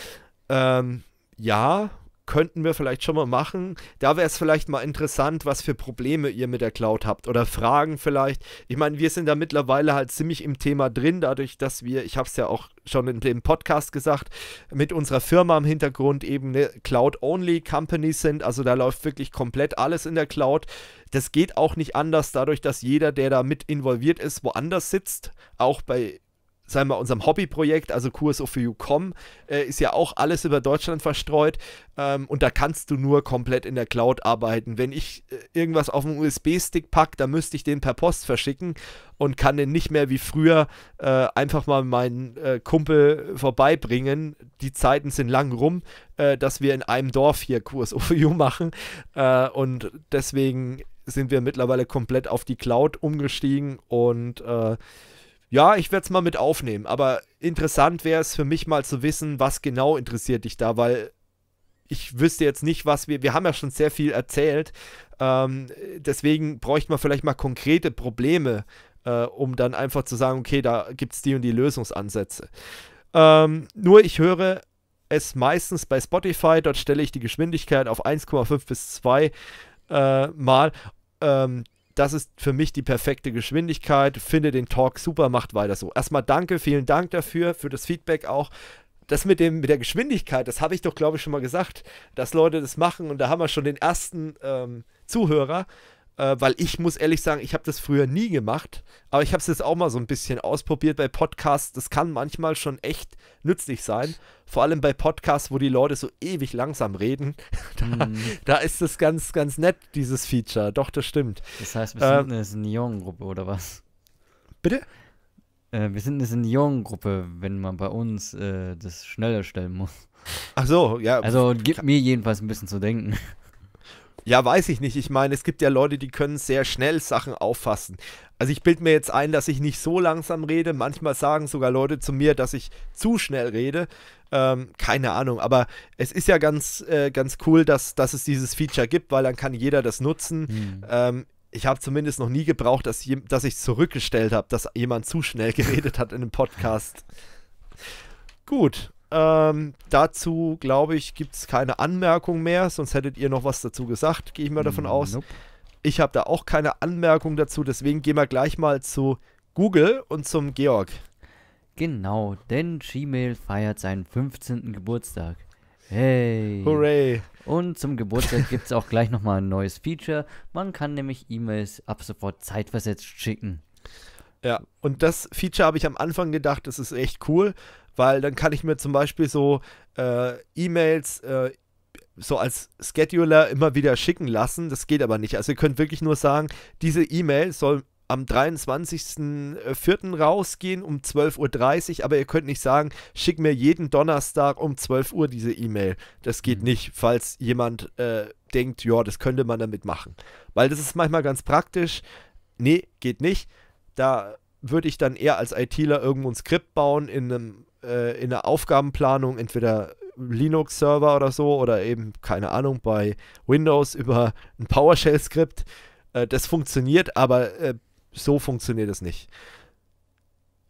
Ähm, ja... Könnten wir vielleicht schon mal machen. Da wäre es vielleicht mal interessant, was für Probleme ihr mit der Cloud habt oder Fragen vielleicht. Ich meine, wir sind da mittlerweile halt ziemlich im Thema drin, dadurch, dass wir, ich habe es ja auch schon in dem Podcast gesagt, mit unserer Firma im Hintergrund eben eine Cloud-Only-Company sind. Also da läuft wirklich komplett alles in der Cloud. Das geht auch nicht anders, dadurch, dass jeder, der da mit involviert ist, woanders sitzt, auch bei sagen wir unserem Hobbyprojekt, also Q S O four you dot com, äh, ist ja auch alles über Deutschland verstreut, ähm, und da kannst du nur komplett in der Cloud arbeiten. Wenn ich äh, irgendwas auf einen U S B-Stick packe, dann müsste ich den per Post verschicken und kann den nicht mehr wie früher äh, einfach mal meinen äh, Kumpel vorbeibringen. Die Zeiten sind lang rum, äh, dass wir in einem Dorf hier Q S O four you machen, äh, und deswegen sind wir mittlerweile komplett auf die Cloud umgestiegen und äh, ja, ich werde es mal mit aufnehmen, aber interessant wäre es für mich mal zu wissen, was genau interessiert dich da, weil ich wüsste jetzt nicht, was wir, wir haben ja schon sehr viel erzählt, ähm, deswegen bräuchte man vielleicht mal konkrete Probleme, äh, um dann einfach zu sagen, okay, da gibt es die und die Lösungsansätze. Ähm, nur ich höre es meistens bei Spotify, dort stelle ich die Geschwindigkeit auf eins Komma fünf bis zwei äh, mal, ähm, das ist für mich die perfekte Geschwindigkeit. Finde den Talk super, macht weiter so. Erstmal danke, vielen Dank dafür, für das Feedback auch. Das mit, dem, mit der Geschwindigkeit, das habe ich doch, glaube ich, schon mal gesagt, dass Leute das machen. Und da haben wir schon den ersten ähm, Zuhörer, äh, weil ich muss ehrlich sagen, ich habe das früher nie gemacht. Aber ich habe es jetzt auch mal so ein bisschen ausprobiert bei Podcasts. Das kann manchmal schon echt nützlich sein. Vor allem bei Podcasts, wo die Leute so ewig langsam reden, da, mm. da ist das ganz, ganz nett, dieses Feature. Doch, das stimmt. Das heißt, wir ähm, sind eine Seniorengruppe, oder was? Bitte? Äh, wir sind eine Seniorengruppe, wenn man bei uns äh, das schneller stellen muss. Ach so, ja. Also, gibt mir jedenfalls ein bisschen zu denken. Ja, weiß ich nicht. Ich meine, es gibt ja Leute, die können sehr schnell Sachen auffassen. Also ich bilde mir jetzt ein, dass ich nicht so langsam rede. Manchmal sagen sogar Leute zu mir, dass ich zu schnell rede. Ähm, keine Ahnung, aber es ist ja ganz, äh, ganz cool, dass, dass es dieses Feature gibt, weil dann kann jeder das nutzen. Hm. Ähm, ich habe zumindest noch nie gebraucht, dass, dass ich es zurückgestellt habe, dass jemand zu schnell geredet hat in einem Podcast. Gut. Ähm, dazu, glaube ich, gibt es keine Anmerkung mehr, sonst hättet ihr noch was dazu gesagt, gehe ich mal davon aus. Nope. Ich habe da auch keine Anmerkung dazu, deswegen gehen wir gleich mal zu Google und zum Georg. Genau, denn Gmail feiert seinen fünfzehnten Geburtstag. Hey! Hooray! Und zum Geburtstag gibt es auch gleich nochmal ein neues Feature. Man kann nämlich E-Mails ab sofort zeitversetzt schicken. Ja, und das Feature habe ich am Anfang gedacht, das ist echt cool, weil dann kann ich mir zum Beispiel so äh, E-Mails äh, so als Scheduler immer wieder schicken lassen. Das geht aber nicht. Also ihr könnt wirklich nur sagen, diese E-Mail soll am dreiundzwanzigsten vierten rausgehen um zwölf Uhr dreißig, aber ihr könnt nicht sagen, schick mir jeden Donnerstag um zwölf Uhr diese E-Mail. Das geht mhm. nicht, falls jemand äh, denkt, ja, das könnte man damit machen. Weil das ist manchmal ganz praktisch. Nee, geht nicht. Da würde ich dann eher als ITler irgendwo ein Skript bauen in, einem, äh, in einer Aufgabenplanung, entweder Linux-Server oder so oder eben, keine Ahnung, bei Windows über ein PowerShell-Skript. Äh, das funktioniert, aber äh, so funktioniert es nicht.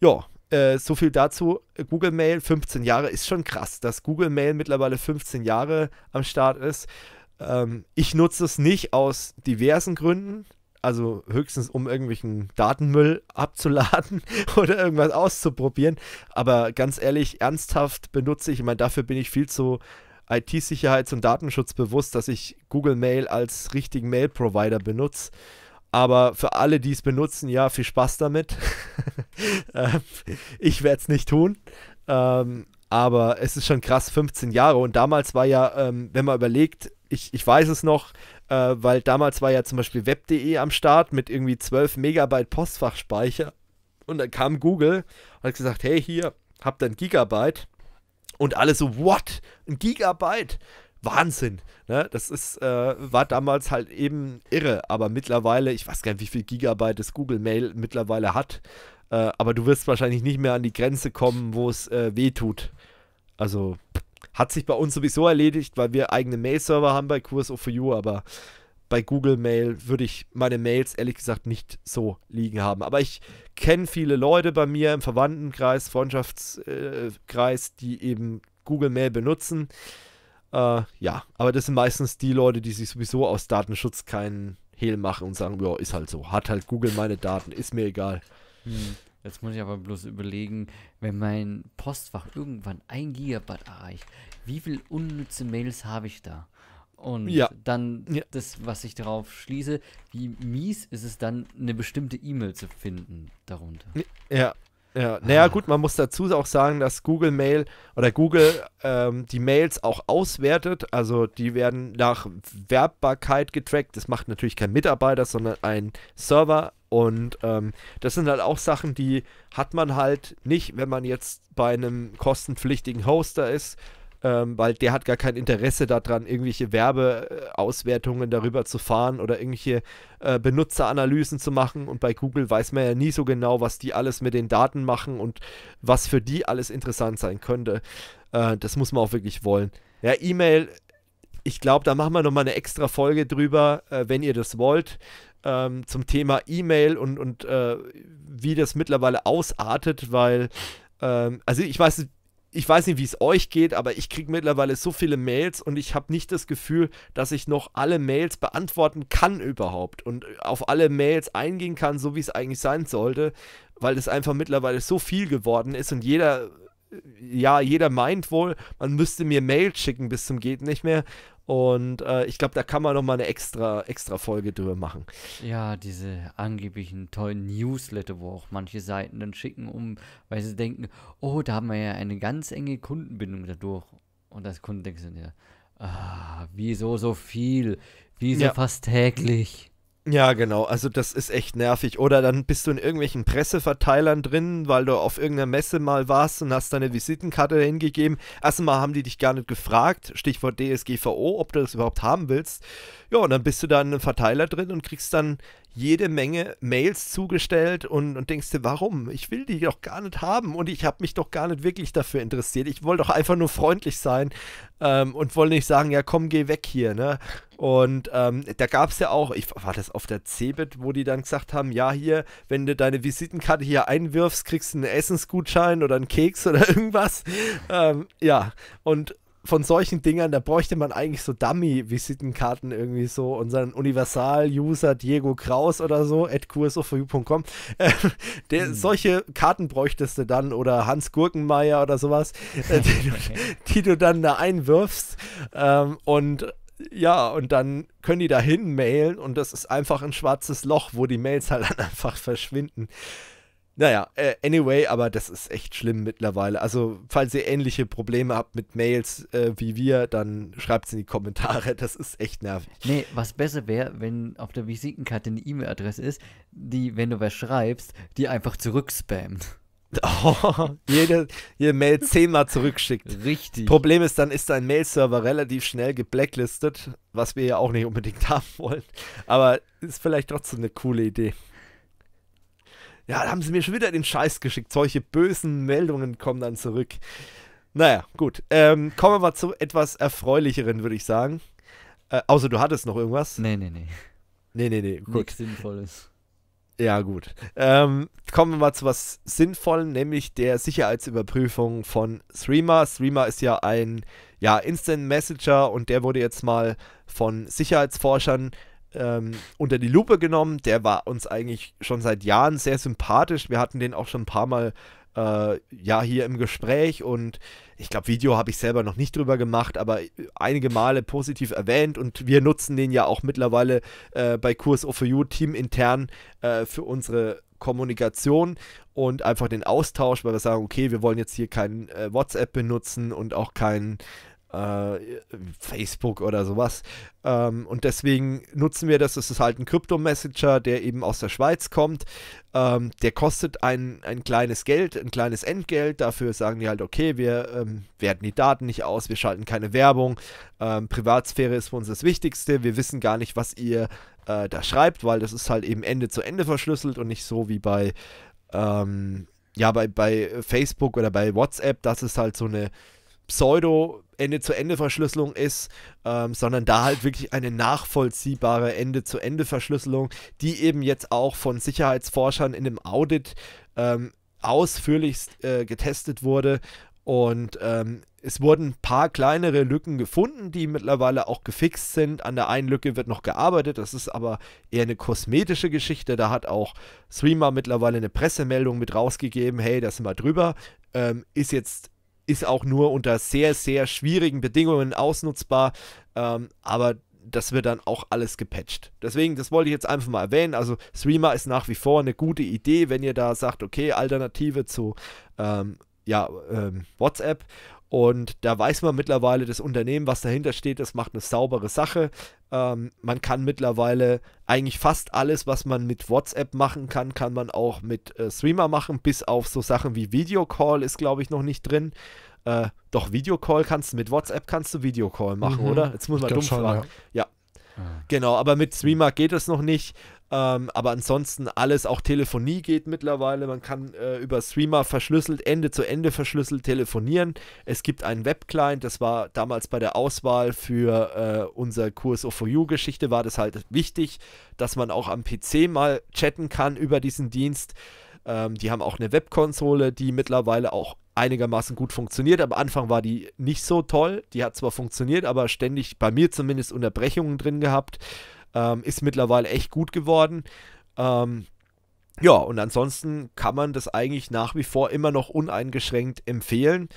Ja, äh, so viel dazu. Google Mail, fünfzehn Jahre, ist schon krass, dass Google Mail mittlerweile fünfzehn Jahre am Start ist. Ähm, ich nutze es nicht aus diversen Gründen, also höchstens um irgendwelchen Datenmüll abzuladen oder irgendwas auszuprobieren. Aber ganz ehrlich, ernsthaft benutze ich, ich meine, dafür bin ich viel zu I T-Sicherheits- und Datenschutz bewusst, dass ich Google Mail als richtigen Mail-Provider benutze. Aber für alle, die es benutzen, ja, viel Spaß damit. ähm, ich werde es nicht tun. Ähm, aber es ist schon krass, fünfzehn Jahre. Und damals war ja, ähm, wenn man überlegt, ich, ich weiß es noch, äh, weil damals war ja zum Beispiel web punkt de am Start mit irgendwie zwölf Megabyte Postfachspeicher. Und dann kam Google und hat gesagt, hey, hier, habt ihr ein Gigabyte. Und alle so, what? Ein Gigabyte? Wahnsinn, ne? Das ist, äh, war damals halt eben irre, aber mittlerweile, ich weiß gar nicht, wie viel Gigabyte das Google Mail mittlerweile hat, äh, aber du wirst wahrscheinlich nicht mehr an die Grenze kommen, wo es äh, weh tut. Also, hat sich bei uns sowieso erledigt, weil wir eigene Mail-Server haben bei Q S O for You, aber bei Google Mail würde ich meine Mails ehrlich gesagt nicht so liegen haben. Aber ich kenne viele Leute bei mir im Verwandtenkreis, Freundschaftskreis, die eben Google Mail benutzen. Uh, ja, aber das sind meistens die Leute, die sich sowieso aus Datenschutz keinen Hehl machen und sagen, ja, ist halt so, hat halt Google meine Daten, ist mir egal. Hm, jetzt muss ich aber bloß überlegen, wenn mein Postfach irgendwann ein Gigabyte erreicht, wie viel unnütze Mails habe ich da? Und ja. dann ja. das, was ich darauf schließe, wie mies ist es dann, eine bestimmte E-Mail zu finden darunter? Ja. Ja, naja, gut, man muss dazu auch sagen, dass Google Mail oder Google ähm, die Mails auch auswertet. Also die werden nach Werbbarkeit getrackt. Das macht natürlich kein Mitarbeiter, sondern ein Server. Und ähm, das sind halt auch Sachen, die hat man halt nicht, wenn man jetzt bei einem kostenpflichtigen Hoster ist, ähm, weil der hat gar kein Interesse daran, irgendwelche Werbeauswertungen darüber zu fahren oder irgendwelche äh, Benutzeranalysen zu machen. Und bei Google weiß man ja nie so genau, was die alles mit den Daten machen und was für die alles interessant sein könnte. Äh, das muss man auch wirklich wollen. Ja, E-Mail, ich glaube, da machen wir nochmal eine extra Folge drüber, äh, wenn ihr das wollt, ähm, zum Thema E-Mail und, und äh, wie das mittlerweile ausartet, weil, ähm, also ich weiß nicht, Ich weiß nicht, wie es euch geht, aber ich kriege mittlerweile so viele Mails und ich habe nicht das Gefühl, dass ich noch alle Mails beantworten kann überhaupt und auf alle Mails eingehen kann, so wie es eigentlich sein sollte, weil es einfach mittlerweile so viel geworden ist und jeder, ja, jeder meint wohl, man müsste mir Mails schicken bis zum geht nicht mehr und äh, ich glaube, da kann man nochmal eine extra, extra Folge drüber machen. Ja, diese angeblichen tollen Newsletter, wo auch manche Seiten dann schicken, um, weil sie denken, oh, da haben wir ja eine ganz enge Kundenbindung dadurch und das Kunden denkt sich ja, ah, wieso so viel, wieso ja. fast täglich. Ja, genau, also das ist echt nervig. Oder dann bist du in irgendwelchen Presseverteilern drin, weil du auf irgendeiner Messe mal warst und hast deine Visitenkarte hingegeben. Erstmal haben die dich gar nicht gefragt, Stichwort D S G V O, ob du das überhaupt haben willst. Ja, und dann bist du da in einem Verteiler drin und kriegst dann jede Menge Mails zugestellt und, und denkst dir, warum? Ich will die doch gar nicht haben und ich habe mich doch gar nicht wirklich dafür interessiert. Ich wollte doch einfach nur freundlich sein ähm, und wollte nicht sagen, ja komm, geh weg hier, ne? Und ähm, da gab es ja auch, ich war das auf der Cebit, wo die dann gesagt haben, ja hier, wenn du deine Visitenkarte hier einwirfst, kriegst du einen Essensgutschein oder einen Keks oder irgendwas. Ähm, ja, und von solchen Dingern, da bräuchte man eigentlich so Dummy-Visitenkarten irgendwie so, unseren Universal-User Diego Kraus oder so, at Q S O vier You Punkt com, äh, der, hm. solche Karten bräuchtest du dann, oder Hans Gurkenmeier oder sowas, äh, die, du, die du dann da einwirfst, ähm, und ja, und dann können die da hin mailen und das ist einfach ein schwarzes Loch, wo die Mails halt dann einfach verschwinden. Naja, äh, anyway, aber das ist echt schlimm mittlerweile. Also, falls ihr ähnliche Probleme habt mit Mails äh, wie wir, dann schreibt es in die Kommentare. Das ist echt nervig. Nee, was besser wäre, wenn auf der Visitenkarte eine E-Mail-Adresse ist, die, wenn du was schreibst, die einfach zurückspammt. Oh, jede, jede Mail zehnmal zurückschickt. Richtig. Problem ist, dann ist dein Mail-Server relativ schnell geblacklistet, was wir ja auch nicht unbedingt haben wollen. Aber ist vielleicht trotzdem eine coole Idee. Ja, da haben sie mir schon wieder den Scheiß geschickt. Solche bösen Meldungen kommen dann zurück. Naja, gut. Ähm, kommen wir mal zu etwas Erfreulicheren, würde ich sagen. Äh, außer du hattest noch irgendwas. Nee, nee, nee. Nee, nee, nee. Gut. Nichts Sinnvolles. Ja, gut. Ähm, kommen wir mal zu was Sinnvollem, nämlich der Sicherheitsüberprüfung von Threema. Threema ist ja ein ja, Instant Messenger und der wurde jetzt mal von Sicherheitsforschern ähm, unter die Lupe genommen. Der war uns eigentlich schon seit Jahren sehr sympathisch. Wir hatten den auch schon ein paar Mal äh, ja, hier im Gespräch und ich glaube, Video habe ich selber noch nicht drüber gemacht, aber einige Male positiv erwähnt und wir nutzen den ja auch mittlerweile äh, bei Q S O vier You teamintern äh, für unsere Kommunikation und einfach den Austausch, weil wir sagen, okay, wir wollen jetzt hier kein äh, WhatsApp benutzen und auch kein äh, Facebook oder sowas. Ähm, und deswegen nutzen wir das. Das ist halt ein Krypto-Messenger, der eben aus der Schweiz kommt. Ähm, der kostet ein, ein kleines Geld, ein kleines Entgelt. Dafür sagen die halt, okay, wir ähm, werten die Daten nicht aus, wir schalten keine Werbung. Ähm, Privatsphäre ist für uns das Wichtigste. Wir wissen gar nicht, was ihr äh, da schreibt, weil das ist halt eben Ende zu Ende verschlüsselt und nicht so wie bei, ähm, ja, bei, bei Facebook oder bei WhatsApp. Das ist halt so eine Pseudo-Ende-zu-Ende-Verschlüsselung ist, ähm, sondern da halt wirklich eine nachvollziehbare Ende-zu-Ende-Verschlüsselung, die eben jetzt auch von Sicherheitsforschern in einem Audit ähm, ausführlichst äh, getestet wurde und ähm, es wurden ein paar kleinere Lücken gefunden, die mittlerweile auch gefixt sind. An der einen Lücke wird noch gearbeitet, das ist aber eher eine kosmetische Geschichte. Da hat auch Threema mittlerweile eine Pressemeldung mit rausgegeben, hey, da sind wir drüber, ähm, ist jetzt ist auch nur unter sehr, sehr schwierigen Bedingungen ausnutzbar, ähm, aber das wird dann auch alles gepatcht. Deswegen, das wollte ich jetzt einfach mal erwähnen, also Threema ist nach wie vor eine gute Idee, wenn ihr da sagt, okay, Alternative zu ähm, ja, ähm, WhatsApp und da weiß man mittlerweile, das Unternehmen, was dahinter steht, das macht eine saubere Sache. Ähm, man kann mittlerweile eigentlich fast alles, was man mit WhatsApp machen kann, kann man auch mit äh, Threema machen, bis auf so Sachen wie Videocall ist, glaube ich, noch nicht drin. Äh, doch, Videocall kannst du, mit WhatsApp kannst du Videocall machen, mhm. oder? Jetzt muss man dumm fragen. Ja, ja. Ah. Genau, aber mit Threema geht das noch nicht. Ähm, aber ansonsten alles, auch Telefonie geht mittlerweile. Man kann äh, über Threema verschlüsselt, Ende zu Ende verschlüsselt telefonieren. Es gibt einen Webclient, das war damals bei der Auswahl für äh, unsere Q S O vier You-Geschichte, war das halt wichtig, dass man auch am P C mal chatten kann über diesen Dienst. Ähm, die haben auch eine Webkonsole, die mittlerweile auch einigermaßen gut funktioniert. Am Anfang war die nicht so toll. Die hat zwar funktioniert, aber ständig bei mir zumindest Unterbrechungen drin gehabt. Ähm, ist mittlerweile echt gut geworden. Ähm, ja, und ansonsten kann man das eigentlich nach wie vor immer noch uneingeschränkt empfehlen.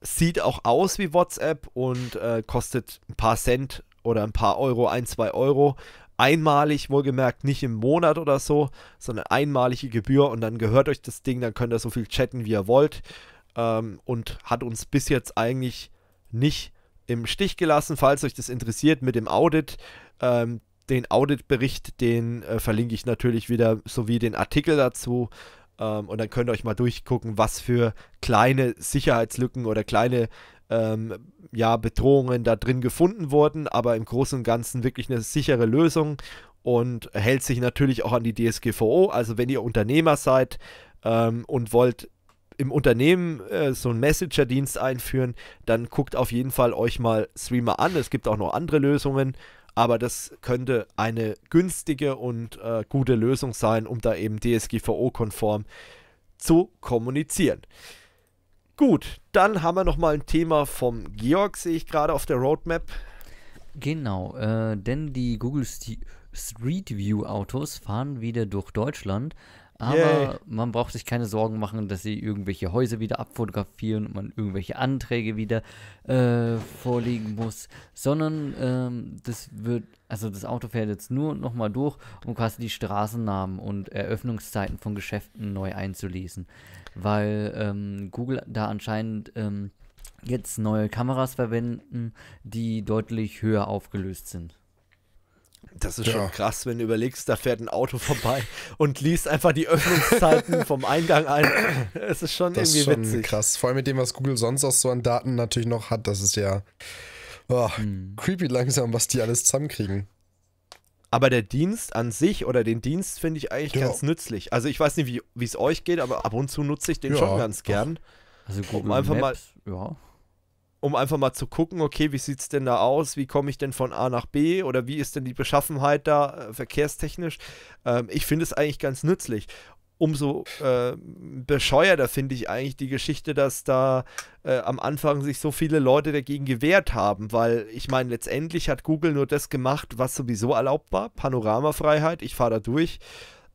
Sieht auch aus wie WhatsApp und äh, kostet ein paar Cent oder ein paar Euro, ein, zwei Euro. Einmalig, wohlgemerkt, nicht im Monat oder so, sondern einmalige Gebühr und dann gehört euch das Ding, dann könnt ihr so viel chatten, wie ihr wollt. Ähm, und hat uns bis jetzt eigentlich nicht im Stich gelassen, falls euch das interessiert mit dem Audit. Ähm, Den Auditbericht, den äh, verlinke ich natürlich wieder, sowie den Artikel dazu. Ähm, und dann könnt ihr euch mal durchgucken, was für kleine Sicherheitslücken oder kleine ähm, ja, Bedrohungen da drin gefunden wurden. Aber im Großen und Ganzen wirklich eine sichere Lösung und hält sich natürlich auch an die D S G V O. Also wenn ihr Unternehmer seid ähm, und wollt im Unternehmen äh, so einen Messenger-Dienst einführen, dann guckt auf jeden Fall euch mal Threema an. Es gibt auch noch andere Lösungen, aber das könnte eine günstige und äh, gute Lösung sein, um da eben D S G V O-konform zu kommunizieren. Gut, dann haben wir nochmal ein Thema vom Georg, sehe ich gerade auf der Roadmap. Genau, äh, denn die Google St- Street View Autos fahren wieder durch Deutschland, aber Yay. man braucht sich keine Sorgen machen, dass sie irgendwelche Häuser wieder abfotografieren und man irgendwelche Anträge wieder äh, vorlegen muss, sondern ähm, das wird, also das Auto fährt jetzt nur nochmal durch, um quasi die Straßennamen und Eröffnungszeiten von Geschäften neu einzulesen, weil ähm, Google da anscheinend ähm, jetzt neue Kameras verwenden, die deutlich höher aufgelöst sind. Das ist ja schon krass, wenn du überlegst, da fährt ein Auto vorbei und liest einfach die Öffnungszeiten vom Eingang ein. Es ist schon das irgendwie ist schon witzig. Krass. Vor allem mit dem, was Google sonst auch so an Daten natürlich noch hat, das ist ja oh, hm. creepy langsam, was die alles zusammenkriegen. Aber der Dienst an sich oder den Dienst finde ich eigentlich ja. ganz nützlich. Also ich weiß nicht, wie wie es euch geht, aber ab und zu nutze ich den ja, schon ganz gern. Also Google um einfach Maps, mal ja. um einfach mal zu gucken, okay, wie sieht es denn da aus, wie komme ich denn von A nach B oder wie ist denn die Beschaffenheit da äh, verkehrstechnisch. Ähm, ich finde es eigentlich ganz nützlich. Umso äh, bescheuerter finde ich eigentlich die Geschichte, dass da äh, am Anfang sich so viele Leute dagegen gewehrt haben, weil ich meine, letztendlich hat Google nur das gemacht, was sowieso erlaubt war, Panoramafreiheit, ich fahre da durch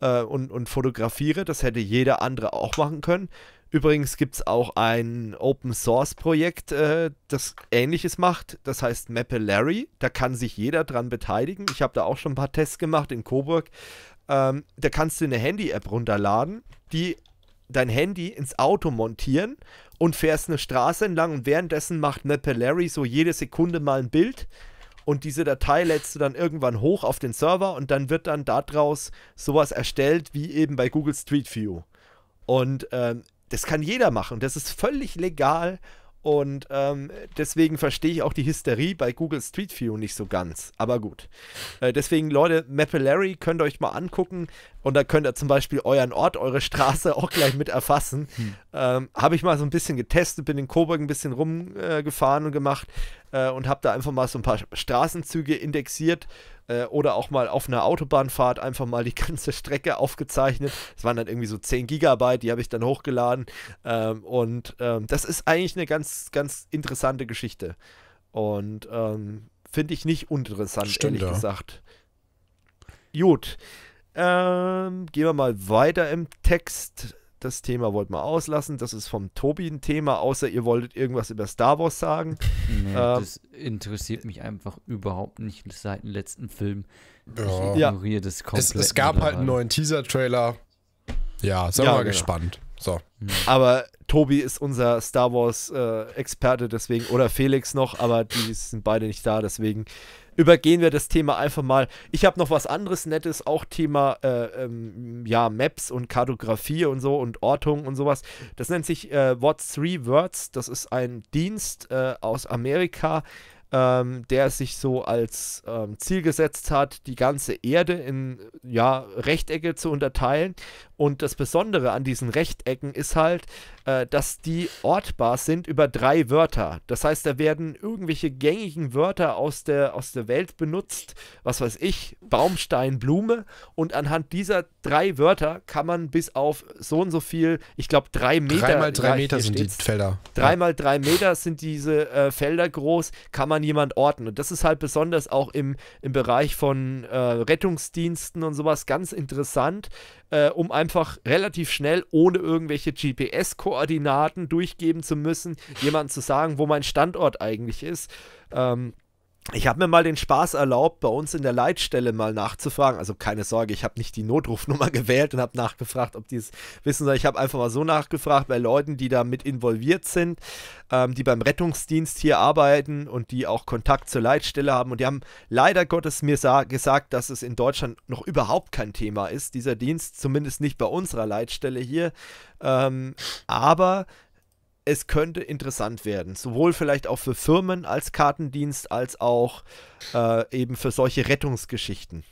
äh, und, und fotografiere, das hätte jeder andere auch machen können. Übrigens gibt es auch ein Open-Source-Projekt, äh, das Ähnliches macht, das heißt Mapillary. Da kann sich jeder dran beteiligen. Ich habe da auch schon ein paar Tests gemacht in Coburg. Ähm, da kannst du eine Handy-App runterladen, die dein Handy ins Auto montieren und fährst eine Straße entlang und währenddessen macht Mapillary so jede Sekunde mal ein Bild und diese Datei lädst du dann irgendwann hoch auf den Server und dann wird dann daraus sowas erstellt wie eben bei Google Street View. Und ähm, das kann jeder machen. Das ist völlig legal und ähm, deswegen verstehe ich auch die Hysterie bei Google Street View nicht so ganz. Aber gut. Äh, deswegen, Leute, Mapillary könnt ihr euch mal angucken und da könnt ihr zum Beispiel euren Ort, eure Straße auch gleich mit erfassen. Hm. Ähm, habe ich mal so ein bisschen getestet, bin in Coburg ein bisschen rumgefahren äh, und gemacht äh, und habe da einfach mal so ein paar Straßenzüge indexiert. Oder auch mal auf einer Autobahnfahrt einfach mal die ganze Strecke aufgezeichnet. Das waren dann irgendwie so zehn Gigabyte, die habe ich dann hochgeladen. Ähm, und ähm, das ist eigentlich eine ganz, ganz interessante Geschichte. Und ähm, finde ich nicht uninteressant, Stimmt, ehrlich ja. gesagt. Gut. Ähm, gehen wir mal weiter im Text. Das Thema wollten wir auslassen. Das ist vom Tobi ein Thema, außer ihr wolltet irgendwas über Star Wars sagen. Nee, ähm, das interessiert mich einfach überhaupt nicht seit dem letzten Film. Ja. Ich ignoriere das komplett. Es, es gab halt einen neuen Teaser-Trailer. Ja, sind wir ja, mal genau. gespannt. So. Mhm. Aber Tobi ist unser Star Wars-Experte, äh, deswegen, oder Felix noch, aber die sind beide nicht da, deswegen übergehen wir das Thema einfach mal. Ich habe noch was anderes Nettes, auch Thema äh, ähm, ja, Maps und Kartografie und so und Ortung und sowas. Das nennt sich äh, What Three Words. Das ist ein Dienst äh, aus Amerika, ähm, der sich so als ähm, Ziel gesetzt hat, die ganze Erde in ja, Rechtecke zu unterteilen. Und das Besondere an diesen Rechtecken ist halt, äh, dass die ortbar sind über drei Wörter. Das heißt, da werden irgendwelche gängigen Wörter aus der, aus der Welt benutzt, was weiß ich, Baumstein, Blume. Und anhand dieser drei Wörter kann man bis auf so und so viel, ich glaube drei Meter. Drei mal drei Meter sind die Felder. Drei mal drei Meter sind diese äh, Felder groß, kann man jemand orten. Und das ist halt besonders auch im, im Bereich von äh, Rettungsdiensten und sowas ganz interessant, äh, um einfach relativ schnell, ohne irgendwelche G P S-Koordinaten durchgeben zu müssen, jemandem zu sagen, wo mein Standort eigentlich ist. Ähm, ich habe mir mal den Spaß erlaubt, bei uns in der Leitstelle mal nachzufragen. Also keine Sorge, ich habe nicht die Notrufnummer gewählt und habe nachgefragt, ob die es wissen sollen. Ich habe einfach mal so nachgefragt bei Leuten, die da mit involviert sind, ähm, die beim Rettungsdienst hier arbeiten und die auch Kontakt zur Leitstelle haben. Und die haben leider Gottes mir gesagt, dass es in Deutschland noch überhaupt kein Thema ist, dieser Dienst, zumindest nicht bei unserer Leitstelle hier. Ähm, aber es könnte interessant werden, sowohl vielleicht auch für Firmen als Kartendienst, als auch äh, eben für solche Rettungsgeschichten.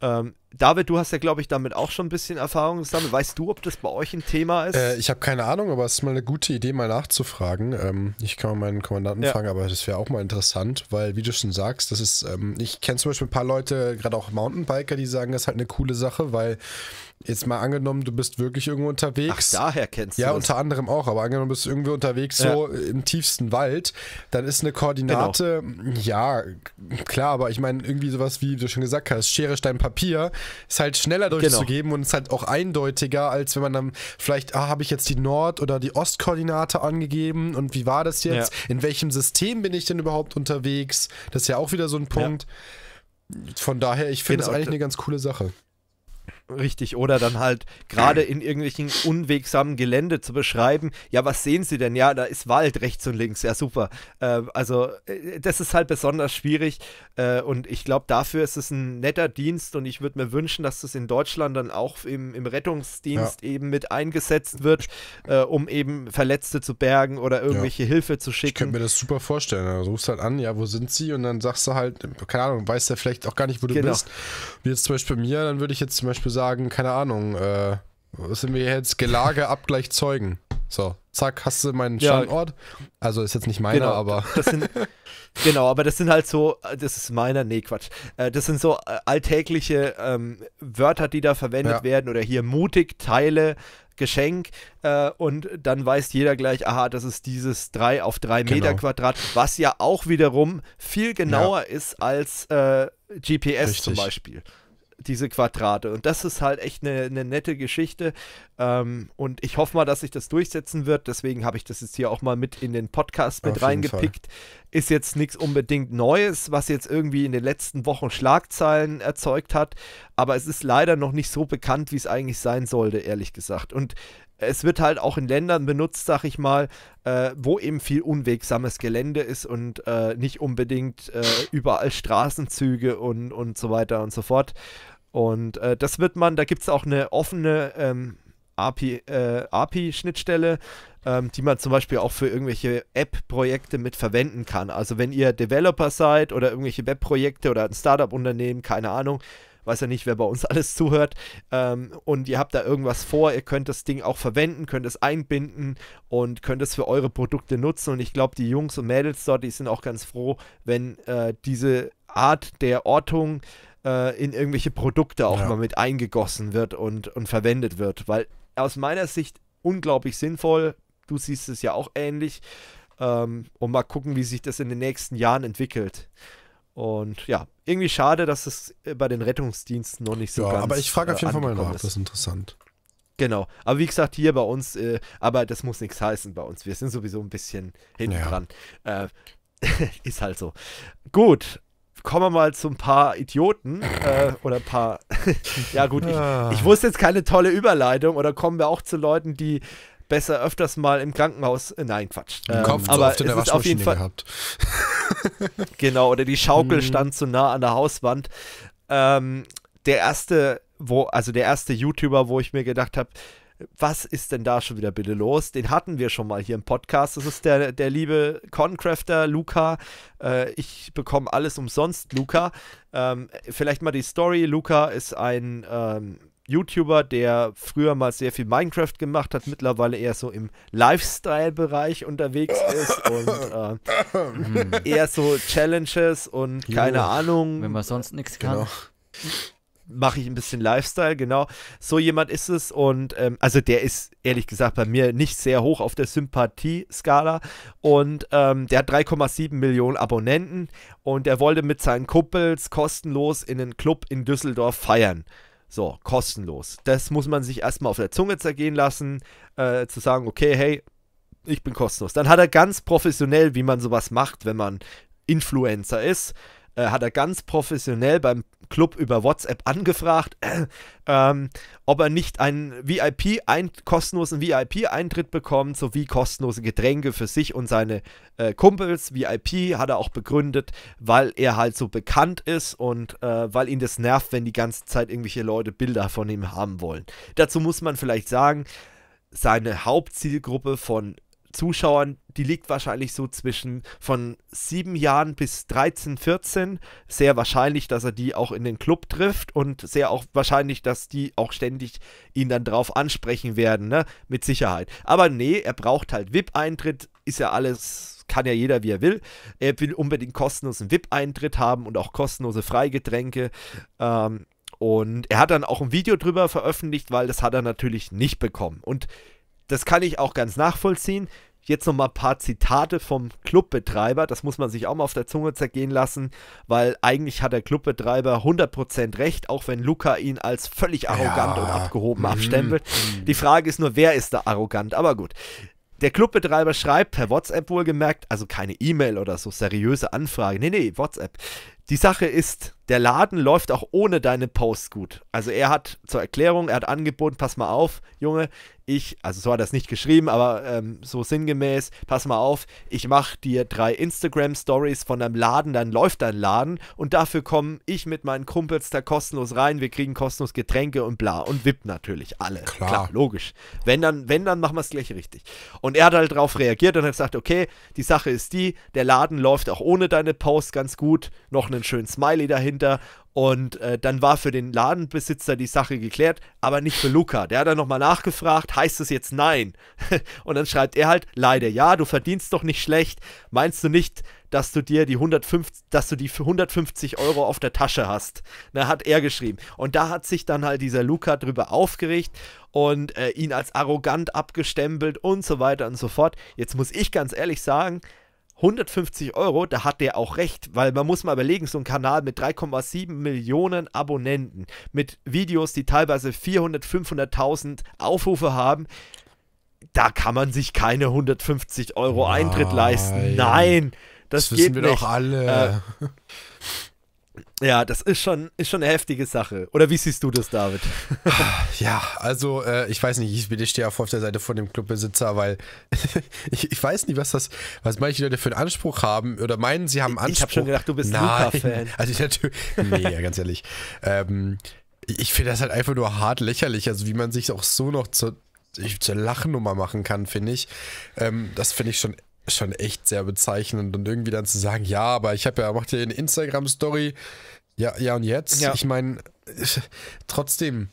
Ähm, David, du hast ja, glaube ich, damit auch schon ein bisschen Erfahrung gesammelt. Weißt du, ob das bei euch ein Thema ist? Äh, ich habe keine Ahnung, aber es ist mal eine gute Idee, mal nachzufragen. Ähm, ich kann mal meinen Kommandanten ja. fragen, aber das wäre auch mal interessant, weil, wie du schon sagst, das ist, ähm, ich kenne zum Beispiel ein paar Leute, gerade auch Mountainbiker, die sagen, das ist halt eine coole Sache, weil jetzt mal angenommen, du bist wirklich irgendwo unterwegs. Ach, daher kennst du Ja, das. Unter anderem auch, aber angenommen, du bist irgendwie unterwegs, ja. so im tiefsten Wald, dann ist eine Koordinate, genau. ja, klar, aber ich meine, irgendwie sowas, wie du schon gesagt hast, Schere, Stein, Papier, ist halt schneller durchzugeben genau. und ist halt auch eindeutiger, als wenn man dann vielleicht, ah, habe ich jetzt die Nord- oder die Ostkoordinate angegeben und wie war das jetzt? Ja. In welchem System bin ich denn überhaupt unterwegs? Das ist ja auch wieder so ein Punkt. Ja. Von daher, ich finde es genau. eigentlich eine ganz coole Sache. Richtig, oder dann halt gerade in irgendwelchen unwegsamen Gelände zu beschreiben, ja, was sehen Sie denn? Ja, da ist Wald rechts und links, ja super. Äh, also äh, das ist halt besonders schwierig äh, und ich glaube, dafür ist es ein netter Dienst und ich würde mir wünschen, dass das in Deutschland dann auch im, im Rettungsdienst ja. eben mit eingesetzt wird, äh, um eben Verletzte zu bergen oder irgendwelche ja. Hilfe zu schicken. Ich könnte mir das super vorstellen. Du rufst halt an, ja, wo sind Sie? Und dann sagst du halt, keine Ahnung, weißt ja vielleicht auch gar nicht, wo du genau. bist. Wie jetzt zum Beispiel bei mir, dann würde ich jetzt zum Beispiel sagen, keine Ahnung, äh, sind wir jetzt Gelage, Abgleich, Zeugen. So, zack, hast du meinen Standort. Ja. Also ist jetzt nicht meiner, genau, aber... Das sind, genau, aber das sind halt so, das ist meiner, nee, Quatsch. Das sind so alltägliche ähm, Wörter, die da verwendet ja. werden oder hier mutig, Teile, Geschenk äh, und dann weiß jeder gleich, aha, das ist dieses drei auf drei genau. Meter Quadrat, was ja auch wiederum viel genauer ja. ist als äh, G P S Richtig. Zum Beispiel. Diese Quadrate. Und das ist halt echt eine, eine nette Geschichte. Ähm, und ich hoffe mal, dass sich das durchsetzen wird. Deswegen habe ich das jetzt hier auch mal mit in den Podcast mit reingepickt. Ist jetzt nichts unbedingt Neues, was jetzt irgendwie in den letzten Wochen Schlagzeilen erzeugt hat. Aber es ist leider noch nicht so bekannt, wie es eigentlich sein sollte, ehrlich gesagt. Und es wird halt auch in Ländern benutzt, sag ich mal, äh, wo eben viel unwegsames Gelände ist und äh, nicht unbedingt äh, überall Straßenzüge und, und so weiter und so fort. Und äh, das wird man, da gibt es auch eine offene ähm, A P I-Schnittstelle, äh, ähm, die man zum Beispiel auch für irgendwelche App-Projekte mit verwenden kann. Also wenn ihr Developer seid oder irgendwelche Webprojekte oder ein Startup-Unternehmen, keine Ahnung, weiß ja nicht, wer bei uns alles zuhört, ähm, und ihr habt da irgendwas vor, ihr könnt das Ding auch verwenden, könnt es einbinden und könnt es für eure Produkte nutzen und ich glaube, die Jungs und Mädels dort, die sind auch ganz froh, wenn äh, diese Art der Ortung äh, in irgendwelche Produkte auch ja. mal mit eingegossen wird und, und verwendet wird, weil aus meiner Sicht unglaublich sinnvoll, du siehst es ja auch ähnlich, ähm, und mal gucken, wie sich das in den nächsten Jahren entwickelt. Und ja, irgendwie schade, dass es bei den Rettungsdiensten noch nicht so ja, ganz aber ich frage auf jeden Fall mal nach, das ist interessant. Genau, aber wie gesagt, hier bei uns, äh, aber das muss nichts heißen bei uns, wir sind sowieso ein bisschen hinten ja. dran. Äh, ist halt so. Gut, kommen wir mal zu ein paar Idioten äh, oder ein paar, ja gut, ich, ich wusste jetzt keine tolle Überleitung oder kommen wir auch zu Leuten, die besser öfters mal im Krankenhaus, äh, nein, Quatsch. Ähm, Im Kopf, aber so oft in der Waschmaschine auf jeden Fall gehabt. Genau, oder die Schaukel stand zu nah an der Hauswand. Ähm, der erste, wo, also der erste YouTuber, wo ich mir gedacht habe, was ist denn da schon wieder bitte los? Den hatten wir schon mal hier im Podcast. Das ist der, der liebe Concrafter, Luca. Äh, ich bekomme alles umsonst, Luca. Ähm, vielleicht mal die Story. Luca ist ein ähm, YouTuber, der früher mal sehr viel Minecraft gemacht hat, mittlerweile eher so im Lifestyle-Bereich unterwegs ist und äh, eher so Challenges und jo, keine Ahnung. Wenn man sonst nichts kann. Genau. Mache ich ein bisschen Lifestyle, genau. So jemand ist es und ähm, also der ist ehrlich gesagt bei mir nicht sehr hoch auf der Sympathie-Skala und ähm, der hat drei Komma sieben Millionen Abonnenten und er wollte mit seinen Kumpels kostenlos in einen Club in Düsseldorf feiern. So, kostenlos. Das muss man sich erstmal auf der Zunge zergehen lassen, äh, zu sagen, okay, hey, ich bin kostenlos. Dann hat er ganz professionell, wie man sowas macht, wenn man Influencer ist, äh, hat er ganz professionell beim Club über WhatsApp angefragt, äh, ähm, ob er nicht einen V I P, einen kostenlosen V I P-Eintritt bekommt, sowie kostenlose Getränke für sich und seine äh, Kumpels. V I P hat er auch begründet, weil er halt so bekannt ist und äh, weil ihn das nervt, wenn die ganze Zeit irgendwelche Leute Bilder von ihm haben wollen. Dazu muss man vielleicht sagen, seine Hauptzielgruppe von Zuschauern, die liegt wahrscheinlich so zwischen von sieben Jahren bis dreizehn, vierzehn. Sehr wahrscheinlich, dass er die auch in den Club trifft und sehr auch wahrscheinlich, dass die auch ständig ihn dann drauf ansprechen werden, ne? Mit Sicherheit. Aber nee, er braucht halt V I P-Eintritt, ist ja alles, kann ja jeder, wie er will. Er will unbedingt kostenlosen V I P-Eintritt haben und auch kostenlose Freigetränke. Ähm, und er hat dann auch ein Video drüber veröffentlicht, weil das hat er natürlich nicht bekommen. Und das kann ich auch ganz nachvollziehen. Jetzt nochmal ein paar Zitate vom Clubbetreiber. Das muss man sich auch mal auf der Zunge zergehen lassen, weil eigentlich hat der Clubbetreiber hundert Prozent recht, auch wenn Luca ihn als völlig arrogant ja. und abgehoben mhm. abstempelt. Die Frage ist nur, wer ist da arrogant? Aber gut. Der Clubbetreiber schreibt per WhatsApp wohlgemerkt, also keine E-Mail oder so seriöse Anfrage. Nee, nee, WhatsApp. Die Sache ist, der Laden läuft auch ohne deine Posts gut. Also er hat zur Erklärung, er hat angeboten, pass mal auf, Junge, ich, also so hat er es nicht geschrieben, aber ähm, so sinngemäß, pass mal auf, ich mache dir drei Instagram-Stories von deinem Laden, dann läuft dein Laden und dafür komme ich mit meinen Kumpels da kostenlos rein, wir kriegen kostenlos Getränke und bla und V I P natürlich, alle, klar, klar logisch. Wenn dann, wenn, dann machen wir es gleich richtig. Und er hat halt darauf reagiert und hat gesagt, okay, die Sache ist die, der Laden läuft auch ohne deine Posts ganz gut, noch eine einen schönen Smiley dahinter und äh, dann war für den Ladenbesitzer die Sache geklärt, aber nicht für Luca. Der hat dann nochmal nachgefragt, heißt es jetzt nein? Und dann schreibt er halt, leider ja, du verdienst doch nicht schlecht, meinst du nicht, dass du dir die hundertfünfzig, dass du die für hundertfünfzig Euro auf der Tasche hast? Na, hat er geschrieben. Und da hat sich dann halt dieser Luca drüber aufgeregt und äh, ihn als arrogant abgestempelt und so weiter und so fort. Jetzt muss ich ganz ehrlich sagen, hundertfünfzig Euro, da hat der auch recht, weil man muss mal überlegen, so ein Kanal mit drei Komma sieben Millionen Abonnenten, mit Videos, die teilweise vierhundert, fünfhunderttausend Aufrufe haben, da kann man sich keine hundertfünfzig Euro Eintritt Nein. leisten. Nein, das, das geht wir nicht. Doch alle. Äh, Ja, das ist schon, ist schon eine heftige Sache. Oder wie siehst du das, David? Ja, also äh, ich weiß nicht, ich, ich stehe auch auf der Seite von dem Clubbesitzer, weil ich, ich weiß nicht, was das, was manche Leute für einen Anspruch haben oder meinen, sie haben einen Anspruch. Ich habe schon gedacht, du bist Luca-Fan. Also ich natürlich, nee, ganz ehrlich. Ähm, ich finde das halt einfach nur hart lächerlich, also wie man sich auch so noch zur, zur Lachnummer machen kann, finde ich. Ähm, das finde ich schon schon echt sehr bezeichnend und irgendwie dann zu sagen, ja, aber ich habe ja, macht ja eine Instagram-Story, ja, ja und jetzt? Ja. Ich meine, trotzdem.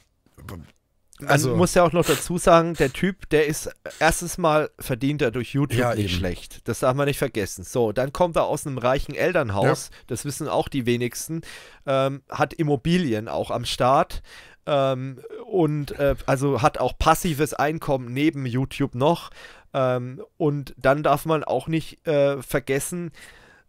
Also, man muss ja auch noch dazu sagen, der Typ, der ist erstens mal verdient er durch YouTube ja, nicht eben. schlecht. Das darf man nicht vergessen. So, dann kommt er aus einem reichen Elternhaus, ja. das wissen auch die wenigsten, ähm, hat Immobilien auch am Start. Ähm, und äh, also hat auch passives Einkommen neben YouTube noch. Ähm, und dann darf man auch nicht äh, vergessen,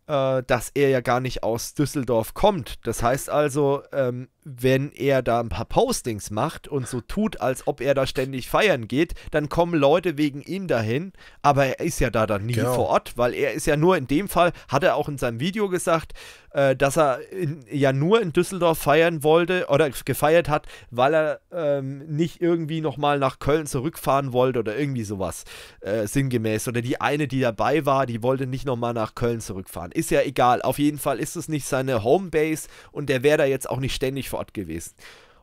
äh, dass er ja gar nicht aus Düsseldorf kommt. Das heißt also, ähm, wenn er da ein paar Postings macht und so tut, als ob er da ständig feiern geht, dann kommen Leute wegen ihm dahin, aber er ist ja da dann nie genau. vor Ort, weil er ist ja nur in dem Fall, hat er auch in seinem Video gesagt, äh, dass er in, ja nur in Düsseldorf feiern wollte oder gefeiert hat, weil er ähm, nicht irgendwie nochmal nach Köln zurückfahren wollte oder irgendwie sowas äh, sinngemäß. Oder die eine, die dabei war, die wollte nicht nochmal nach Köln zurückfahren. Ist ja egal, auf jeden Fall ist es nicht seine Homebase und der wäre da jetzt auch nicht ständig vor Ort gewesen.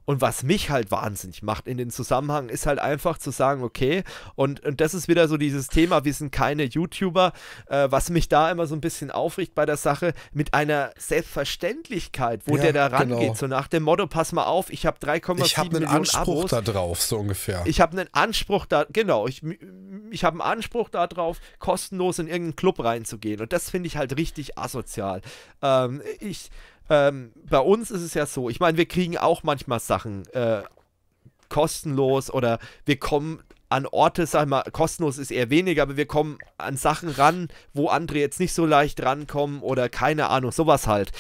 Und was mich halt wahnsinnig macht in den Zusammenhang, ist halt einfach zu sagen, okay, und, und das ist wieder so dieses Thema, wir sind keine YouTuber, äh, was mich da immer so ein bisschen aufregt bei der Sache, mit einer Selbstverständlichkeit, wo ja, der da rangeht, genau. so nach dem Motto, pass mal auf, ich habe drei Komma sieben Millionen Anspruch Abos, da drauf, so ungefähr. Ich habe einen Anspruch da, genau, ich, ich habe einen Anspruch da drauf, kostenlos in irgendeinen Club reinzugehen. Und das finde ich halt richtig asozial. Ähm, ich... Ähm, bei uns ist es ja so, ich meine, wir kriegen auch manchmal Sachen äh, kostenlos oder wir kommen an Orte, sag ich mal, kostenlos ist eher weniger, aber wir kommen an Sachen ran, wo andere jetzt nicht so leicht rankommen oder keine Ahnung, sowas halt.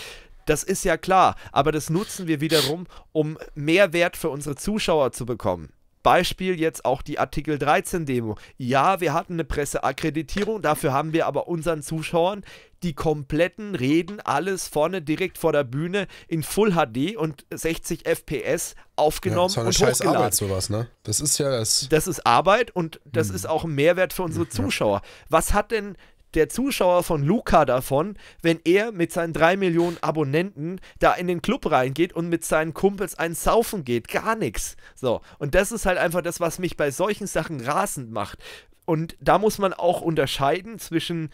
Das ist ja klar, aber das nutzen wir wiederum, um Mehrwert für unsere Zuschauer zu bekommen. Beispiel jetzt auch die Artikel dreizehn Demo. Ja, wir hatten eine Presseakkreditierung, dafür haben wir aber unseren Zuschauern die kompletten Reden, alles vorne direkt vor der Bühne in Full H D und sechzig F P S aufgenommen ja, das ist eine und scheiß hochgeladen. Arbeit, sowas, ne? Das ist ja das. Das ist Arbeit und das hm. ist auch ein Mehrwert für unsere Zuschauer. Was hat denn der Zuschauer von Luca davon, wenn er mit seinen drei Millionen Abonnenten da in den Club reingeht und mit seinen Kumpels einen Saufen geht? Gar nichts. So. Und das ist halt einfach das, was mich bei solchen Sachen rasend macht. Und da muss man auch unterscheiden zwischen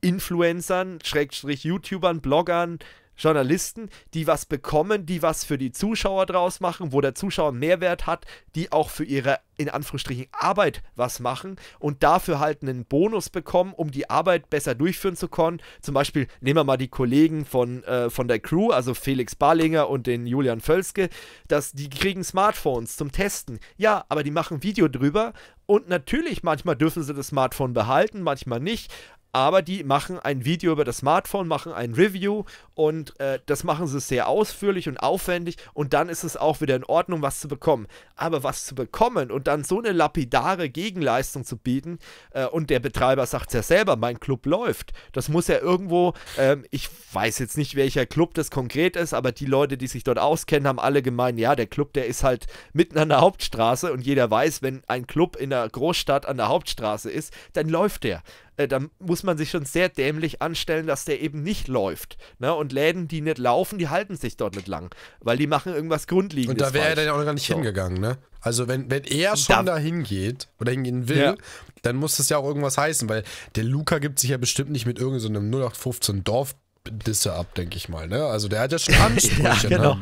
Influencern, Schrägstrich YouTubern, Bloggern, Journalisten, die was bekommen, die was für die Zuschauer draus machen, wo der Zuschauer Mehrwert hat, die auch für ihre, in Anführungsstrichen, Arbeit was machen und dafür halt einen Bonus bekommen, um die Arbeit besser durchführen zu können. Zum Beispiel nehmen wir mal die Kollegen von, äh, von der Crew, also Felix Barlinger und den Julian Völzke, dass die kriegen Smartphones zum Testen. Ja, aber die machen ein Video drüber und natürlich, manchmal dürfen sie das Smartphone behalten, manchmal nicht. Aber die machen ein Video über das Smartphone, machen ein Review und äh, das machen sie sehr ausführlich und aufwendig und dann ist es auch wieder in Ordnung, was zu bekommen. Aber was zu bekommen und dann so eine lapidare Gegenleistung zu bieten äh, und der Betreiber sagt es ja selber, mein Club läuft. Das muss ja irgendwo, ähm, ich weiß jetzt nicht, welcher Club das konkret ist, aber die Leute, die sich dort auskennen, haben alle gemeint, ja, der Club, der ist halt mitten an der Hauptstraße und jeder weiß, wenn ein Club in der Großstadt an der Hauptstraße ist, dann läuft der. Da muss man sich schon sehr dämlich anstellen, dass der eben nicht läuft. Ne? Und Läden, die nicht laufen, die halten sich dort nicht lang, weil die machen irgendwas Grundlegendes. Und da wäre er dann auch gar nicht so hingegangen, ne? Also wenn, wenn er schon da hingeht oder hingehen will, ja, dann muss das ja auch irgendwas heißen, weil der Luca gibt sich ja bestimmt nicht mit irgendeinem so null acht fünfzehn Dorf Disse ab, denke ich mal, ne? Also der hat ja schon Ansprüche, ja, genau.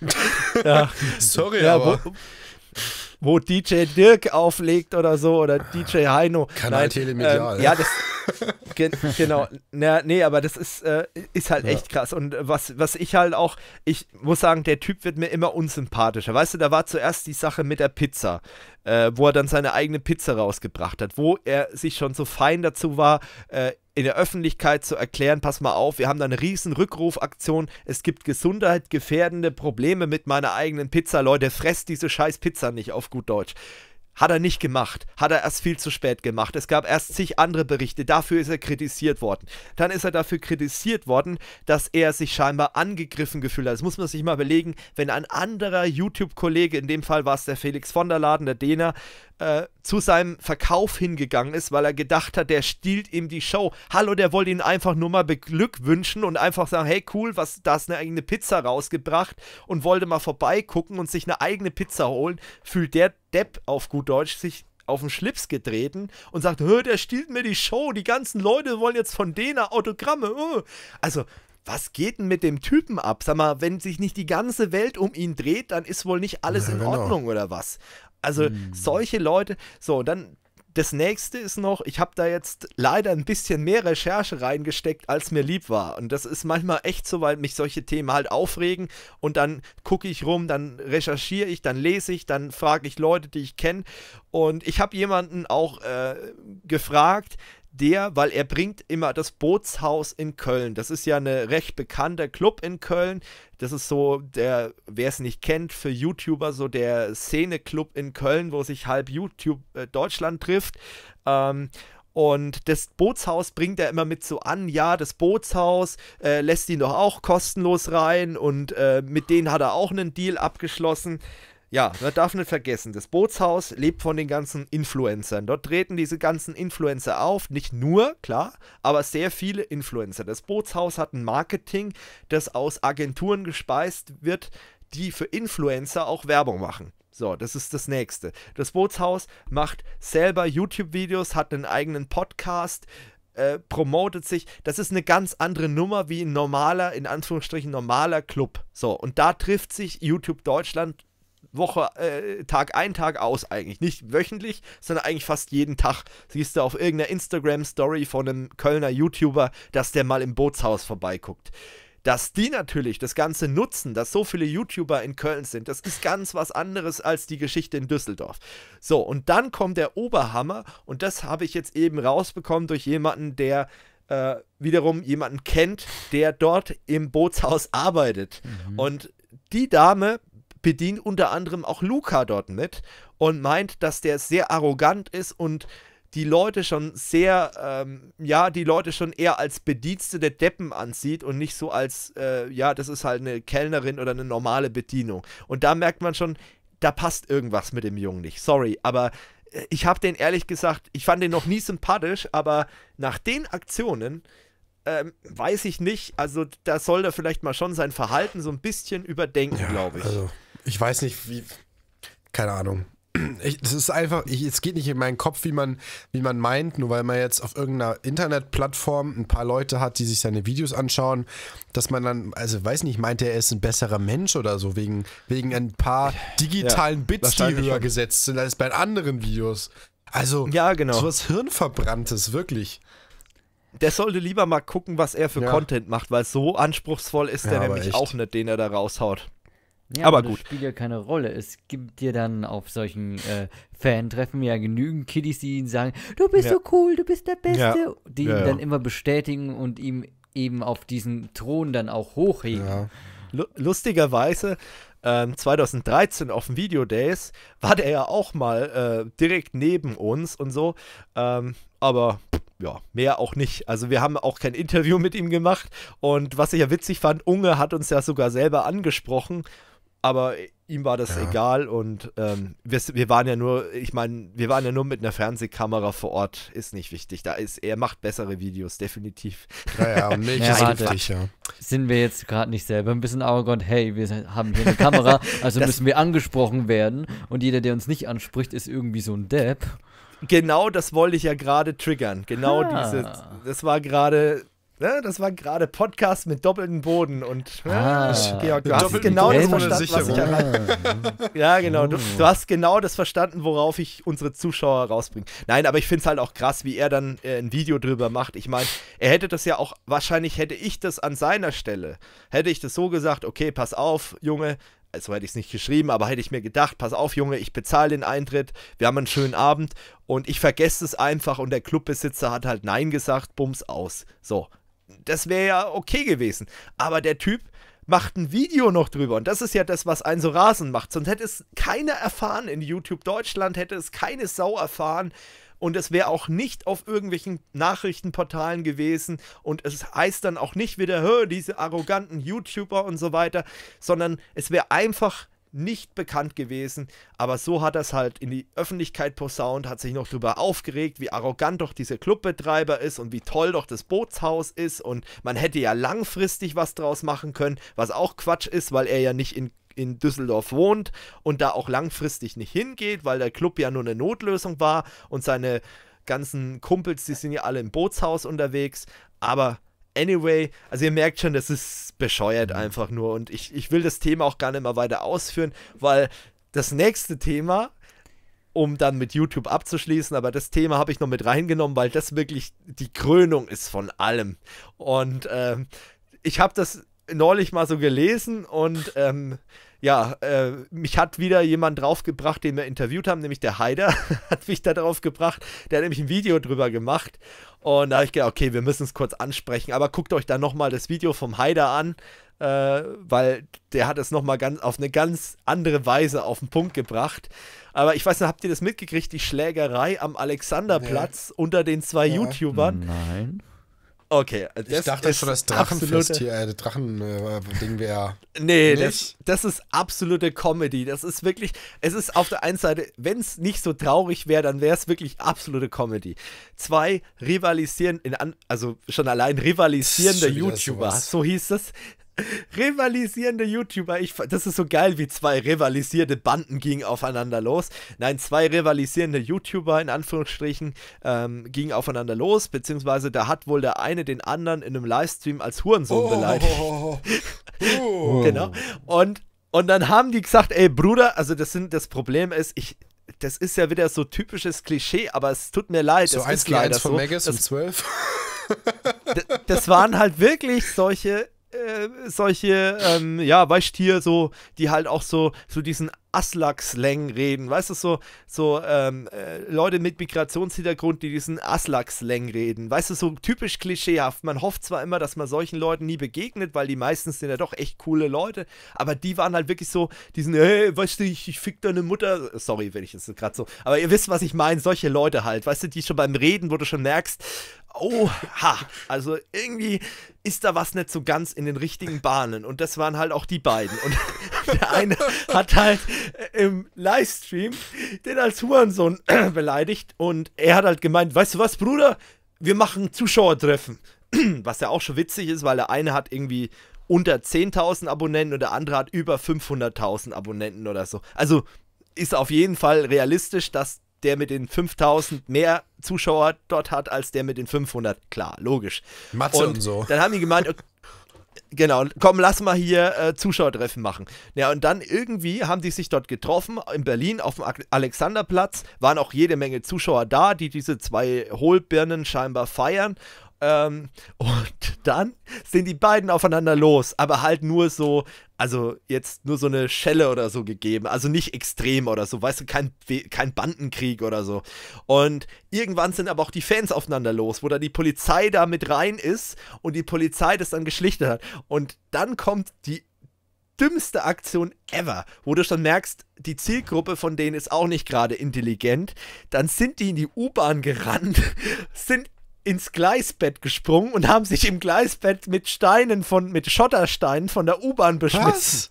Ne? Ja. Sorry, ja, aber... Wo, wo D J Dirk auflegt oder so, oder D J Heino. Kanal Telemedial. Ähm, ja, das, ge genau. Na, nee, aber das ist, äh, ist halt echt krass. Und was, was ich halt auch, ich muss sagen, der Typ wird mir immer unsympathischer. Weißt du, da war zuerst die Sache mit der Pizza, äh, wo er dann seine eigene Pizza rausgebracht hat, wo er sich schon so fein dazu war, äh, in der Öffentlichkeit zu erklären, pass mal auf, wir haben da eine riesen Rückrufaktion, es gibt gesundheitsgefährdende Probleme mit meiner eigenen Pizza, Leute, fresst diese scheiß Pizza nicht, auf gut Deutsch. Hat er nicht gemacht, hat er erst viel zu spät gemacht, es gab erst zig andere Berichte, dafür ist er kritisiert worden. Dann ist er dafür kritisiert worden, dass er sich scheinbar angegriffen gefühlt hat. Das muss man sich mal überlegen, wenn ein anderer YouTube-Kollege, in dem Fall war es der Felix von der Laden, der Däner, äh, zu seinem Verkauf hingegangen ist, weil er gedacht hat, der stiehlt ihm die Show. Hallo, der wollte ihn einfach nur mal beglückwünschen und einfach sagen, hey cool, was, da ist eine eigene Pizza rausgebracht und wollte mal vorbeigucken und sich eine eigene Pizza holen, fühlt der Depp auf gut Deutsch sich auf den Schlips getreten und sagt, der stiehlt mir die Show, die ganzen Leute wollen jetzt von denen Autogramme. Hö. Also, was geht denn mit dem Typen ab? Sag mal, wenn sich nicht die ganze Welt um ihn dreht, dann ist wohl nicht alles ja, in genau. Ordnung oder was? Also, hm. solche Leute, so, dann das nächste ist noch, ich habe da jetzt leider ein bisschen mehr Recherche reingesteckt, als mir lieb war. Und das ist manchmal echt so, weil mich solche Themen halt aufregen und dann gucke ich rum, dann recherchiere ich, dann lese ich, dann frage ich Leute, die ich kenne. Und ich habe jemanden auch äh, gefragt, der, weil er bringt immer das Bootshaus in Köln. Das ist ja ein recht bekannter Club in Köln. Das ist so der, wer es nicht kennt, für YouTuber, so der Szene-Club in Köln, wo sich halb YouTube äh, Deutschland trifft. Ähm, und das Bootshaus bringt er immer mit so an, ja, das Bootshaus äh, lässt ihn doch auch kostenlos rein und äh, mit denen hat er auch einen Deal abgeschlossen. Ja, man darf nicht vergessen, das Bootshaus lebt von den ganzen Influencern. Dort treten diese ganzen Influencer auf, nicht nur, klar, aber sehr viele Influencer. Das Bootshaus hat ein Marketing, das aus Agenturen gespeist wird, die für Influencer auch Werbung machen. So, das ist das Nächste. Das Bootshaus macht selber YouTube-Videos, hat einen eigenen Podcast, äh, promotet sich. Das ist eine ganz andere Nummer wie ein normaler, in Anführungsstrichen, normaler Club. So, und da trifft sich YouTube Deutschland Woche, äh, Tag ein, Tag aus eigentlich. Nicht wöchentlich, sondern eigentlich fast jeden Tag. Siehst du auf irgendeiner Instagram-Story von einem Kölner YouTuber, dass der mal im Bootshaus vorbeiguckt. Dass die natürlich das Ganze nutzen, dass so viele YouTuber in Köln sind, das ist ganz was anderes als die Geschichte in Düsseldorf. So, und dann kommt der Oberhammer und das habe ich jetzt eben rausbekommen durch jemanden, der äh, wiederum jemanden kennt, der dort im Bootshaus arbeitet. Mhm. Und die Dame bedient unter anderem auch Luca dort mit und meint, dass der sehr arrogant ist und die Leute schon sehr, ähm, ja, die Leute schon eher als Bedienste der Deppen ansieht und nicht so als, äh, ja, das ist halt eine Kellnerin oder eine normale Bedienung. Und da merkt man schon, da passt irgendwas mit dem Jungen nicht. Sorry, aber ich habe den ehrlich gesagt, ich fand den noch nie sympathisch, aber nach den Aktionen Ähm, weiß ich nicht, also da soll er vielleicht mal schon sein Verhalten so ein bisschen überdenken, ja, glaube ich. Also, ich weiß nicht, wie, keine Ahnung. Ich, das ist einfach, ich, es geht nicht in meinen Kopf, wie man, wie man meint, nur weil man jetzt auf irgendeiner Internetplattform ein paar Leute hat, die sich seine Videos anschauen, dass man dann, also weiß nicht, meint er, er ist ein besserer Mensch oder so, wegen, wegen ein paar digitalen ja, Bits, die höher gesetzt sind als bei anderen Videos. Also, ja, genau. So was Hirnverbranntes, wirklich. Der sollte lieber mal gucken, was er für ja. Content macht, weil so anspruchsvoll ist ja, der nämlich echt. auch nicht, den er da raushaut. Ja, aber gut. Das spielt ja keine Rolle. Es gibt dir dann auf solchen äh, Fan-Treffen ja genügend Kiddies, die ihnen sagen, du bist ja. so cool, du bist der Beste. Ja. Die ja, ihn ja. dann immer bestätigen und ihm eben auf diesen Thron dann auch hochheben. Ja. Lustigerweise, ähm, zweitausenddreizehn auf dem Video Days war der ja auch mal äh, direkt neben uns und so. Ähm, aber... ja, mehr auch nicht. Also wir haben auch kein Interview mit ihm gemacht und was ich ja witzig fand, Unge hat uns ja sogar selber angesprochen, aber ihm war das ja. egal und ähm, wir, wir waren ja nur, ich meine, wir waren ja nur mit einer Fernsehkamera vor Ort, ist nicht wichtig. Da ist, er macht bessere Videos, definitiv. Naja, und nicht ja, ist wichtig, ja. Sind wir jetzt gerade nicht selber ein bisschen arrogant, hey, wir haben hier eine Kamera, also müssen wir angesprochen werden und jeder, der uns nicht anspricht, ist irgendwie so ein Depp. Genau, das wollte ich ja gerade triggern. Genau ah. diese, das war gerade, ne, das war gerade Podcast mit doppeltem Boden und ah. Georg, du hast genau das verstanden, was ich erreiche. Ja, genau, du, du hast genau das verstanden, worauf ich unsere Zuschauer rausbringe. Nein, aber ich finde es halt auch krass, wie er dann äh, ein Video drüber macht. Ich meine, er hätte das ja auch, wahrscheinlich hätte ich das an seiner Stelle, hätte ich das so gesagt, okay, pass auf, Junge, also hätte ich es nicht geschrieben, aber hätte ich mir gedacht, pass auf, Junge, ich bezahle den Eintritt, wir haben einen schönen Abend und ich vergesse es einfach und der Clubbesitzer hat halt Nein gesagt, bums, aus. So, das wäre ja okay gewesen, aber der Typ macht ein Video noch drüber und das ist ja das, was einen so rasend macht, sonst hätte es keiner erfahren in YouTube Deutschland, hätte es keine Sau erfahren. Und es wäre auch nicht auf irgendwelchen Nachrichtenportalen gewesen. Und es heißt dann auch nicht wieder, hö, diese arroganten YouTuber und so weiter. Sondern es wäre einfach nicht bekannt gewesen. Aber so hat er es halt in die Öffentlichkeit posaunt, hat sich noch darüber aufgeregt, wie arrogant doch dieser Clubbetreiber ist und wie toll doch das Bootshaus ist. Und man hätte ja langfristig was draus machen können, was auch Quatsch ist, weil er ja nicht in in Düsseldorf wohnt und da auch langfristig nicht hingeht, weil der Club ja nur eine Notlösung war und seine ganzen Kumpels, die sind ja alle im Bootshaus unterwegs, aber anyway, also ihr merkt schon, das ist bescheuert einfach nur und ich, ich will das Thema auch gar nicht mal weiter ausführen, weil das nächste Thema, um dann mit YouTube abzuschließen, aber das Thema habe ich noch mit reingenommen, weil das wirklich die Krönung ist von allem und ähm, ich habe das neulich mal so gelesen und ähm, ja, äh, mich hat wieder jemand draufgebracht, den wir interviewt haben, nämlich der Haider hat mich da drauf gebracht, der hat nämlich ein Video drüber gemacht und da habe ich gedacht, okay, wir müssen es kurz ansprechen, aber guckt euch dann nochmal das Video vom Haider an, äh, weil der hat es nochmal ganz, auf eine ganz andere Weise auf den Punkt gebracht, aber ich weiß nicht, habt ihr das mitgekriegt, die Schlägerei am Alexanderplatz nee. unter den zwei ja. YouTubern? Nein. Okay, das ich dachte schon, das Drachenfest hier, äh, Drachen-Ding äh, wäre. Nee, das, das ist absolute Comedy. Das ist wirklich, es ist auf der einen Seite, wenn es nicht so traurig wäre, dann wäre es wirklich absolute Comedy. Zwei rivalisieren, in an, also schon allein rivalisierende schon YouTuber, sowas. So hieß das. Rivalisierende YouTuber, ich, das ist so geil, wie zwei rivalisierte Banden gingen aufeinander los. Nein, zwei rivalisierende YouTuber in Anführungsstrichen ähm, gingen aufeinander los, beziehungsweise da hat wohl der eine den anderen in einem Livestream als Hurensohn oh, beleidigt. Oh, oh, oh. Genau. Und, und dann haben die gesagt, ey Bruder, also das, sind, das Problem ist, ich, das ist ja wieder so typisches Klischee, aber es tut mir leid. So eins gleich von so, Megas und zwölf. Das waren halt wirklich solche Äh, solche, ähm, ja, weißt du, hier so, die halt auch so, so diesen Aslak-Slang reden, weißt du, so, so ähm, äh, Leute mit Migrationshintergrund, die diesen Aslak-Slang reden, weißt du, so typisch klischeehaft, man hofft zwar immer, dass man solchen Leuten nie begegnet, weil die meistens sind ja doch echt coole Leute, aber die waren halt wirklich so, diesen, hey, weißt du, ich, ich fick deine Mutter, sorry, wenn ich jetzt gerade so, aber ihr wisst, was ich meine, solche Leute halt, weißt du, die schon beim Reden, wo du schon merkst, oh, ha, also irgendwie ist da was nicht so ganz in den richtigen Bahnen und das waren halt auch die beiden und der eine hat halt im Livestream den als Hurensohn beleidigt und er hat halt gemeint, weißt du was, Bruder, wir machen Zuschauertreffen, was ja auch schon witzig ist, weil der eine hat irgendwie unter zehntausend Abonnenten und der andere hat über fünfhunderttausend Abonnenten oder so, also ist auf jeden Fall realistisch, dass der mit den fünftausend mehr Zuschauer dort hat, als der mit den fünfhundert. Klar, logisch. Matze und, und so. Dann haben die gemeint, okay, genau, komm, lass mal hier äh, Zuschauertreffen machen. Ja, und dann irgendwie haben die sich dort getroffen, in Berlin auf dem Alexanderplatz, waren auch jede Menge Zuschauer da, die diese zwei Hohlbirnen scheinbar feiern. Ähm, und dann sind die beiden aufeinander los, aber halt nur so, also jetzt nur so eine Schelle oder so gegeben, also nicht extrem oder so, weißt du, kein, kein Bandenkrieg oder so. Und irgendwann sind aber auch die Fans aufeinander los, wo da die Polizei da mit rein ist und die Polizei das dann geschlichtet hat. Und dann kommt die dümmste Aktion ever, wo du schon merkst, die Zielgruppe von denen ist auch nicht gerade intelligent. Dann sind die in die U-Bahn gerannt, sind ins Gleisbett gesprungen und haben sich im Gleisbett mit Steinen von, mit Schottersteinen von der U-Bahn beschmissen. Was?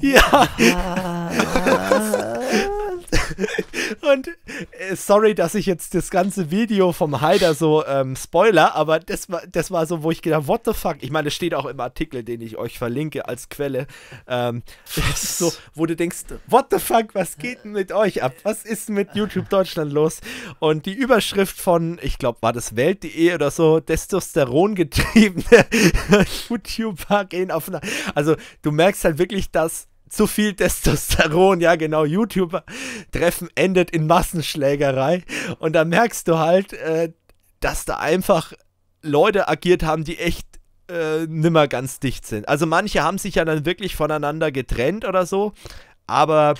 Ja. Und äh, sorry, dass ich jetzt das ganze Video vom Haider so ähm, spoiler, aber das war, das war so, wo ich gedacht, what the fuck? Ich meine, das steht auch im Artikel, den ich euch verlinke als Quelle. Ähm, so, wo du denkst, what the fuck, was geht denn mit euch ab? Was ist mit YouTube Deutschland los? Und die Überschrift von, ich glaube, war das Welt punkt de oder so, testosterongetriebene YouTuber gehen auf. Also, du merkst halt wirklich, dass zu viel Testosteron, ja genau, YouTuber-Treffen endet in Massenschlägerei. Und da merkst du halt, äh, dass da einfach Leute agiert haben, die echt äh, nimmer ganz dicht sind. Also manche haben sich ja dann wirklich voneinander getrennt oder so, aber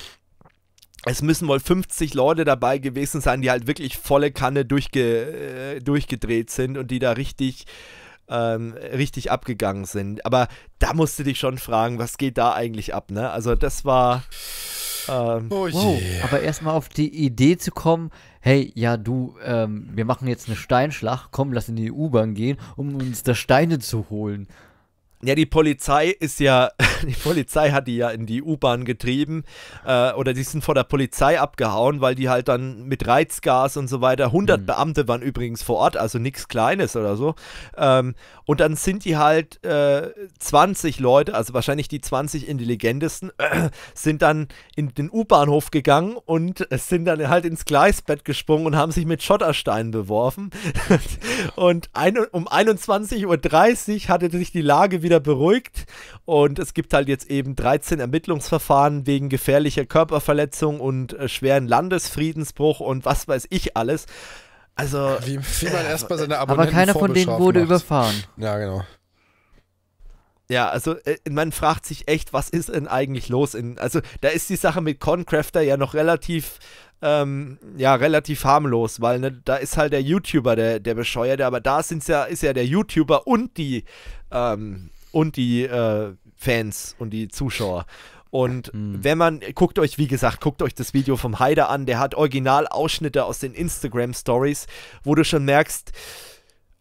es müssen wohl fünfzig Leute dabei gewesen sein, die halt wirklich volle Kanne durchge äh, durchgedreht sind und die da richtig Ähm, richtig abgegangen sind. Aber da musst du dich schon fragen, was geht da eigentlich ab, ne? Also das war ähm, oh je. Wow. Aber erstmal auf die Idee zu kommen, hey, ja du, ähm, wir machen jetzt eine Steinschlacht, komm, lass in die U-Bahn gehen, um uns da Steine zu holen. Ja, die Polizei ist ja, die Polizei hat die ja in die U-Bahn getrieben äh, oder die sind vor der Polizei abgehauen, weil die halt dann mit Reizgas und so weiter, hundert mhm. Beamte waren übrigens vor Ort, also nichts Kleines oder so, ähm, und dann sind die halt äh, zwanzig Leute, also wahrscheinlich die zwanzig intelligentesten, äh, sind dann in den U-Bahnhof gegangen und sind dann halt ins Gleisbett gesprungen und haben sich mit Schottersteinen beworfen und ein, um einundzwanzig Uhr dreißig hatte sich die Lage wieder wieder beruhigt und es gibt halt jetzt eben dreizehn Ermittlungsverfahren wegen gefährlicher Körperverletzung und äh, schweren Landesfriedensbruch und was weiß ich alles. Also wie, wie man äh, erst mal seine Abonnenten, aber keiner von denen wurde macht. Überfahren. Ja, genau. Ja, also äh, man fragt sich echt, was ist denn eigentlich los? In, also da ist die Sache mit Concrafter ja noch relativ Ähm, ja, relativ harmlos, weil ne, da ist halt der YouTuber der, der Bescheuerte, aber da sind's ja, ist ja der YouTuber und die ähm, und die äh, Fans und die Zuschauer. Und mhm. wenn man, guckt euch, wie gesagt, guckt euch das Video vom Haider an, der hat Originalausschnitte aus den Instagram-Stories, wo du schon merkst,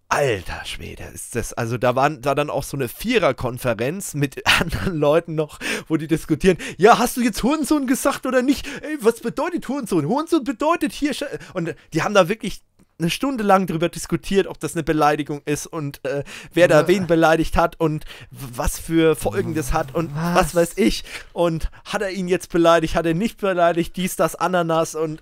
alter Schwede, ist das, also da war da dann auch so eine Viererkonferenz mit anderen Leuten noch, wo die diskutieren, ja, hast du jetzt Hurensohn gesagt oder nicht? Ey, was bedeutet Hurensohn? Hurensohn bedeutet hier, Sch und die haben da wirklich eine Stunde lang drüber diskutiert, ob das eine Beleidigung ist und äh, wer da wen beleidigt hat und was für Folgen das hat und was? was weiß ich. Und hat er ihn jetzt beleidigt, hat er nicht beleidigt, dies, das, Ananas und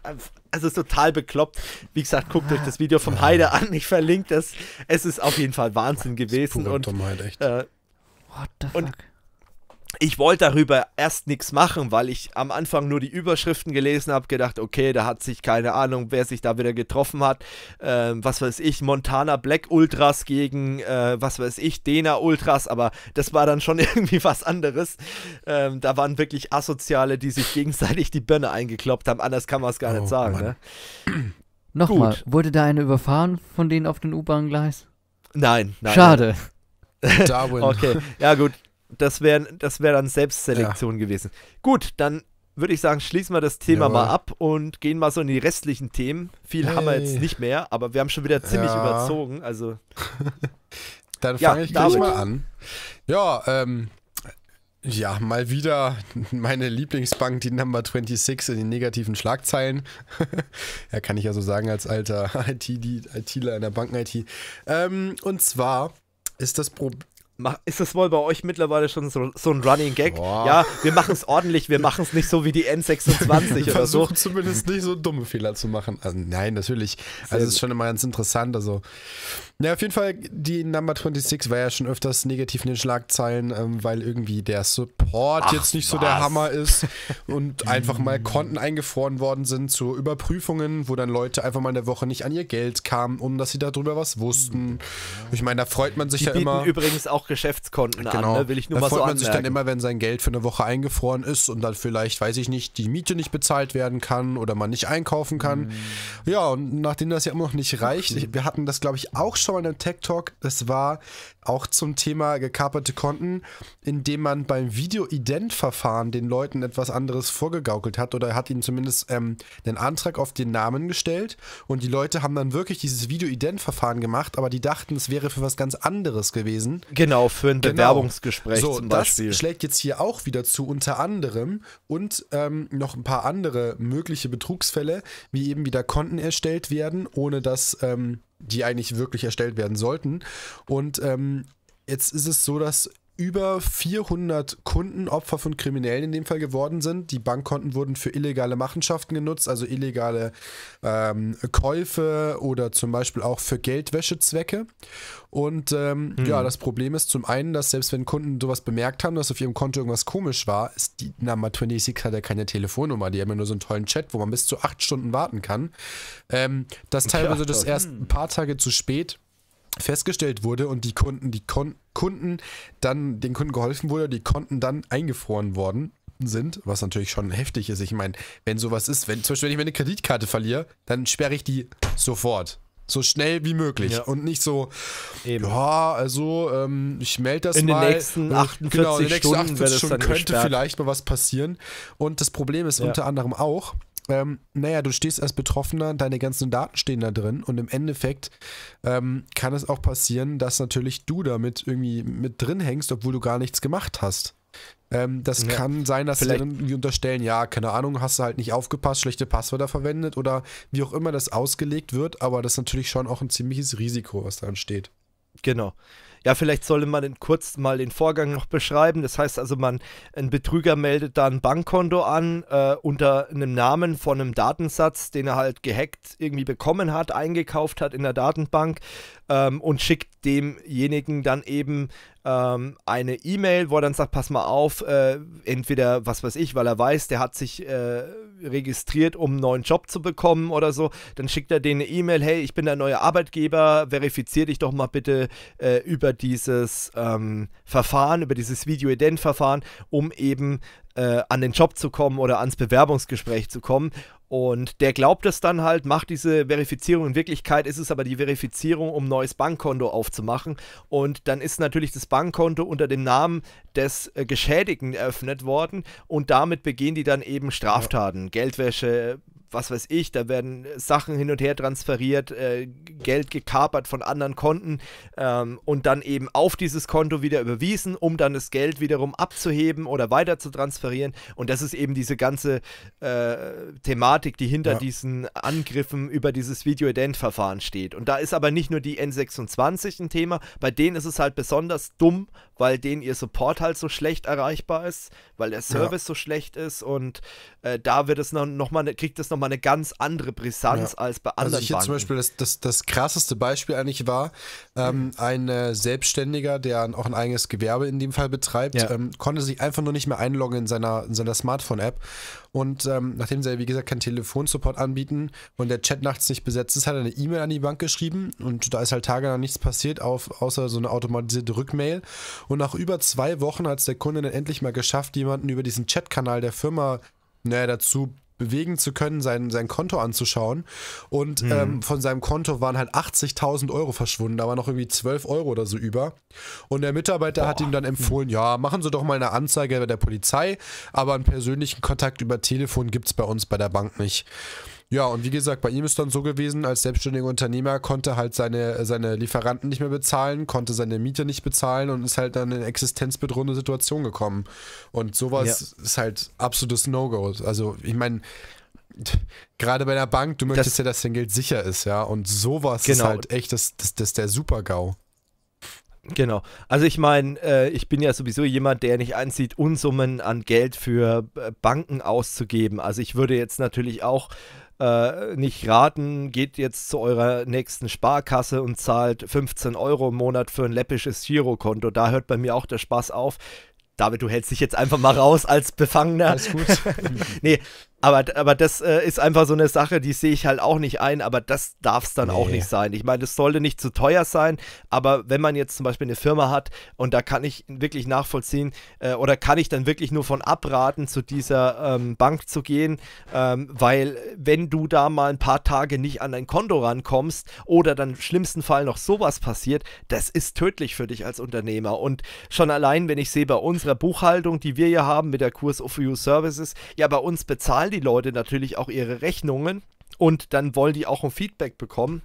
also ist total bekloppt. Wie gesagt, guckt euch das Video vom Haider an, ich verlinke das. Es ist auf jeden Fall Wahnsinn gewesen. Und, echt. Äh, What the fuck? Und ich wollte darüber erst nichts machen, weil ich am Anfang nur die Überschriften gelesen habe, gedacht, okay, da hat sich keine Ahnung, wer sich da wieder getroffen hat, ähm, was weiß ich, Montana Black Ultras gegen, äh, was weiß ich, Dena Ultras, aber das war dann schon irgendwie was anderes. Ähm, da waren wirklich Asoziale, die sich gegenseitig die Birne eingekloppt haben, anders kann man es gar oh, nicht sagen. Ne? Nochmal, wurde da eine überfahren von denen auf den U-Bahn-Gleis? Nein, nein. Schade. Darwin. Okay, ja gut. Das wäre das wär dann Selbstselektion ja. gewesen. Gut, dann würde ich sagen, schließen wir das Thema Jawohl. mal ab und gehen mal so in die restlichen Themen. Viel hey. haben wir jetzt nicht mehr, aber wir haben schon wieder ziemlich ja. überzogen. Also dann fange ja, ich gleich mal an. Ja, ähm, ja, mal wieder meine Lieblingsbank, die Number sechsundzwanzig in den negativen Schlagzeilen. Ja, kann ich ja so sagen als alter I T, die ITler in der Banken-I T. Ähm, und zwar ist das Problem... Ist das wohl bei euch mittlerweile schon so, so ein Running Gag? Boah. Ja, wir machen es ordentlich, wir machen es nicht so wie die N sechsundzwanzig oder so. Zumindest nicht so dumme Fehler zu machen. Also nein, natürlich. Also es ist schon immer ganz interessant. Also, ja, auf jeden Fall, die Number sechsundzwanzig war ja schon öfters negativ in den Schlagzeilen, ähm, weil irgendwie der Support Ach, jetzt nicht so was? der Hammer ist und einfach mal Konten eingefroren worden sind zu Überprüfungen, wo dann Leute einfach mal in der Woche nicht an ihr Geld kamen, um dass sie darüber was wussten. Ich meine, da freut man sich die ja immer. Übrigens auch Geschäftskonten genau. an, ne? Will ich nur da mal so anmerken. Da freut man sich dann immer, wenn sein Geld für eine Woche eingefroren ist und dann vielleicht, weiß ich nicht, die Miete nicht bezahlt werden kann oder man nicht einkaufen kann. Mm. Ja, und nachdem das ja immer noch nicht reicht, ich, wir hatten das, glaube ich, auch schon mal in einem Tech-Talk, das war auch zum Thema gekaperte Konten, indem man beim Video-Ident-Verfahren den Leuten etwas anderes vorgegaukelt hat oder hat ihnen zumindest ähm, einen Antrag auf den Namen gestellt und die Leute haben dann wirklich dieses Video-Ident-Verfahren gemacht, aber die dachten, es wäre für was ganz anderes gewesen. Genau. Genau, für ein Bewerbungsgespräch genau. so, zum Beispiel. Das schlägt jetzt hier auch wieder zu, unter anderem und ähm, noch ein paar andere mögliche Betrugsfälle, wie eben wieder Konten erstellt werden, ohne dass ähm, die eigentlich wirklich erstellt werden sollten. Und ähm, jetzt ist es so, dass über vierhundert Kunden Opfer von Kriminellen in dem Fall geworden sind. Die Bankkonten wurden für illegale Machenschaften genutzt, also illegale ähm, Käufe oder zum Beispiel auch für Geldwäschezwecke. Und ähm, mhm. ja, das Problem ist zum einen, dass selbst wenn Kunden sowas bemerkt haben, dass auf ihrem Konto irgendwas komisch war, ist die Number sechsundzwanzig hat ja keine Telefonnummer, die haben ja nur so einen tollen Chat, wo man bis zu acht Stunden warten kann. Ähm, dass teilweise das erst ein paar Tage zu spät festgestellt wurde und die Kunden, die Kon Kunden dann, den Kunden geholfen wurde, die Konten dann eingefroren worden sind, was natürlich schon heftig ist. Ich meine, wenn sowas ist, wenn zum Beispiel, wenn ich meine Kreditkarte verliere, dann sperre ich die sofort. So schnell wie möglich. Ja. Und nicht so, Eben. ja, also ähm, ich melde das in mal. In den nächsten achtundvierzig genau, in den nächsten achtundvierzig Stunden könnte gesperrt. vielleicht mal was passieren. Und das Problem ist ja. unter anderem auch, Ähm, naja, du stehst als Betroffener, deine ganzen Daten stehen da drin und im Endeffekt ähm, kann es auch passieren, dass natürlich du damit irgendwie mit drin hängst, obwohl du gar nichts gemacht hast. Ähm, das ja. kann sein, dass sie dann irgendwie unterstellen, ja, keine Ahnung, hast du halt nicht aufgepasst, schlechte Passwörter verwendet oder wie auch immer das ausgelegt wird, aber das ist natürlich schon auch ein ziemliches Risiko, was da entsteht. Genau. Ja, vielleicht sollte man kurz mal den Vorgang noch beschreiben. Das heißt also, man, ein Betrüger meldet da ein Bankkonto an äh, unter einem Namen von einem Datensatz, den er halt gehackt irgendwie bekommen hat, eingekauft hat in der Datenbank ähm, und schickt demjenigen dann eben ähm, eine E-Mail, wo er dann sagt, pass mal auf, äh, entweder, was weiß ich, weil er weiß, der hat sich äh, registriert, um einen neuen Job zu bekommen oder so, dann schickt er denen eine E-Mail, hey, ich bin der neue Arbeitgeber, verifizier dich doch mal bitte äh, über dieses ähm, Verfahren, über dieses Video-Ident-Verfahren, um eben äh, an den Job zu kommen oder ans Bewerbungsgespräch zu kommen. Und der glaubt es dann halt, macht diese Verifizierung. In Wirklichkeit ist es aber die Verifizierung, um ein neues Bankkonto aufzumachen. Und dann ist natürlich das Bankkonto unter dem Namen des äh, Geschädigten eröffnet worden. Und damit begehen die dann eben Straftaten, ja. Geldwäsche, was weiß ich, da werden Sachen hin und her transferiert, äh, Geld gekapert von anderen Konten ähm, und dann eben auf dieses Konto wieder überwiesen, um dann das Geld wiederum abzuheben oder weiter zu transferieren. Und das ist eben diese ganze äh, Thematik, die hinter ja. diesen Angriffen über dieses Video-Ident-Verfahren steht. Und da ist aber nicht nur die N sechsundzwanzig ein Thema, bei denen ist es halt besonders dumm, weil denen ihr Support halt so schlecht erreichbar ist, weil der Service ja. so schlecht ist und äh, da wird es noch, noch mal, kriegt es nochmal eine ganz andere Brisanz ja. als bei anderen. Also ich jetzt zum Beispiel das, das, das krasseste Beispiel eigentlich war, ähm, mhm. ein äh, Selbstständiger, der auch ein eigenes Gewerbe in dem Fall betreibt, ja. ähm, konnte sich einfach nur nicht mehr einloggen in seiner, in seiner Smartphone-App und ähm, nachdem sie, wie gesagt, keinen Telefonsupport anbieten und der Chat nachts nicht besetzt ist, hat er eine E-Mail an die Bank geschrieben und da ist halt tagelang nichts passiert, auf, außer so eine automatisierte Rückmail und nach über zwei Wochen hat es der Kunde dann endlich mal geschafft, jemanden über diesen Chatkanal der Firma naja, dazu bewegen zu können, sein, sein Konto anzuschauen und hm. ähm, von seinem Konto waren halt achtzigtausend Euro verschwunden, da waren noch irgendwie zwölf Euro oder so über und der Mitarbeiter Boah. hat ihm dann empfohlen, ja, machen Sie doch mal eine Anzeige bei der Polizei, aber einen persönlichen Kontakt über Telefon gibt es bei uns bei der Bank nicht. Ja, und wie gesagt, bei ihm ist dann so gewesen, als selbstständiger Unternehmer konnte halt seine, seine Lieferanten nicht mehr bezahlen, konnte seine Miete nicht bezahlen und ist halt dann in eine existenzbedrohende Situation gekommen. Und sowas ja. ist halt absolutes No-Go. Also ich meine, gerade bei der Bank, du möchtest das, ja, dass dein Geld sicher ist, ja. Und sowas genau. ist halt echt das, das, das der Super-GAU. Genau. Also ich meine, äh, ich bin ja sowieso jemand, der nicht einzieht, Unsummen an Geld für äh, Banken auszugeben. Also ich würde jetzt natürlich auch äh, nicht raten, geht jetzt zu eurer nächsten Sparkasse und zahlt fünfzehn Euro im Monat für ein läppisches Girokonto. Da hört bei mir auch der Spaß auf. David, du hältst dich jetzt einfach mal raus als Befangener. Alles gut. Nee, aber, aber das äh, ist einfach so eine Sache, die sehe ich halt auch nicht ein, aber das darf es dann nee. auch nicht sein. Ich meine, das sollte nicht zu teuer sein, aber wenn man jetzt zum Beispiel eine Firma hat und da kann ich wirklich nachvollziehen äh, oder kann ich dann wirklich nur von abraten, zu dieser ähm, Bank zu gehen, ähm, weil wenn du da mal ein paar Tage nicht an dein Konto rankommst oder dann im schlimmsten Fall noch sowas passiert, das ist tödlich für dich als Unternehmer. Und schon allein, wenn ich sehe bei uns, unserer Buchhaltung, die wir hier haben mit der Q S O for You Services, ja, bei uns bezahlen die Leute natürlich auch ihre Rechnungen und dann wollen die auch ein Feedback bekommen,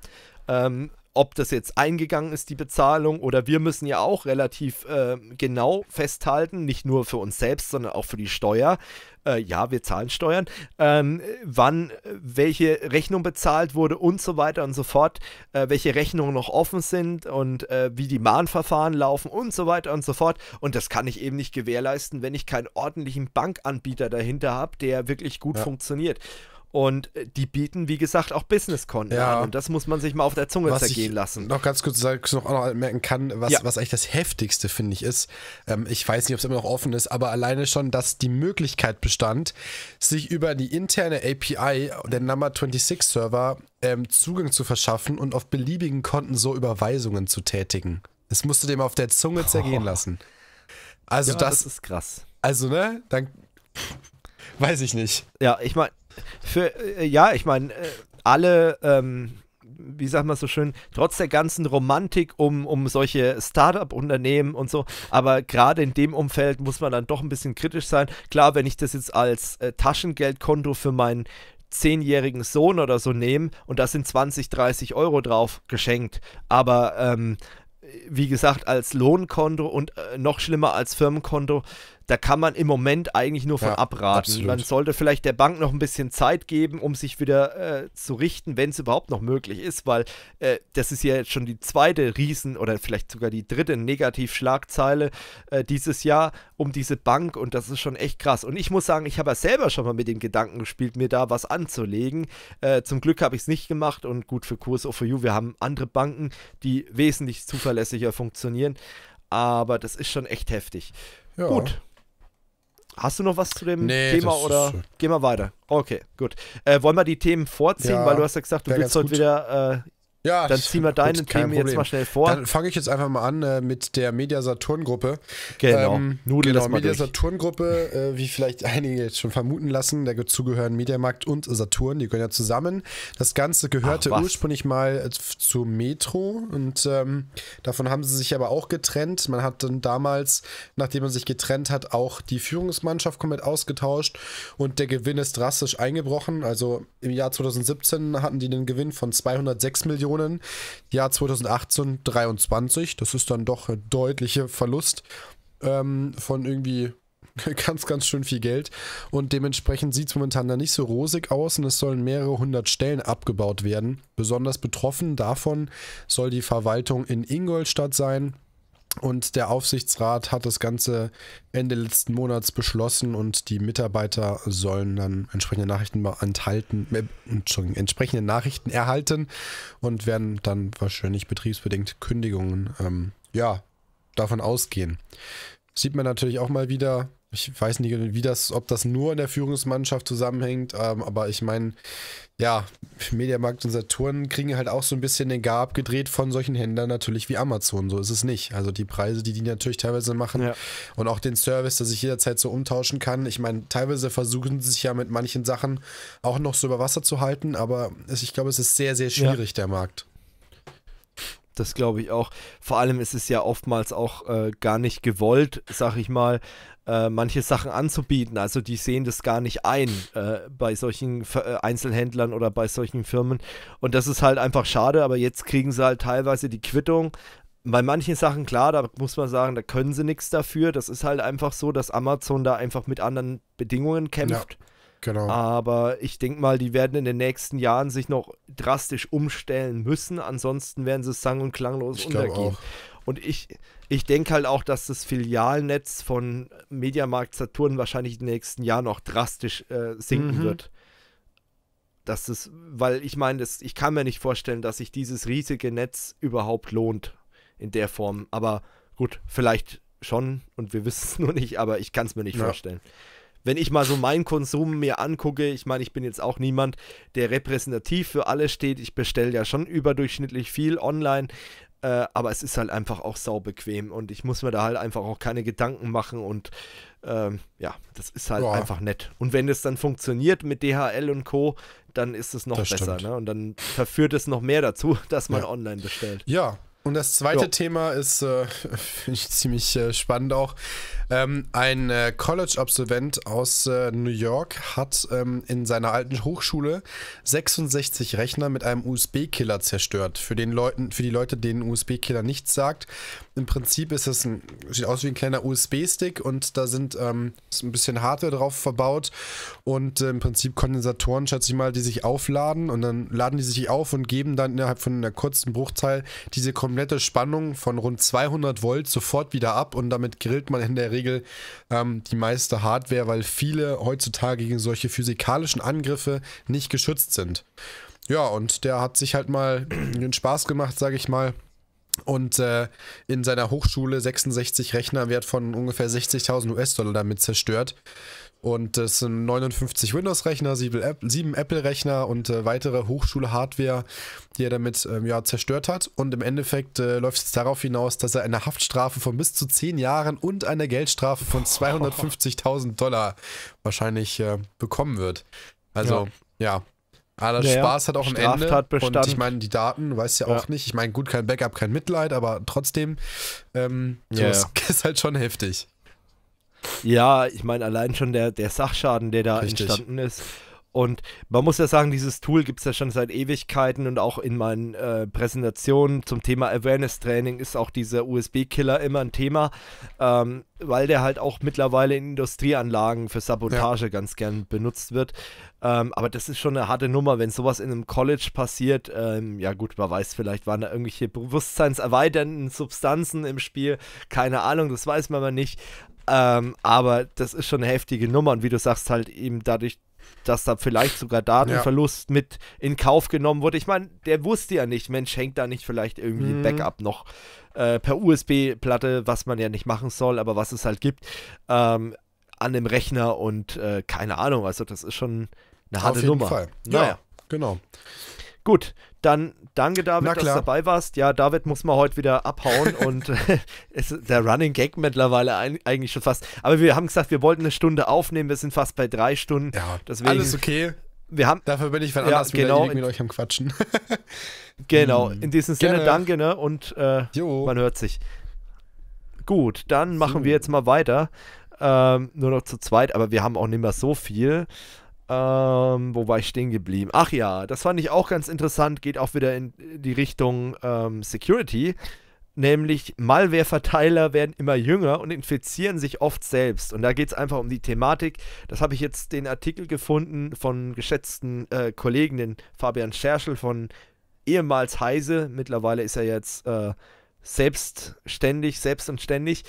ähm, ob das jetzt eingegangen ist, die Bezahlung, oder wir müssen ja auch relativ äh, genau festhalten, nicht nur für uns selbst, sondern auch für die Steuer. Äh, ja, wir zahlen Steuern, ähm, wann welche Rechnung bezahlt wurde und so weiter und so fort, äh, welche Rechnungen noch offen sind und äh, wie die Mahnverfahren laufen und so weiter und so fort. Und das kann ich eben nicht gewährleisten, wenn ich keinen ordentlichen Bankanbieter dahinter habe, der wirklich gut ja. funktioniert. Und die bieten, wie gesagt, auch Business-Konten ja. an. Und das muss man sich mal auf der Zunge was zergehen lassen. Noch ganz kurz noch anmerken kann, was, ja. was eigentlich das Heftigste, finde ich, ist. Ähm, ich weiß nicht, ob es immer noch offen ist, aber alleine schon, dass die Möglichkeit bestand, sich über die interne A P I der Number twenty-six Server ähm, Zugang zu verschaffen und auf beliebigen Konten so Überweisungen zu tätigen. Das musst du dem auf der Zunge zergehen oh. lassen. Also ja, das, das ist krass. Also, ne? Dann weiß ich nicht. Ja, ich meine, Für, äh, ja, ich meine, äh, alle, ähm, wie sagt man so schön, trotz der ganzen Romantik um, um solche Startup-Unternehmen und so, aber gerade in dem Umfeld muss man dann doch ein bisschen kritisch sein. Klar, wenn ich das jetzt als äh, Taschengeldkonto für meinen zehnjährigen Sohn oder so nehme und da sind zwanzig, dreißig Euro drauf geschenkt, aber ähm, wie gesagt, als Lohnkonto und äh, noch schlimmer als Firmenkonto, da kann man im Moment eigentlich nur von ja, abraten. Absolut. Man sollte vielleicht der Bank noch ein bisschen Zeit geben, um sich wieder äh, zu richten, wenn es überhaupt noch möglich ist, weil äh, das ist ja jetzt schon die zweite Riesen- oder vielleicht sogar die dritte Negativschlagzeile äh, dieses Jahr um diese Bank und das ist schon echt krass. Und ich muss sagen, ich habe ja selber schon mal mit dem Gedanken gespielt, mir da was anzulegen. Äh, zum Glück habe ich es nicht gemacht und gut für Q S O for You, wir haben andere Banken, die wesentlich zuverlässiger funktionieren, aber das ist schon echt heftig. Ja. Gut. Hast du noch was zu dem nee, Thema oder gehen wir weiter? Okay, gut. Äh, wollen wir die Themen vorziehen, ja, weil du hast ja gesagt, du willst heute gut. wieder, äh, ja, dann ziehen wir deine gut, Themen Problem. jetzt mal schnell vor. Dann fange ich jetzt einfach mal an äh, mit der Media-Saturn-Gruppe. Genau, ähm, Nudel genau, das mal Media-Saturn-Gruppe, äh, wie vielleicht einige jetzt schon vermuten lassen, da zugehören Mediamarkt und Saturn, die gehören ja zusammen. Das Ganze gehörte Ach, ursprünglich mal äh, zu Metro und ähm, davon haben sie sich aber auch getrennt. Man hat dann damals, nachdem man sich getrennt hat, auch die Führungsmannschaft komplett ausgetauscht und der Gewinn ist drastisch eingebrochen. Also im Jahr zweitausendsiebzehn hatten die einen Gewinn von zweihundertsechs Millionen. Jahr zweitausendachtzehn dreiundzwanzig, das ist dann doch ein deutlicher Verlust ähm, von irgendwie ganz, ganz schön viel Geld und dementsprechend sieht es momentan dann nicht so rosig aus und es sollen mehrere hundert Stellen abgebaut werden. Besonders betroffen davon soll die Verwaltung in Ingolstadt sein. Und der Aufsichtsrat hat das Ganze Ende letzten Monats beschlossen und die Mitarbeiter sollen dann entsprechende Nachrichten enthalten, äh, Entschuldigung, entsprechende Nachrichten erhalten und werden dann wahrscheinlich betriebsbedingt Kündigungen, ähm, ja, davon ausgehen. Sieht man natürlich auch mal wieder, ich weiß nicht, wie das, ob das nur in der Führungsmannschaft zusammenhängt, ähm, aber ich meine, ja, Mediamarkt und Saturn kriegen halt auch so ein bisschen den Gar abgedreht von solchen Händlern natürlich wie Amazon, so ist es nicht. Also die Preise, die die natürlich teilweise machen ja. und auch den Service, dass ich jederzeit so umtauschen kann. Ich meine, teilweise versuchen sie sich ja mit manchen Sachen auch noch so über Wasser zu halten, aber ich glaube, es ist sehr, sehr schwierig, ja. der Markt. Das glaube ich auch. Vor allem ist es ja oftmals auch äh, gar nicht gewollt, sag ich mal, äh, manche Sachen anzubieten. Also die sehen das gar nicht ein äh, bei solchen äh, Einzelhändlern oder bei solchen Firmen. Und das ist halt einfach schade, aber jetzt kriegen sie halt teilweise die Quittung. Bei manchen Sachen, klar, da muss man sagen, da können sie nichts dafür. Das ist halt einfach so, dass Amazon da einfach mit anderen Bedingungen kämpft. Ja. Genau. Aber ich denke mal, die werden in den nächsten Jahren sich noch drastisch umstellen müssen, ansonsten werden sie sang- und klanglos ich untergehen. Auch. Und ich, ich denke halt auch, dass das Filialnetz von Mediamarkt Saturn wahrscheinlich im nächsten Jahr noch drastisch äh, sinken mhm. wird. Dass das, weil ich meine, das, ich kann mir nicht vorstellen, dass sich dieses riesige Netz überhaupt lohnt in der Form. Aber gut, vielleicht schon und wir wissen es nur nicht, aber ich kann es mir nicht ja. vorstellen. Wenn ich mal so meinen Konsum mir angucke, ich meine, ich bin jetzt auch niemand, der repräsentativ für alles steht. Ich bestelle ja schon überdurchschnittlich viel online, äh, aber es ist halt einfach auch saubequem und ich muss mir da halt einfach auch keine Gedanken machen und ähm, ja, das ist halt Boah. einfach nett. Und wenn es dann funktioniert mit D H L und Co., dann ist es noch das besser, ne? Und dann verführt es noch mehr dazu, dass man ja. online bestellt. Ja. Und das zweite jo. Thema ist, äh, finde ich ziemlich äh, spannend auch, ähm, ein äh, College-Absolvent aus äh, New York hat ähm, in seiner alten Hochschule sechsundsechzig Rechner mit einem U S B-Killer zerstört. Für, den Leuten, für die Leute, denen U S B-Killer nichts sagt, im Prinzip ist es ein, sieht aus wie ein kleiner U S B-Stick und da sind ähm, ist ein bisschen Hardware drauf verbaut und äh, im Prinzip Kondensatoren, schätze ich mal, die sich aufladen und dann laden die sich auf und geben dann innerhalb von einer kurzen Bruchteil diese Kombination nette Spannung von rund zweihundert Volt sofort wieder ab und damit grillt man in der Regel ähm, die meiste Hardware, weil viele heutzutage gegen solche physikalischen Angriffe nicht geschützt sind. Ja, und der hat sich halt mal den Spaß gemacht, sage ich mal, und äh, in seiner Hochschule sechsundsechzig Rechner Wert von ungefähr sechzigtausend U S-Dollar damit zerstört. Und das sind neunundfünfzig Windows-Rechner, sieben Apple-Rechner und äh, weitere Hochschule-Hardware, die er damit ähm, ja, zerstört hat. Und im Endeffekt äh, läuft es darauf hinaus, dass er eine Haftstrafe von bis zu zehn Jahren und eine Geldstrafe von zweihundertfünfzigtausend Dollar wahrscheinlich äh, bekommen wird. Also, ja. ja. Aber der naja, Spaß hat auch ein Ende und ich meine, die Daten, weiß ja, ja auch nicht. Ich meine, gut, kein Backup, kein Mitleid, aber trotzdem, ähm, so yeah. ist, ist halt schon heftig. Ja, ich meine, allein schon der, der Sachschaden, der da Richtig. entstanden ist. Und man muss ja sagen, dieses Tool gibt es ja schon seit Ewigkeiten und auch in meinen äh, Präsentationen zum Thema Awareness-Training ist auch dieser U S B-Killer immer ein Thema, ähm, weil der halt auch mittlerweile in Industrieanlagen für Sabotage ja. ganz gern benutzt wird. Ähm, aber das ist schon eine harte Nummer, wenn sowas in einem College passiert. Ähm, ja gut, man weiß, vielleicht waren da irgendwelche bewusstseinserweiternden Substanzen im Spiel. Keine Ahnung, das weiß man aber nicht. Ähm, aber das ist schon eine heftige Nummer und wie du sagst, halt eben dadurch, dass da vielleicht sogar Datenverlust ja. mit in Kauf genommen wurde. Ich meine, der wusste ja nicht, Mensch, hängt da nicht vielleicht irgendwie ein mhm. Backup noch äh, per U S B-Platte, was man ja nicht machen soll, aber was es halt gibt, ähm, an dem Rechner und äh, keine Ahnung, also das ist schon eine harte Nummer. Auf jeden Fall. Naja. Ja, genau. Gut, dann danke David, dass du dabei warst. Ja, David muss mal heute wieder abhauen und ist der Running Gag mittlerweile ein, eigentlich schon fast. Aber wir haben gesagt, wir wollten eine Stunde aufnehmen, wir sind fast bei drei Stunden. Ja, deswegen, alles okay. Wir haben, Dafür bin ich von anders ja, genau, wieder mit euch am Quatschen. Genau, in diesem Sinne Gerne. danke, ne? Und äh, man hört sich. Gut, dann machen so. wir jetzt mal weiter. Ähm, nur noch zu zweit, aber wir haben auch nicht mehr so viel. Ähm, wo war ich stehen geblieben? Ach ja, das fand ich auch ganz interessant, geht auch wieder in die Richtung ähm, Security, nämlich Malware-Verteiler werden immer jünger und infizieren sich oft selbst. Und da geht es einfach um die Thematik, das habe ich jetzt den Artikel gefunden von geschätzten äh, Kollegen, den Fabian Scherschel von ehemals Heise, mittlerweile ist er jetzt äh, selbstständig, selbst und ständig,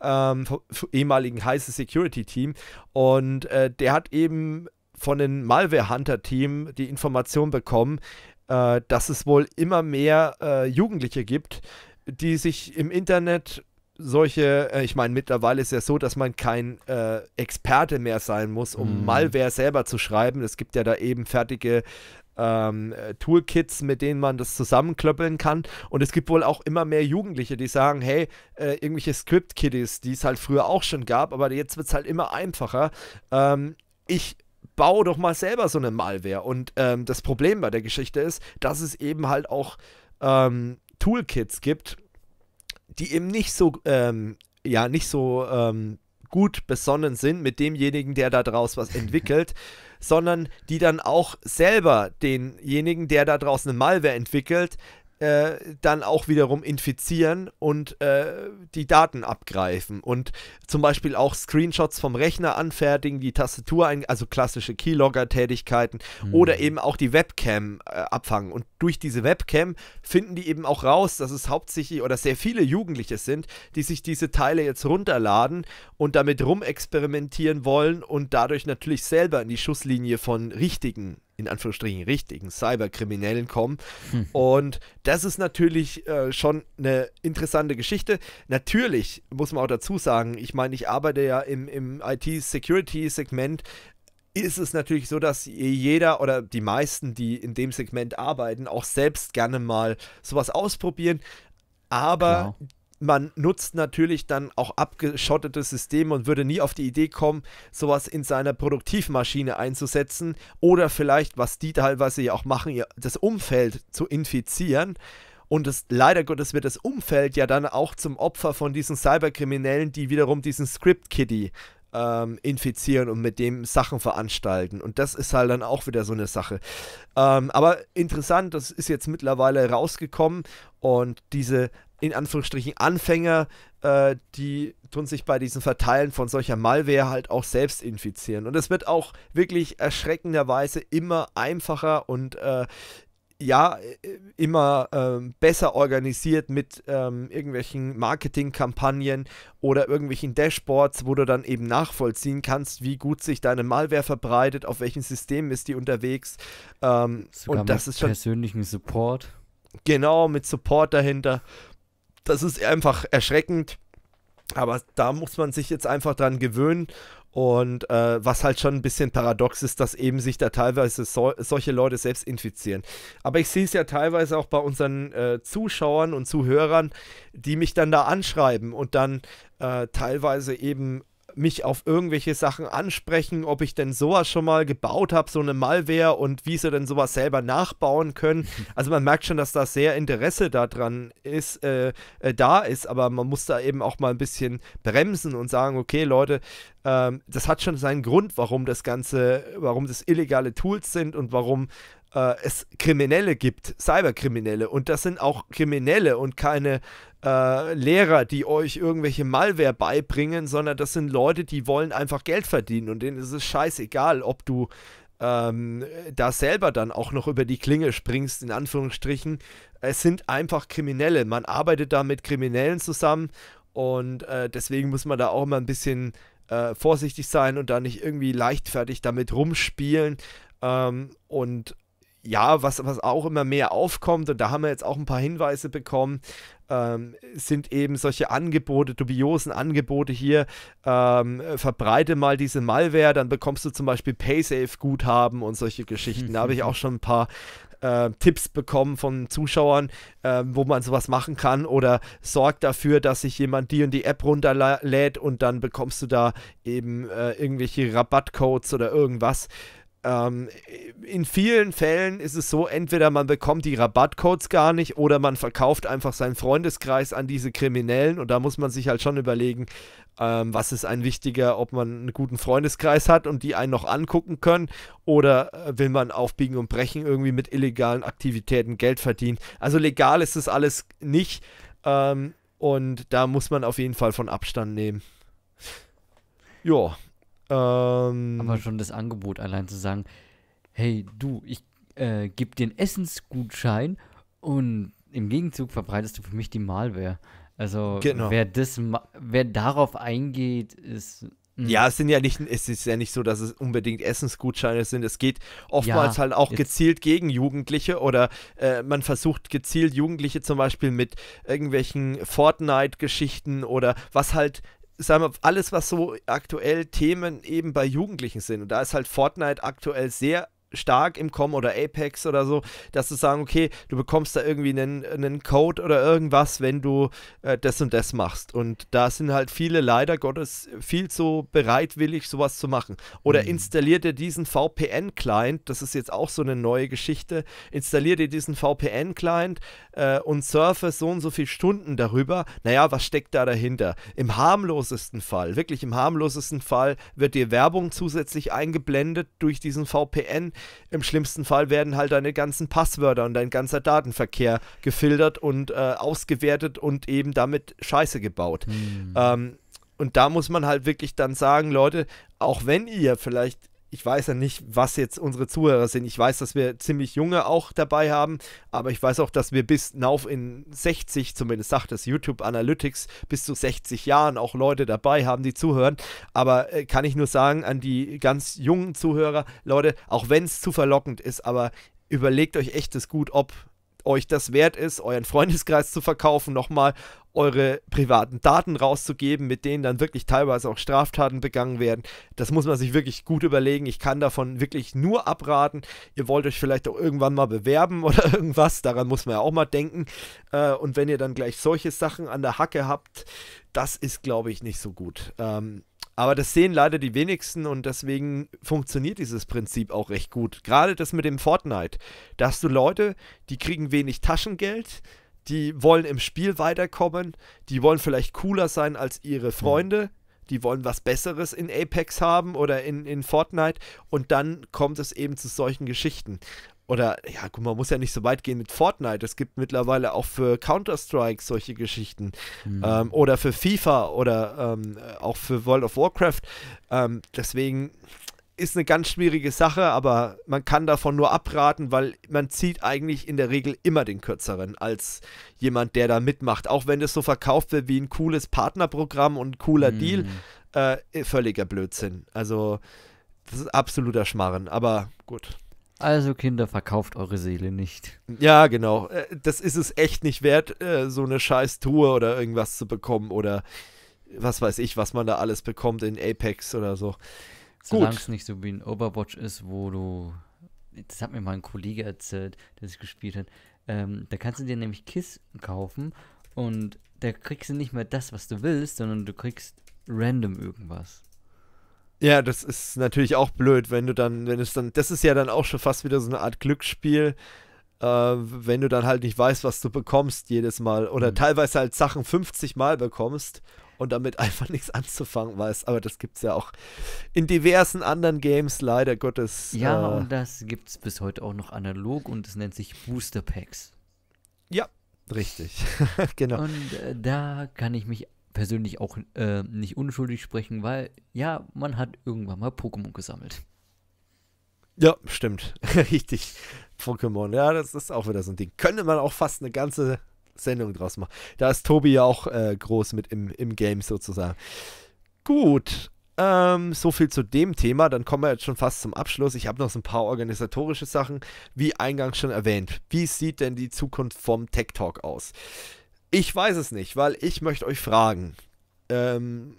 ähm, vom ehemaligen Heise Security Team und äh, der hat eben von den Malware-Hunter-Team die Information bekommen, äh, dass es wohl immer mehr äh, Jugendliche gibt, die sich im Internet solche, äh, ich meine, mittlerweile ist ja so, dass man kein äh, Experte mehr sein muss, um mm. Malware selber zu schreiben. Es gibt ja da eben fertige ähm, Toolkits, mit denen man das zusammenklöppeln kann. Und es gibt wohl auch immer mehr Jugendliche, die sagen, hey, äh, irgendwelche Script-Kiddies, die es halt früher auch schon gab, aber jetzt wird es halt immer einfacher. Ähm, ich Bau doch mal selber so eine Malware. Und ähm, das Problem bei der Geschichte ist, dass es eben halt auch ähm, Toolkits gibt, die eben nicht so, ähm, ja, nicht so ähm, gut besonnen sind mit demjenigen, der da draus was entwickelt, sondern die dann auch selber denjenigen, der da draus eine Malware entwickelt, äh, dann auch wiederum infizieren und äh, die Daten abgreifen und zum Beispiel auch Screenshots vom Rechner anfertigen, die Tastatur, ein, also klassische Keylogger-Tätigkeiten mhm. oder eben auch die Webcam äh, abfangen. Und durch diese Webcam finden die eben auch raus, dass es hauptsächlich oder sehr viele Jugendliche sind, die sich diese Teile jetzt runterladen und damit rumexperimentieren wollen und dadurch natürlich selber in die Schusslinie von richtigen, in Anführungsstrichen richtigen Cyberkriminellen kommen. Hm. Und das ist natürlich äh, schon eine interessante Geschichte. Natürlich muss man auch dazu sagen, ich meine, ich arbeite ja im, im I T-Security-Segment, ist es natürlich so, dass jeder oder die meisten, die in dem Segment arbeiten, auch selbst gerne mal sowas ausprobieren. Aber genau. Man nutzt natürlich dann auch abgeschottete Systeme und würde nie auf die Idee kommen, sowas in seiner Produktivmaschine einzusetzen oder vielleicht, was die teilweise ja auch machen, das Umfeld zu infizieren. Und das, leider Gottes wird das Umfeld ja dann auch zum Opfer von diesen Cyberkriminellen, die wiederum diesen Script-Kiddie ähm, infizieren und mit dem Sachen veranstalten. Und das ist halt dann auch wieder so eine Sache. Ähm, aber interessant, das ist jetzt mittlerweile rausgekommen und diese in Anführungsstrichen Anfänger, äh, die tun sich bei diesem Verteilen von solcher Malware halt auch selbst infizieren. Und es wird auch wirklich erschreckenderweise immer einfacher und äh, ja, immer äh, besser organisiert mit ähm, irgendwelchen Marketingkampagnen oder irgendwelchen Dashboards, wo du dann eben nachvollziehen kannst, wie gut sich deine Malware verbreitet, auf welchen Systemen ist die unterwegs. Ähm, Sogar und das mit ist schon persönlichen Support. Genau, mit Support dahinter. Das ist einfach erschreckend, aber da muss man sich jetzt einfach dran gewöhnen und äh, was halt schon ein bisschen paradox ist, dass eben sich da teilweise so, solche Leute selbst infizieren. Aber ich sehe es ja teilweise auch bei unseren äh, Zuschauern und Zuhörern, die mich dann da anschreiben und dann äh, teilweise eben mich auf irgendwelche Sachen ansprechen, ob ich denn sowas schon mal gebaut habe, so eine Malware und wie sie denn sowas selber nachbauen können. Also man merkt schon, dass da sehr Interesse daran ist, äh, äh, da ist, aber man muss da eben auch mal ein bisschen bremsen und sagen, okay Leute, ähm, das hat schon seinen Grund, warum das Ganze, warum das illegale Tools sind und warum äh, es Kriminelle gibt, Cyberkriminelle, und das sind auch Kriminelle und keine Äh, Lehrer, die euch irgendwelche Malware beibringen, sondern das sind Leute, die wollen einfach Geld verdienen und denen ist es scheißegal, ob du ähm, da selber dann auch noch über die Klinge springst, in Anführungsstrichen. Es sind einfach Kriminelle. Man arbeitet da mit Kriminellen zusammen und äh, deswegen muss man da auch immer ein bisschen äh, vorsichtig sein und da nicht irgendwie leichtfertig damit rumspielen ähm, und ja, was, was auch immer mehr aufkommt, und da haben wir jetzt auch ein paar Hinweise bekommen, ähm, sind eben solche Angebote, dubiosen Angebote hier, ähm, verbreite mal diese Malware, dann bekommst du zum Beispiel Paysafe-Guthaben und solche Geschichten. Da habe ich auch schon ein paar äh, Tipps bekommen von Zuschauern, äh, wo man sowas machen kann, oder sorgt dafür, dass sich jemand die und die App runterlädt und dann bekommst du da eben äh, irgendwelche Rabattcodes oder irgendwas. Ähm, in vielen Fällen ist es so, entweder man bekommt die Rabattcodes gar nicht oder man verkauft einfach seinen Freundeskreis an diese Kriminellen, und da muss man sich halt schon überlegen, ähm, was ist ein wichtiger, ob man einen guten Freundeskreis hat und die einen noch angucken können, oder will man auf Biegen und Brechen irgendwie mit illegalen Aktivitäten Geld verdienen. Also legal ist das alles nicht, ähm, und da muss man auf jeden Fall von Abstand nehmen. Ja. Aber schon das Angebot allein zu sagen, hey du, ich äh, gebe dir einen Essensgutschein und im Gegenzug verbreitest du für mich die Malware. Also genau. wer, das ma wer darauf eingeht, ist... Mh. Ja, es sind ja nicht, es ist ja nicht so, dass es unbedingt Essensgutscheine sind. Es geht oftmals ja, halt auch gezielt gegen Jugendliche, oder äh, man versucht gezielt Jugendliche zum Beispiel mit irgendwelchen Fortnite-Geschichten oder was halt... Sagen wir, alles, was so aktuell Themen eben bei Jugendlichen sind. Und da ist halt Fortnite aktuell sehr stark im Kommen, oder Apex oder so, dass du sagen, okay, du bekommst da irgendwie einen, einen Code oder irgendwas, wenn du äh, das und das machst. Und da sind halt viele, leider Gottes, viel zu bereitwillig, sowas zu machen. Oder mhm. installiert dir diesen V P N-Client, das ist jetzt auch so eine neue Geschichte, installiert dir diesen V P N-Client äh, und surfe so und so viele Stunden darüber. Naja, was steckt da dahinter? Im harmlosesten Fall, wirklich im harmlosesten Fall, wird dir Werbung zusätzlich eingeblendet durch diesen V P N. Im schlimmsten Fall werden halt deine ganzen Passwörter und dein ganzer Datenverkehr gefiltert und äh, ausgewertet und eben damit Scheiße gebaut. Hm. Ähm, und da muss man halt wirklich dann sagen, Leute, auch wenn ihr vielleicht, ich weiß ja nicht, was jetzt unsere Zuhörer sind. Ich weiß, dass wir ziemlich junge auch dabei haben, aber ich weiß auch, dass wir bis hinauf in sechzig, zumindest sagt das YouTube Analytics, bis zu sechzig Jahren auch Leute dabei haben, die zuhören. Aber äh, kann ich nur sagen an die ganz jungen Zuhörer, Leute, auch wenn es zu verlockend ist, aber überlegt euch echt das gut, ob euch das wert ist, euren Freundeskreis zu verkaufen, nochmal eure privaten Daten rauszugeben, mit denen dann wirklich teilweise auch Straftaten begangen werden. Das muss man sich wirklich gut überlegen. Ich kann davon wirklich nur abraten. Ihr wollt euch vielleicht auch irgendwann mal bewerben oder irgendwas. Daran muss man ja auch mal denken. Äh, und wenn ihr dann gleich solche Sachen an der Hacke habt, das ist, glaube ich, nicht so gut. Ähm, aber das sehen leider die wenigsten und deswegen funktioniert dieses Prinzip auch recht gut. Gerade das mit dem Fortnite. Da hast du Leute, die kriegen wenig Taschengeld, die wollen im Spiel weiterkommen, die wollen vielleicht cooler sein als ihre Freunde, die wollen was Besseres in Apex haben oder in, in Fortnite und dann kommt es eben zu solchen Geschichten. Oder, ja gut, man muss ja nicht so weit gehen mit Fortnite, es gibt mittlerweile auch für Counter-Strike solche Geschichten, mhm. ähm, oder für FIFA oder ähm, auch für World of Warcraft, ähm, deswegen ist eine ganz schwierige Sache, aber man kann davon nur abraten, weil man zieht eigentlich in der Regel immer den Kürzeren als jemand, der da mitmacht. Auch wenn das so verkauft wird wie ein cooles Partnerprogramm und ein cooler mm. Deal, äh, völliger Blödsinn. Also das ist absoluter Schmarren, aber gut. Also Kinder, verkauft eure Seele nicht. Ja, genau. Das ist es echt nicht wert, so eine scheiß Tour oder irgendwas zu bekommen oder was weiß ich, was man da alles bekommt in Apex oder so. Solange es nicht so wie ein Overwatch ist, wo du, das hat mir mal ein Kollege erzählt, der sich gespielt hat, ähm, da kannst du dir nämlich Kisten kaufen und da kriegst du nicht mehr das, was du willst, sondern du kriegst random irgendwas. Ja, das ist natürlich auch blöd, wenn du dann, wenn es dann, das ist ja dann auch schon fast wieder so eine Art Glücksspiel, äh, wenn du dann halt nicht weißt, was du bekommst jedes Mal oder mhm. teilweise halt Sachen fünfzig Mal bekommst. Und damit einfach nichts anzufangen weiß. Aber das gibt es ja auch in diversen anderen Games, leider Gottes. Ja, äh, und das gibt es bis heute auch noch analog und es nennt sich Booster Packs. Ja, richtig. Genau. Und äh, da kann ich mich persönlich auch äh, nicht unschuldig sprechen, weil ja, man hat irgendwann mal Pokémon gesammelt. Ja, stimmt. Richtig. Pokémon, ja, das ist auch wieder so ein Ding. Könnte man auch fast eine ganze Sendung draus machen. Da ist Tobi ja auch äh, groß mit im, im Game sozusagen. Gut, ähm, so viel zu dem Thema. Dann kommen wir jetzt schon fast zum Abschluss. Ich habe noch so ein paar organisatorische Sachen, wie eingangs schon erwähnt. Wie sieht denn die Zukunft vom Tech Talk aus? Ich weiß es nicht, weil ich möchte euch fragen. Ähm,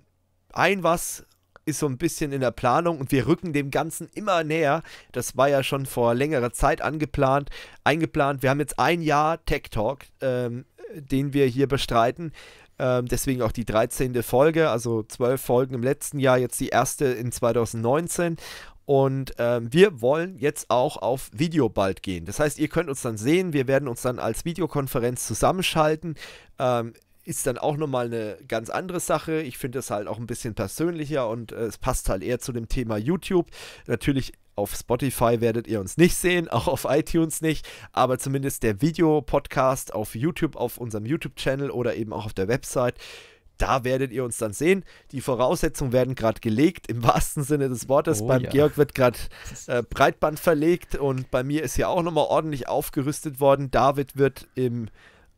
ein was ist so ein bisschen in der Planung und wir rücken dem Ganzen immer näher. Das war ja schon vor längerer Zeit angeplant, eingeplant. Wir haben jetzt ein Jahr Tech Talk, ähm, den wir hier bestreiten. Ähm, deswegen auch die dreizehnte Folge, also zwölf Folgen im letzten Jahr, jetzt die erste in zweitausendneunzehn. Und ähm, wir wollen jetzt auch auf Video bald gehen. Das heißt, ihr könnt uns dann sehen. Wir werden uns dann als Videokonferenz zusammenschalten. Ähm, Ist dann auch nochmal eine ganz andere Sache. Ich finde das halt auch ein bisschen persönlicher und äh, es passt halt eher zu dem Thema YouTube. Natürlich auf Spotify werdet ihr uns nicht sehen, auch auf iTunes nicht, aber zumindest der Videopodcast auf YouTube, auf unserem YouTube-Channel oder eben auch auf der Website, da werdet ihr uns dann sehen. Die Voraussetzungen werden gerade gelegt, im wahrsten Sinne des Wortes. Oh, beim ja. Georg wird gerade äh, Breitband verlegt und bei mir ist ja auch nochmal ordentlich aufgerüstet worden. David wird im...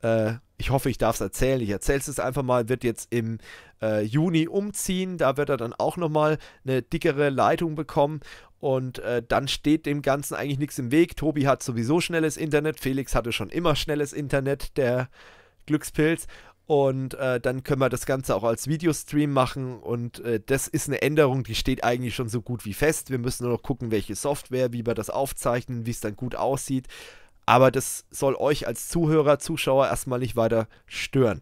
Äh, ich hoffe, ich darf es erzählen, ich erzähle es einfach mal, wird jetzt im äh, Juni umziehen, da wird er dann auch nochmal eine dickere Leitung bekommen und äh, dann steht dem Ganzen eigentlich nichts im Weg. Tobi hat sowieso schnelles Internet, Felix hatte schon immer schnelles Internet, der Glückspilz, und äh, dann können wir das Ganze auch als Videostream machen und äh, das ist eine Änderung, die steht eigentlich schon so gut wie fest. Wir müssen nur noch gucken, welche Software, wie wir das aufzeichnen, wie es dann gut aussieht. Aber das soll euch als Zuhörer, Zuschauer erstmal nicht weiter stören.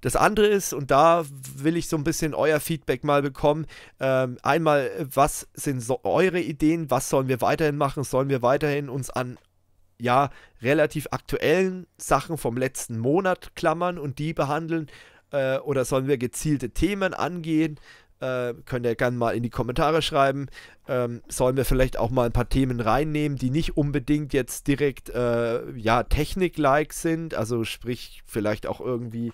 Das andere ist, und da will ich so ein bisschen euer Feedback mal bekommen, ähm, einmal, was sind so eure Ideen, was sollen wir weiterhin machen, sollen wir weiterhin uns an, ja, relativ aktuellen Sachen vom letzten Monat klammern und die behandeln, äh, oder sollen wir gezielte Themen angehen, Äh, könnt ihr gerne mal in die Kommentare schreiben. Ähm, sollen wir vielleicht auch mal ein paar Themen reinnehmen, die nicht unbedingt jetzt direkt äh, ja, Technik-like sind. Also sprich vielleicht auch irgendwie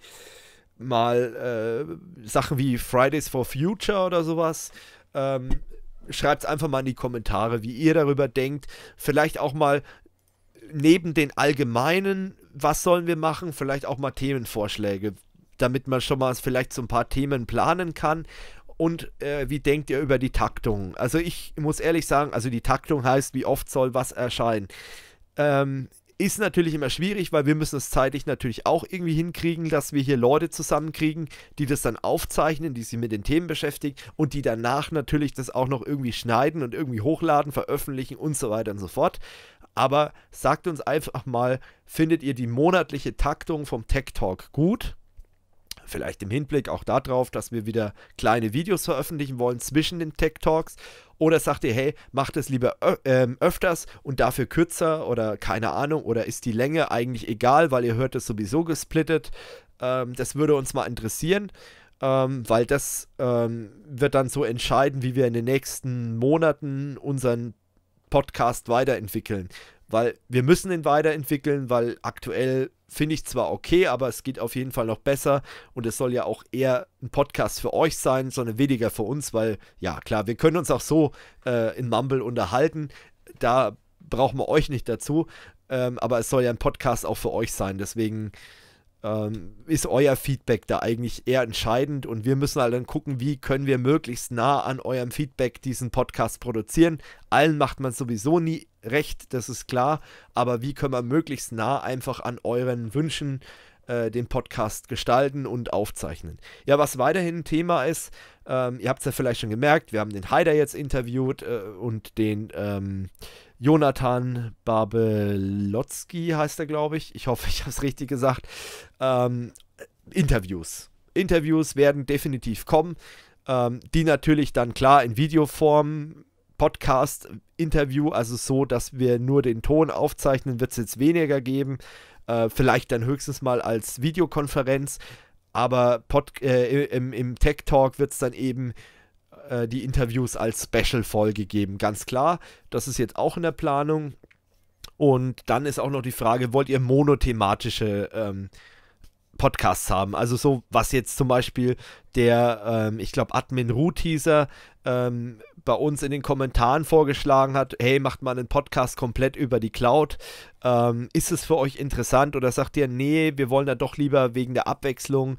mal äh, Sachen wie Fridays for Future oder sowas. Ähm, schreibt es einfach mal in die Kommentare, wie ihr darüber denkt. Vielleicht auch mal neben den allgemeinen, was sollen wir machen, vielleicht auch mal Themenvorschläge, damit man schon mal vielleicht so ein paar Themen planen kann. Und äh, wie denkt ihr über die Taktung? Also ich muss ehrlich sagen, also die Taktung heißt, wie oft soll was erscheinen. Ähm, ist natürlich immer schwierig, weil wir müssen es zeitlich natürlich auch irgendwie hinkriegen, dass wir hier Leute zusammenkriegen, die das dann aufzeichnen, die sich mit den Themen beschäftigen und die danach natürlich das auch noch irgendwie schneiden und irgendwie hochladen, veröffentlichen und so weiter und so fort. Aber sagt uns einfach mal, findet ihr die monatliche Taktung vom Tech Talk gut? Vielleicht im Hinblick auch darauf, dass wir wieder kleine Videos veröffentlichen wollen zwischen den Tech Talks. Oder sagt ihr, hey, macht es lieber öf ähm, öfters und dafür kürzer oder keine Ahnung. Oder ist die Länge eigentlich egal, weil ihr hört es sowieso gesplittet. Ähm, das würde uns mal interessieren, ähm, weil das ähm, wird dann so entscheiden, wie wir in den nächsten Monaten unseren Podcast weiterentwickeln. Weil wir müssen ihn weiterentwickeln, weil aktuell finde ich zwar okay, aber es geht auf jeden Fall noch besser und es soll ja auch eher ein Podcast für euch sein, sondern weniger für uns, weil ja klar, wir können uns auch so äh, in Mumble unterhalten, da brauchen wir euch nicht dazu, ähm, aber es soll ja ein Podcast auch für euch sein, deswegen ähm, ist euer Feedback da eigentlich eher entscheidend und wir müssen halt dann gucken, wie können wir möglichst nah an eurem Feedback diesen Podcast produzieren. Allen macht man sowieso nie recht, das ist klar, aber wie können wir möglichst nah einfach an euren Wünschen äh, den Podcast gestalten und aufzeichnen. Ja, was weiterhin ein Thema ist, ähm, ihr habt es ja vielleicht schon gemerkt, wir haben den Haider jetzt interviewt äh, und den ähm, Jonathan Babelotzki heißt er, glaube ich, ich hoffe, ich habe es richtig gesagt, ähm, Interviews. Interviews werden definitiv kommen, ähm, die natürlich dann klar in Videoform, Podcast-Interview, also so, dass wir nur den Ton aufzeichnen, wird es jetzt weniger geben, äh, vielleicht dann höchstens mal als Videokonferenz, aber Pod äh, im, im Tech Talk wird es dann eben äh, die Interviews als Special-Folge geben, ganz klar, das ist jetzt auch in der Planung und dann ist auch noch die Frage, wollt ihr monothematische ähm, Podcasts haben, also so, was jetzt zum Beispiel der, ähm, ich glaube, Admin Root-Teaser ähm, bei uns in den Kommentaren vorgeschlagen hat, hey, macht mal einen Podcast komplett über die Cloud, ähm, ist es für euch interessant oder sagt ihr, nee, wir wollen da doch lieber wegen der Abwechslung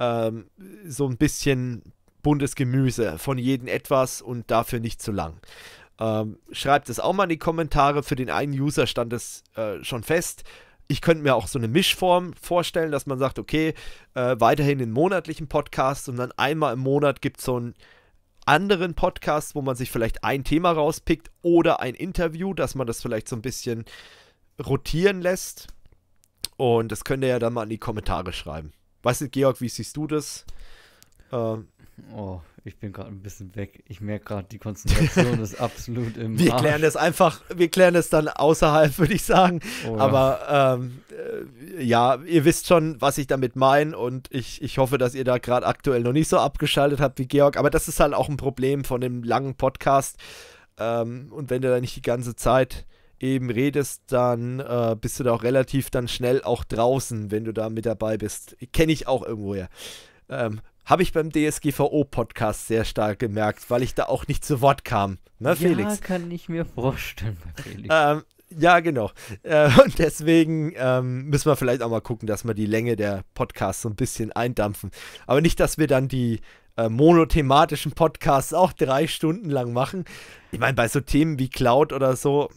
ähm, so ein bisschen buntes Gemüse, von jedem etwas und dafür nicht zu lang. Ähm, schreibt es auch mal in die Kommentare, für den einen User stand es äh, schon fest. Ich könnte mir auch so eine Mischform vorstellen, dass man sagt, okay, äh, weiterhin den monatlichen Podcast und dann einmal im Monat gibt es so einen anderen Podcast, wo man sich vielleicht ein Thema rauspickt oder ein Interview, dass man das vielleicht so ein bisschen rotieren lässt. Und das könnt ihr ja dann mal in die Kommentare schreiben. Weißt du, Georg, wie siehst du das? Ähm, oh, ich bin gerade ein bisschen weg. Ich merke gerade, die Konzentration ist absolut im Wir Arsch. Klären das einfach, wir klären das dann außerhalb, würde ich sagen. Oh, aber ähm, äh, ja, ihr wisst schon, was ich damit meine und ich, ich hoffe, dass ihr da gerade aktuell noch nicht so abgeschaltet habt wie Georg. Aber das ist halt auch ein Problem von dem langen Podcast. Ähm, und wenn du da nicht die ganze Zeit eben redest, dann äh, bist du da auch relativ dann schnell auch draußen, wenn du da mit dabei bist. Kenne ich auch irgendwoher. Ähm, Habe ich beim D S G V O-Podcast sehr stark gemerkt, weil ich da auch nicht zu Wort kam. Ne, Felix? Ja, kann ich mir vorstellen, Felix. Ähm, ja, genau. Äh, und deswegen ähm, müssen wir vielleicht auch mal gucken, dass wir die Länge der Podcasts so ein bisschen eindampfen. Aber nicht, dass wir dann die äh, monothematischen Podcasts auch drei Stunden lang machen. Ich meine, bei so Themen wie Cloud oder so,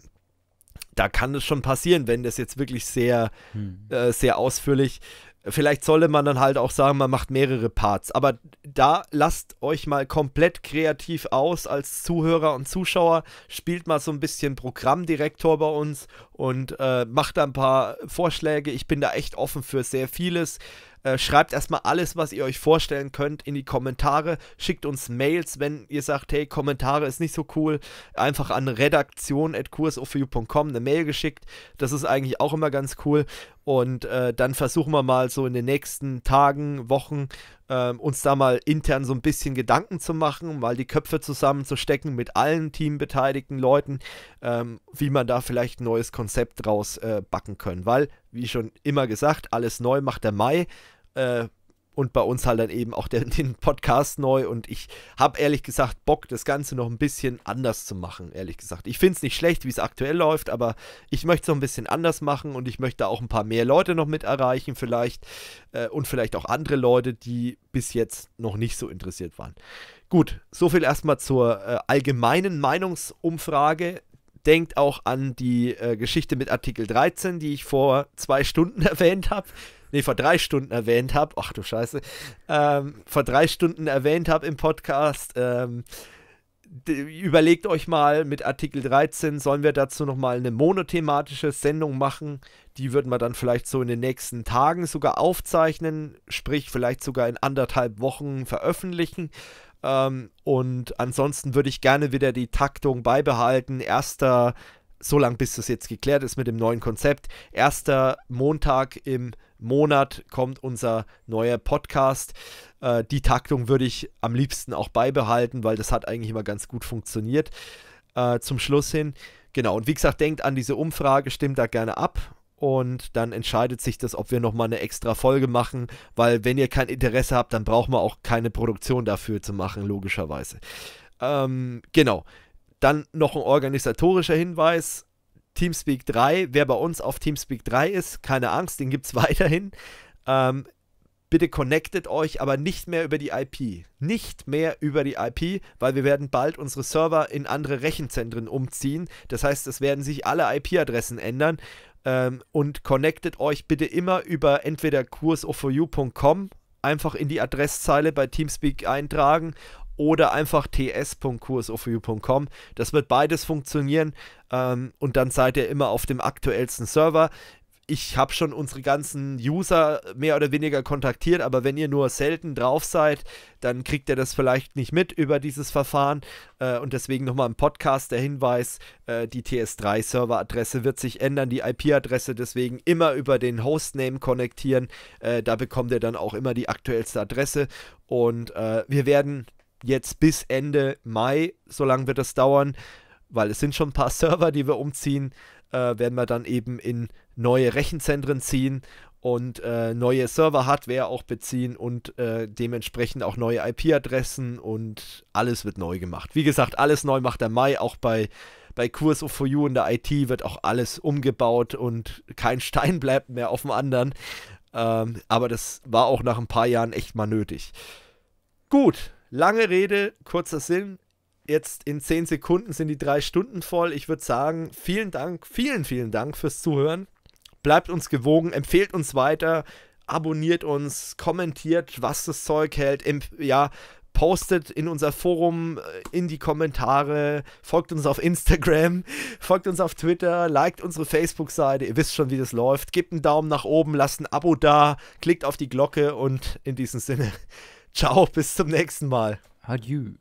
da kann es schon passieren, wenn das jetzt wirklich sehr, hm. äh, sehr ausführlich. Vielleicht sollte man dann halt auch sagen, man macht mehrere Parts. Aber da lasst euch mal komplett kreativ aus als Zuhörer und Zuschauer. Spielt mal so ein bisschen Programmdirektor bei uns und äh, macht da ein paar Vorschläge. Ich bin da echt offen für sehr vieles. Äh, schreibt erstmal alles, was ihr euch vorstellen könnt, in die Kommentare. Schickt uns Mails, wenn ihr sagt, hey, Kommentare ist nicht so cool. Einfach an redaktion at Q S O four you punkt com eine Mail geschickt. Das ist eigentlich auch immer ganz cool. Und äh, dann versuchen wir mal so in den nächsten Tagen, Wochen ähm, uns da mal intern so ein bisschen Gedanken zu machen, mal die Köpfe zusammenzustecken mit allen teambeteiligten Leuten, ähm, wie man da vielleicht ein neues Konzept draus äh, backen können. Weil, wie schon immer gesagt, alles neu macht der Mai. Äh, Und bei uns halt dann eben auch der, den Podcast neu. Und ich habe ehrlich gesagt Bock, das Ganze noch ein bisschen anders zu machen, ehrlich gesagt. Ich finde es nicht schlecht, wie es aktuell läuft, aber ich möchte es noch ein bisschen anders machen. Und ich möchte auch ein paar mehr Leute noch mit erreichen vielleicht. Äh, und vielleicht auch andere Leute, die bis jetzt noch nicht so interessiert waren. Gut, soviel erstmal zur äh, allgemeinen Meinungsumfrage. Denkt auch an die äh, Geschichte mit Artikel dreizehn, die ich vor zwei Stunden erwähnt habe. Nee, vor drei Stunden erwähnt habe. Ach du Scheiße. Ähm, vor drei Stunden erwähnt habe im Podcast. Ähm, überlegt euch mal mit Artikel dreizehn, sollen wir dazu nochmal eine monothematische Sendung machen? Die würden wir dann vielleicht so in den nächsten Tagen sogar aufzeichnen. Sprich, vielleicht sogar in anderthalb Wochen veröffentlichen. Ähm, und ansonsten würde ich gerne wieder die Taktung beibehalten. Erster, so lange bis das jetzt geklärt ist mit dem neuen Konzept, erster Montag im Monat kommt unser neuer Podcast. Äh, die Taktung würde ich am liebsten auch beibehalten, weil das hat eigentlich immer ganz gut funktioniert äh, zum Schluss hin. Genau, und wie gesagt, denkt an diese Umfrage, stimmt da gerne ab. Und dann entscheidet sich das, ob wir nochmal eine extra Folge machen, weil wenn ihr kein Interesse habt, dann braucht man auch keine Produktion dafür zu machen, logischerweise. Ähm, genau, dann noch ein organisatorischer Hinweis. Teamspeak drei, wer bei uns auf Teamspeak drei ist, keine Angst, den gibt es weiterhin. Ähm, bitte connectet euch, aber nicht mehr über die I P. Nicht mehr über die I P, weil wir werden bald unsere Server in andere Rechenzentren umziehen. Das heißt, es werden sich alle I P-Adressen ändern. Ähm, und connectet euch bitte immer über entweder Q S O four you punkt com, einfach in die Adresszeile bei Teamspeak eintragen, oder einfach t s punkt q s o four you punkt com. Das wird beides funktionieren ähm, und dann seid ihr immer auf dem aktuellsten Server. Ich habe schon unsere ganzen User mehr oder weniger kontaktiert, aber wenn ihr nur selten drauf seid, dann kriegt ihr das vielleicht nicht mit über dieses Verfahren. Äh, und deswegen nochmal im Podcast der Hinweis, äh, die T S drei Serveradresse wird sich ändern, die I P-Adresse, deswegen immer über den Hostname konnektieren. Äh, da bekommt ihr dann auch immer die aktuellste Adresse und äh, wir werden jetzt bis Ende Mai, so lange wird das dauern, weil es sind schon ein paar Server, die wir umziehen, äh, werden wir dann eben in neue Rechenzentren ziehen und äh, neue Server-Hardware auch beziehen und äh, dementsprechend auch neue I P-Adressen und alles wird neu gemacht. Wie gesagt, alles neu macht der Mai, auch bei, bei Q S O four you in der I T wird auch alles umgebaut und kein Stein bleibt mehr auf dem anderen. Ähm, aber das war auch nach ein paar Jahren echt mal nötig. Gut. Lange Rede, kurzer Sinn, jetzt in zehn Sekunden sind die drei Stunden voll. Ich würde sagen, vielen Dank, vielen, vielen Dank fürs Zuhören. Bleibt uns gewogen, empfehlt uns weiter, abonniert uns, kommentiert, was das Zeug hält, ja, postet in unser Forum, in die Kommentare, folgt uns auf Instagram, folgt uns auf Twitter, liked unsere Facebook-Seite, ihr wisst schon, wie das läuft. Gebt einen Daumen nach oben, lasst ein Abo da, klickt auf die Glocke und in diesem Sinne... Ciao, bis zum nächsten Mal. Adieu.